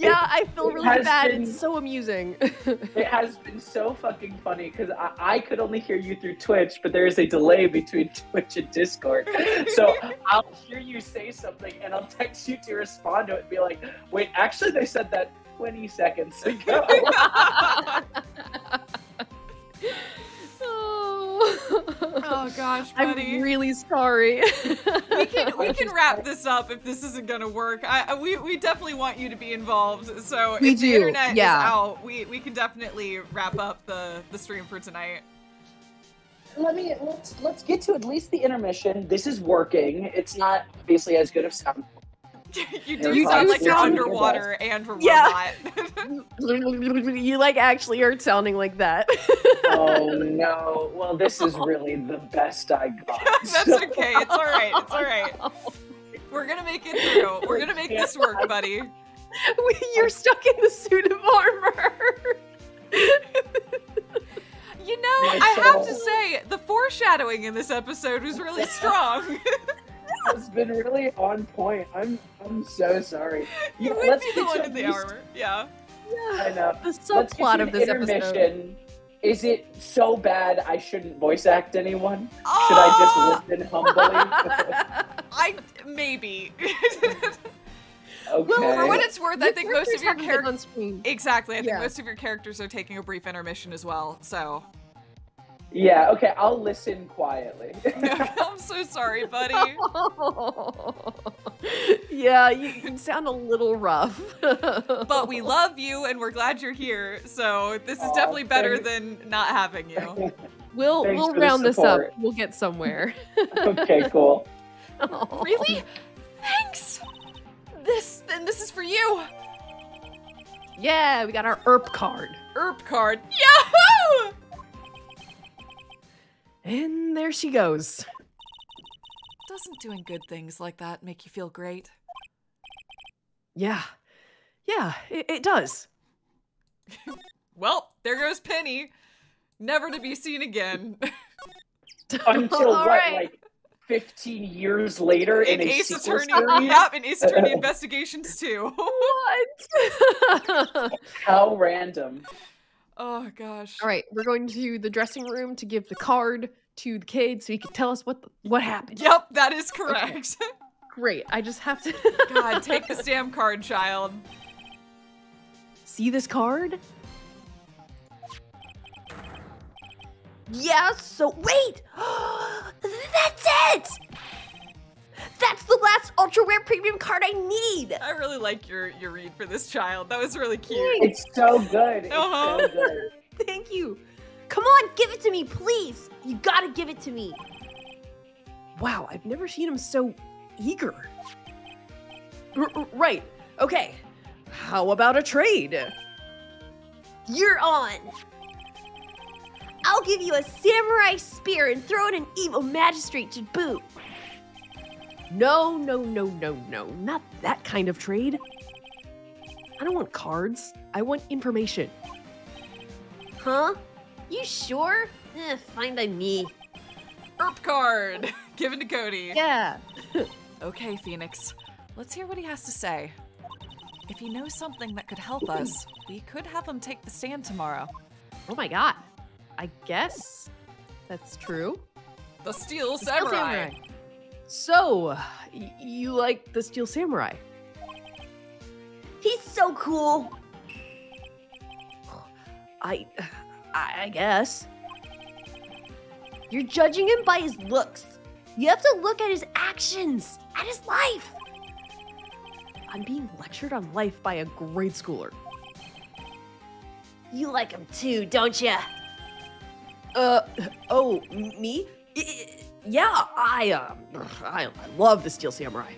Yeah, I feel really bad. It's so amusing. It has been so fucking funny because I could only hear you through Twitch, but there is a delay between Twitch and Discord. So I'll hear you say something and I'll text you to respond to it and be like, wait, actually they said that 20 seconds ago. Oh gosh, buddy. I'm really sorry. we can wrap this up if this isn't gonna work. We definitely want you to be involved. So we if do. The internet yeah. is out, we can definitely wrap up the stream for tonight. Let's get to at least the intermission. This is working. It's not obviously as good of sound. You do you sound like you're underwater and a robot. You like actually are sounding like that. Oh no. Well, this is really the best I got. That's okay. It's all right. It's all right. We're going to make it through. We're going to make this work, buddy. You're stuck in the suit of armor. You know, I have to say, the foreshadowing in this episode was really strong. It's been really on point. I'm so sorry. You would be the one in the armor. Yeah. Yeah. I know. The subplot of this episode. Is it so bad I shouldn't voice act anyone? Oh! Should I just listen humbly? Maybe. Okay. Well, for what it's worth, I think most of your characters exactly. I think most of your characters are taking a brief intermission as well. So. Yeah, okay, I'll listen quietly. I'm so sorry, buddy. Oh. Yeah, you sound a little rough. But we love you, and we're glad you're here, so this is definitely better than not having you. We'll round this up. We'll get somewhere. Okay, cool. Oh. Really? Thanks! This is for you! Yeah, we got our ERP card. ERP card. Yahoo! And there she goes. Doesn't doing good things like that make you feel great? Yeah. Yeah, it does. Well, there goes Penny. Never to be seen again. Until what, right. like 15 years later in Ace Attorney? Yep, in Ace Attorney Investigations 2. What? How random. Oh, gosh. All right, we're going to the dressing room to give the card to the kid so he can tell us what happened. Yep, that is correct. Okay. Great, I just have to... God, take this damn card, child. See this card? Yeah, so... Wait! That's it! That's the last ultra rare premium card I need. I really like your read for this child. That was really cute. It's so good. It's so good. Thank you. Come on, give it to me, please. You gotta give it to me. Wow, I've never seen him so eager. Right. Okay. How about a trade? You're on. I'll give you a samurai spear and throw it an evil magistrate to boot. No, no, no, no, no. Not that kind of trade. I don't want cards. I want information. Huh? You sure? Fine by me. ERP card! Given to Cody. Yeah. Okay, Phoenix. Let's hear what he has to say. If he knows something that could help us, we could have him take the stand tomorrow. Oh my god. I guess that's true. The Steel Samurai. So, you like the Steel Samurai? He's so cool. I guess. You're judging him by his looks. You have to look at his actions, at his life. I'm being lectured on life by a grade schooler. You like him too, don't ya? Oh, me? Yeah, I love the Steel Samurai.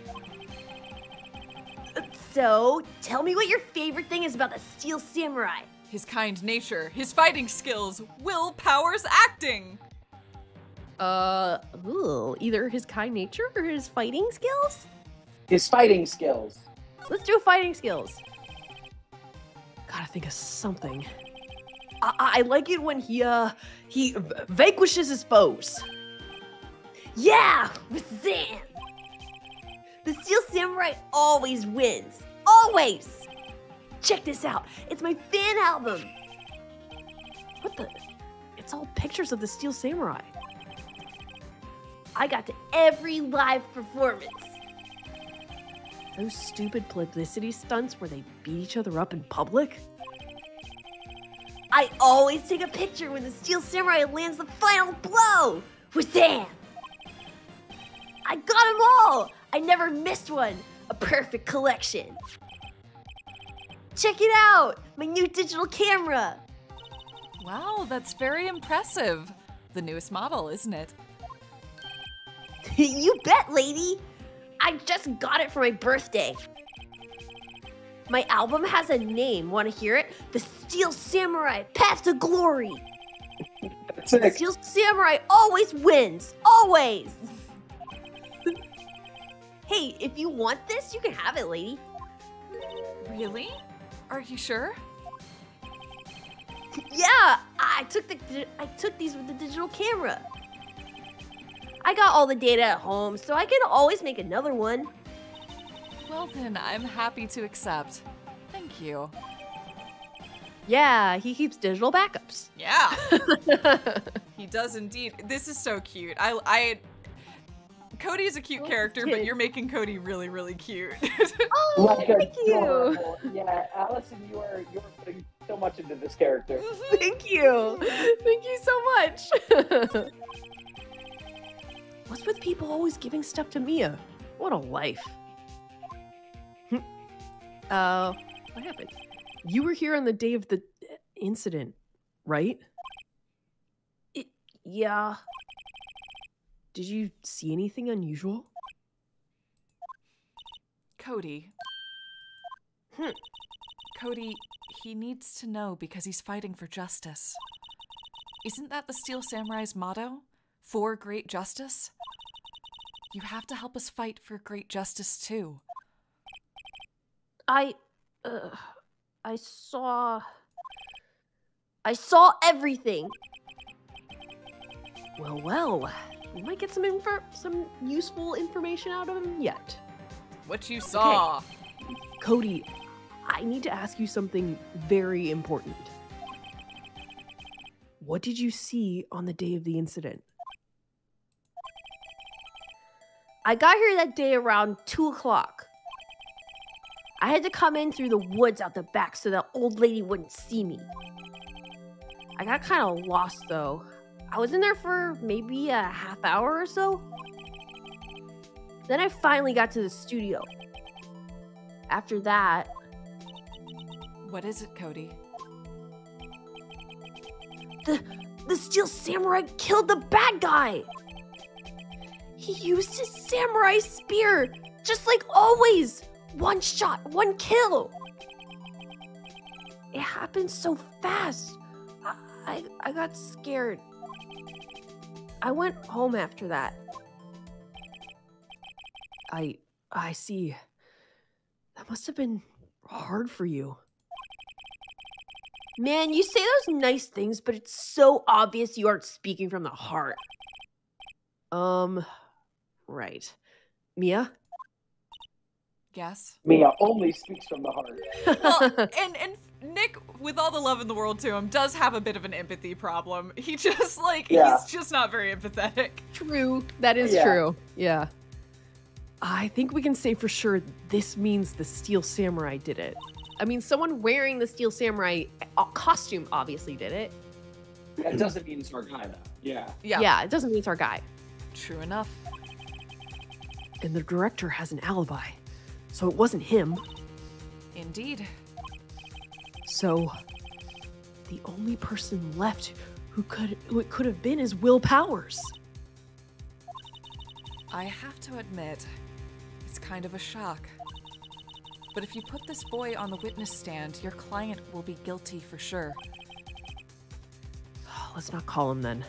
So, tell me what your favorite thing is about the Steel Samurai. His kind nature, his fighting skills, Will Powers acting. Either his kind nature or his fighting skills? His fighting skills. Let's do fighting skills. Gotta think of something. I like it when he vanquishes his foes. Yeah! With Zan! The Steel Samurai always wins. Always! Check this out. It's my fan album. What the? It's all pictures of the Steel Samurai. I got to every live performance. Those stupid publicity stunts where they beat each other up in public. I always take a picture when the Steel Samurai lands the final blow. Wazam! I got them all. I never missed one. A perfect collection. Check it out! My new digital camera! Wow, that's very impressive. The newest model, isn't it? You bet, lady! I just got it for my birthday. My album has a name. Want to hear it? The Steel Samurai Path to Glory! That's sick. The Steel Samurai always wins! Always! Hey, if you want this, you can have it, lady. Really? Are you sure? Yeah, I took these with the digital camera. I got all the data at home, so I can always make another one. Well then, I'm happy to accept. Thank you. Yeah, he keeps digital backups. Yeah. He does indeed. This is so cute. Cody is a cute character, but you're making Cody really, really cute. Oh, like thank you. Yeah, Allison, you are putting so much into this character. Thank you. Thank you so much. What's with people always giving stuff to Mia? What a life. What happened? You were here on the day of the incident, right? Yeah. Did you see anything unusual? Cody. Cody, he needs to know because he's fighting for justice. Isn't that the Steel Samurai's motto? For great justice? You have to help us fight for great justice too. I saw everything. Well, well. We might get some useful information out of him yet. What you saw. Okay. Cody, I need to ask you something very important. What did you see on the day of the incident? I got here that day around 2 o'clock. I had to come in through the woods out the back so that old lady wouldn't see me. I got kind of lost though. I was in there for maybe a half hour or so. Then I finally got to the studio. After that... What is it, Cody? The Steel Samurai killed the bad guy! He used his samurai spear, just like always! One shot, one kill! It happened so fast. I got scared. I went home after that. I see. That must have been hard for you. Man, you say those nice things, but it's so obvious you aren't speaking from the heart. Right. Mia? Yes? Mia only speaks from the heart. Well, and Nick, with all the love in the world to him, does have a bit of an empathy problem. He just, like, he's just not very empathetic. True. That is true. Yeah. I think we can say for sure this means the Steel Samurai did it. I mean, someone wearing the Steel Samurai costume obviously did it. That doesn't mean it's our guy, though. Yeah. Yeah, it doesn't mean it's our guy. True enough. And the director has an alibi, so it wasn't him. Indeed. So, the only person left who it could have been is Will Powers. I have to admit, it's kind of a shock. But if you put this boy on the witness stand, your client will be guilty for sure. Let's not call him then.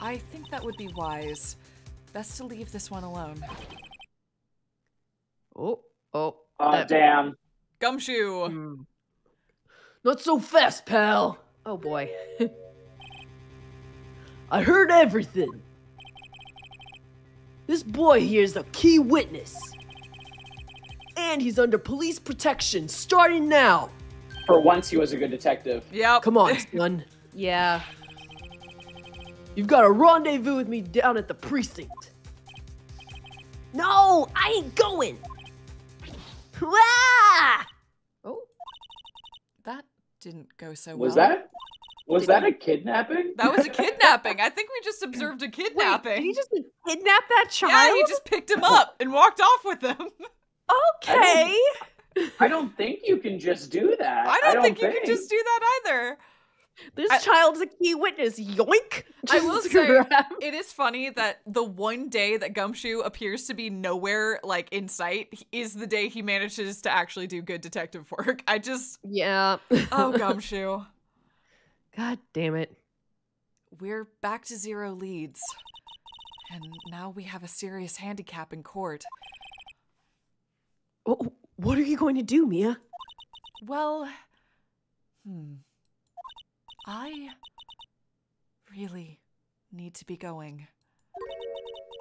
I think that would be wise. Best to leave this one alone. Oh, damn. Gumshoe. Not so fast, pal. Oh, boy. I heard everything. This boy here is the key witness. and he's under police protection starting now. For once, he was a good detective. Yep. Come on, son. Yeah. You've got a rendezvous with me down at the precinct. No, I ain't going. Wah! Oh, that didn't go so well. Was that a kidnapping? That was a kidnapping. I think we just observed a kidnapping. Wait, did he just kidnap that child? Yeah, he just picked him up and walked off with him. Okay. I don't think you can just do that. I don't think you can just do that either. This child's a key witness. Yoink! I will say, it is funny that the one day that Gumshoe appears to be nowhere, like, in sight, is the day he manages to actually do good detective work. I just... Yeah. Oh, Gumshoe. God damn it. We're back to 0 leads. And now we have a serious handicap in court. Oh, what are you going to do, Mia? Well... I really need to be going.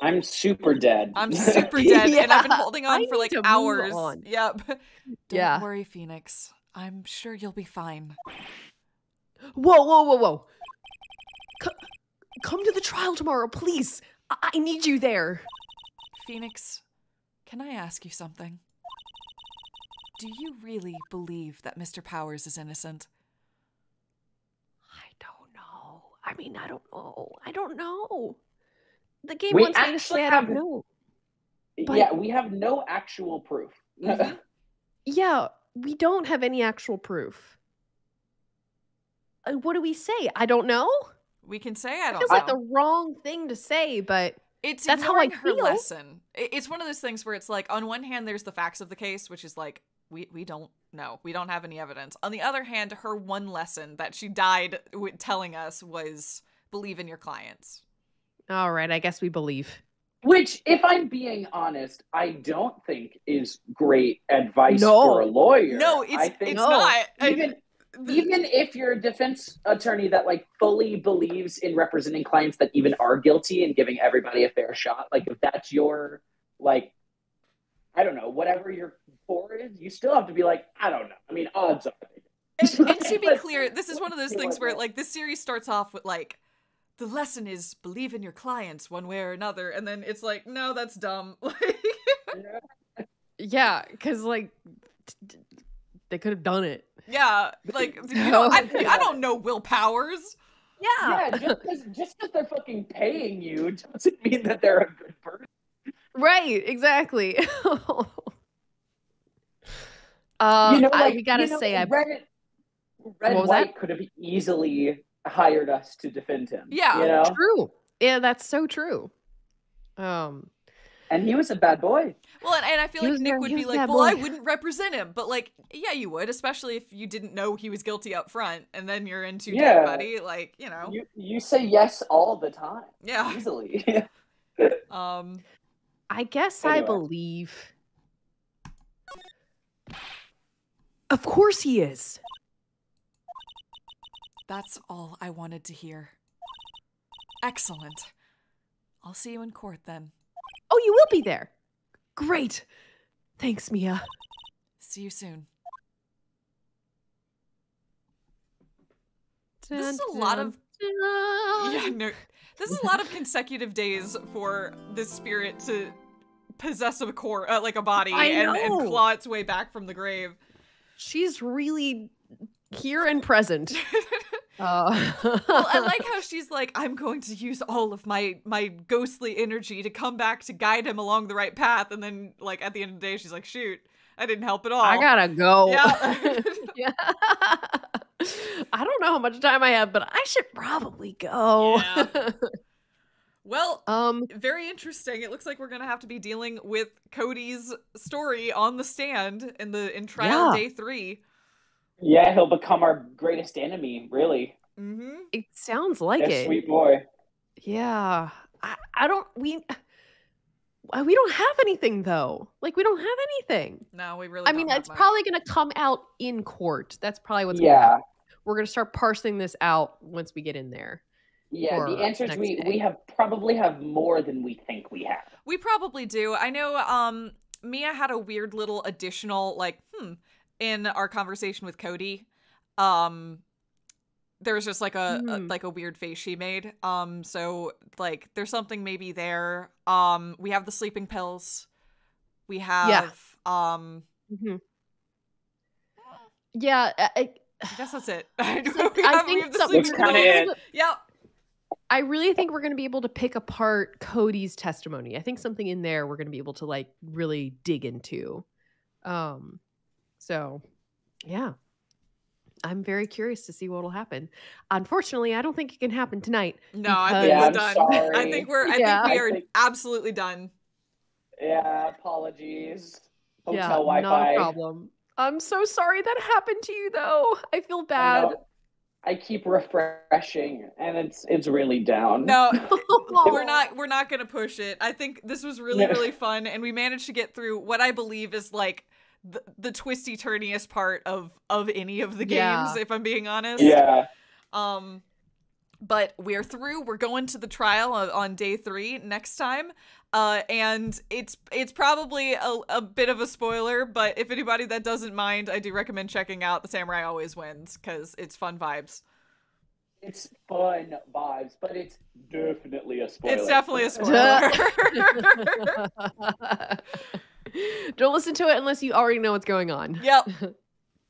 I'm super dead. I'm super dead, yeah, and I've been holding on for like hours. Yep. Don't worry, Phoenix. I'm sure you'll be fine. Whoa, whoa, whoa, whoa. Come to the trial tomorrow, please. I need you there. Phoenix, can I ask you something? Do you really believe that Mr. Powers is innocent? I mean, I don't know. I don't know. The game wants me to say I don't know. Yeah, we have no actual proof. Yeah, we don't have any actual proof. What do we say? I don't know? We can say I don't know. It's like the wrong thing to say, but it's that's how I feel. Lesson. It's one of those things where it's like, on one hand, there's the facts of the case, which is like, we don't know. We don't have any evidence. On the other hand, her one lesson that she died telling us was believe in your clients. All right, I guess we believe. Which, if I'm being honest, I don't think is great advice for a lawyer. No, it's not. Even if you're a defense attorney that like fully believes in representing clients that even are guilty and giving everybody a fair shot, like if that's your like, I don't know, whatever your core is, you still have to be like, I don't know. I mean, odds are. And to be clear, this is one of those things where, like, this series starts off with, like, the lesson is believe in your clients one way or another, and then it's like, no, that's dumb. Yeah, because, like, they could have done it. Yeah, like, you know, I don't know Will Powers. Yeah. Yeah, just because they're fucking paying you doesn't mean that they're a good person. Right, exactly. We gotta say, Red White could have easily hired us to defend him. Yeah, you know? True. Yeah, that's so true. And he was a bad boy. Well, and I feel like Nick would be like, well, I wouldn't represent him. But like, yeah, you would, especially if you didn't know he was guilty up front. And then you're into dead buddy, like, you know. You say yes all the time. Yeah. Easily. I guess anyway. I believe. Of course he is. That's all I wanted to hear. Excellent. I'll see you in court then. Oh, you will be there. Great. Thanks, Mia. See you soon. This is a lot of... Yeah, no. This is a lot of consecutive days for this spirit to possess a core, like a body, and claw its way back from the grave. She's really here and present. Well, I like how she's like, I'm going to use all of my ghostly energy to come back to guide him along the right path, and then like at the end of the day, she's like, shoot, I didn't help at all. I gotta go. Yeah. Yeah. I don't know how much time I have, but I should probably go. Yeah. Well, very interesting. It looks like we're going to have to be dealing with Cody's story on the stand in trial day 3. Yeah, he'll become our greatest enemy, really. Mm-hmm. It sounds like it. Sweet boy. Yeah. We don't have anything though. Like we don't have anything. No, we really. I mean, it's probably going to come out in court. That's probably what's going to happen. We're going to start parsing this out once we get in there. Yeah, the answer is we probably have more than we think we have. We probably do. I know Mia had a weird little additional, like, in our conversation with Cody. There was just like a weird face she made. So like there's something maybe there. We have the sleeping pills. We have I guess that's it. Yeah. I really think we're going to be able to pick apart Cody's testimony. I think something in there we're going to be able to like really dig into. So yeah. I'm very curious to see what will happen. Unfortunately, I don't think it can happen tonight. No, I think it's done. Sorry. I think we're. I think we are absolutely done. Yeah, apologies. Hotel Wi-Fi. Not a problem. I'm so sorry that happened to you, though. I feel bad. I keep refreshing, and it's really down. No, we're not gonna push it. I think this was really fun, and we managed to get through what I believe is like. The twisty-turniest part of any of the games, if I'm being honest. Yeah. But we're through. We're going to the trial on day 3 next time. And it's probably a bit of a spoiler, but if anybody that doesn't mind, I do recommend checking out The Samurai Always Wins, because it's fun vibes. It's fun vibes, but it's definitely a spoiler. It's definitely a spoiler. Don't listen to it unless you already know what's going on. Yep.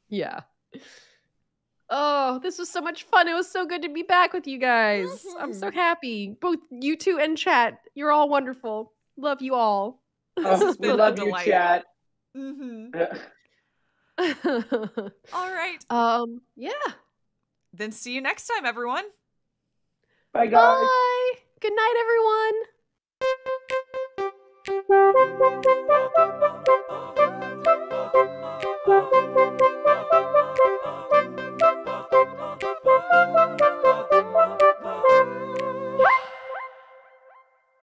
Yeah. Oh, this was so much fun. It was so good to be back with you guys. I'm so happy. Both you two and chat. You're all wonderful. Love you all. Oh, we love you, chat. All right. Yeah. Then see you next time, everyone. Bye, guys. Bye. Good night, everyone. Thank you.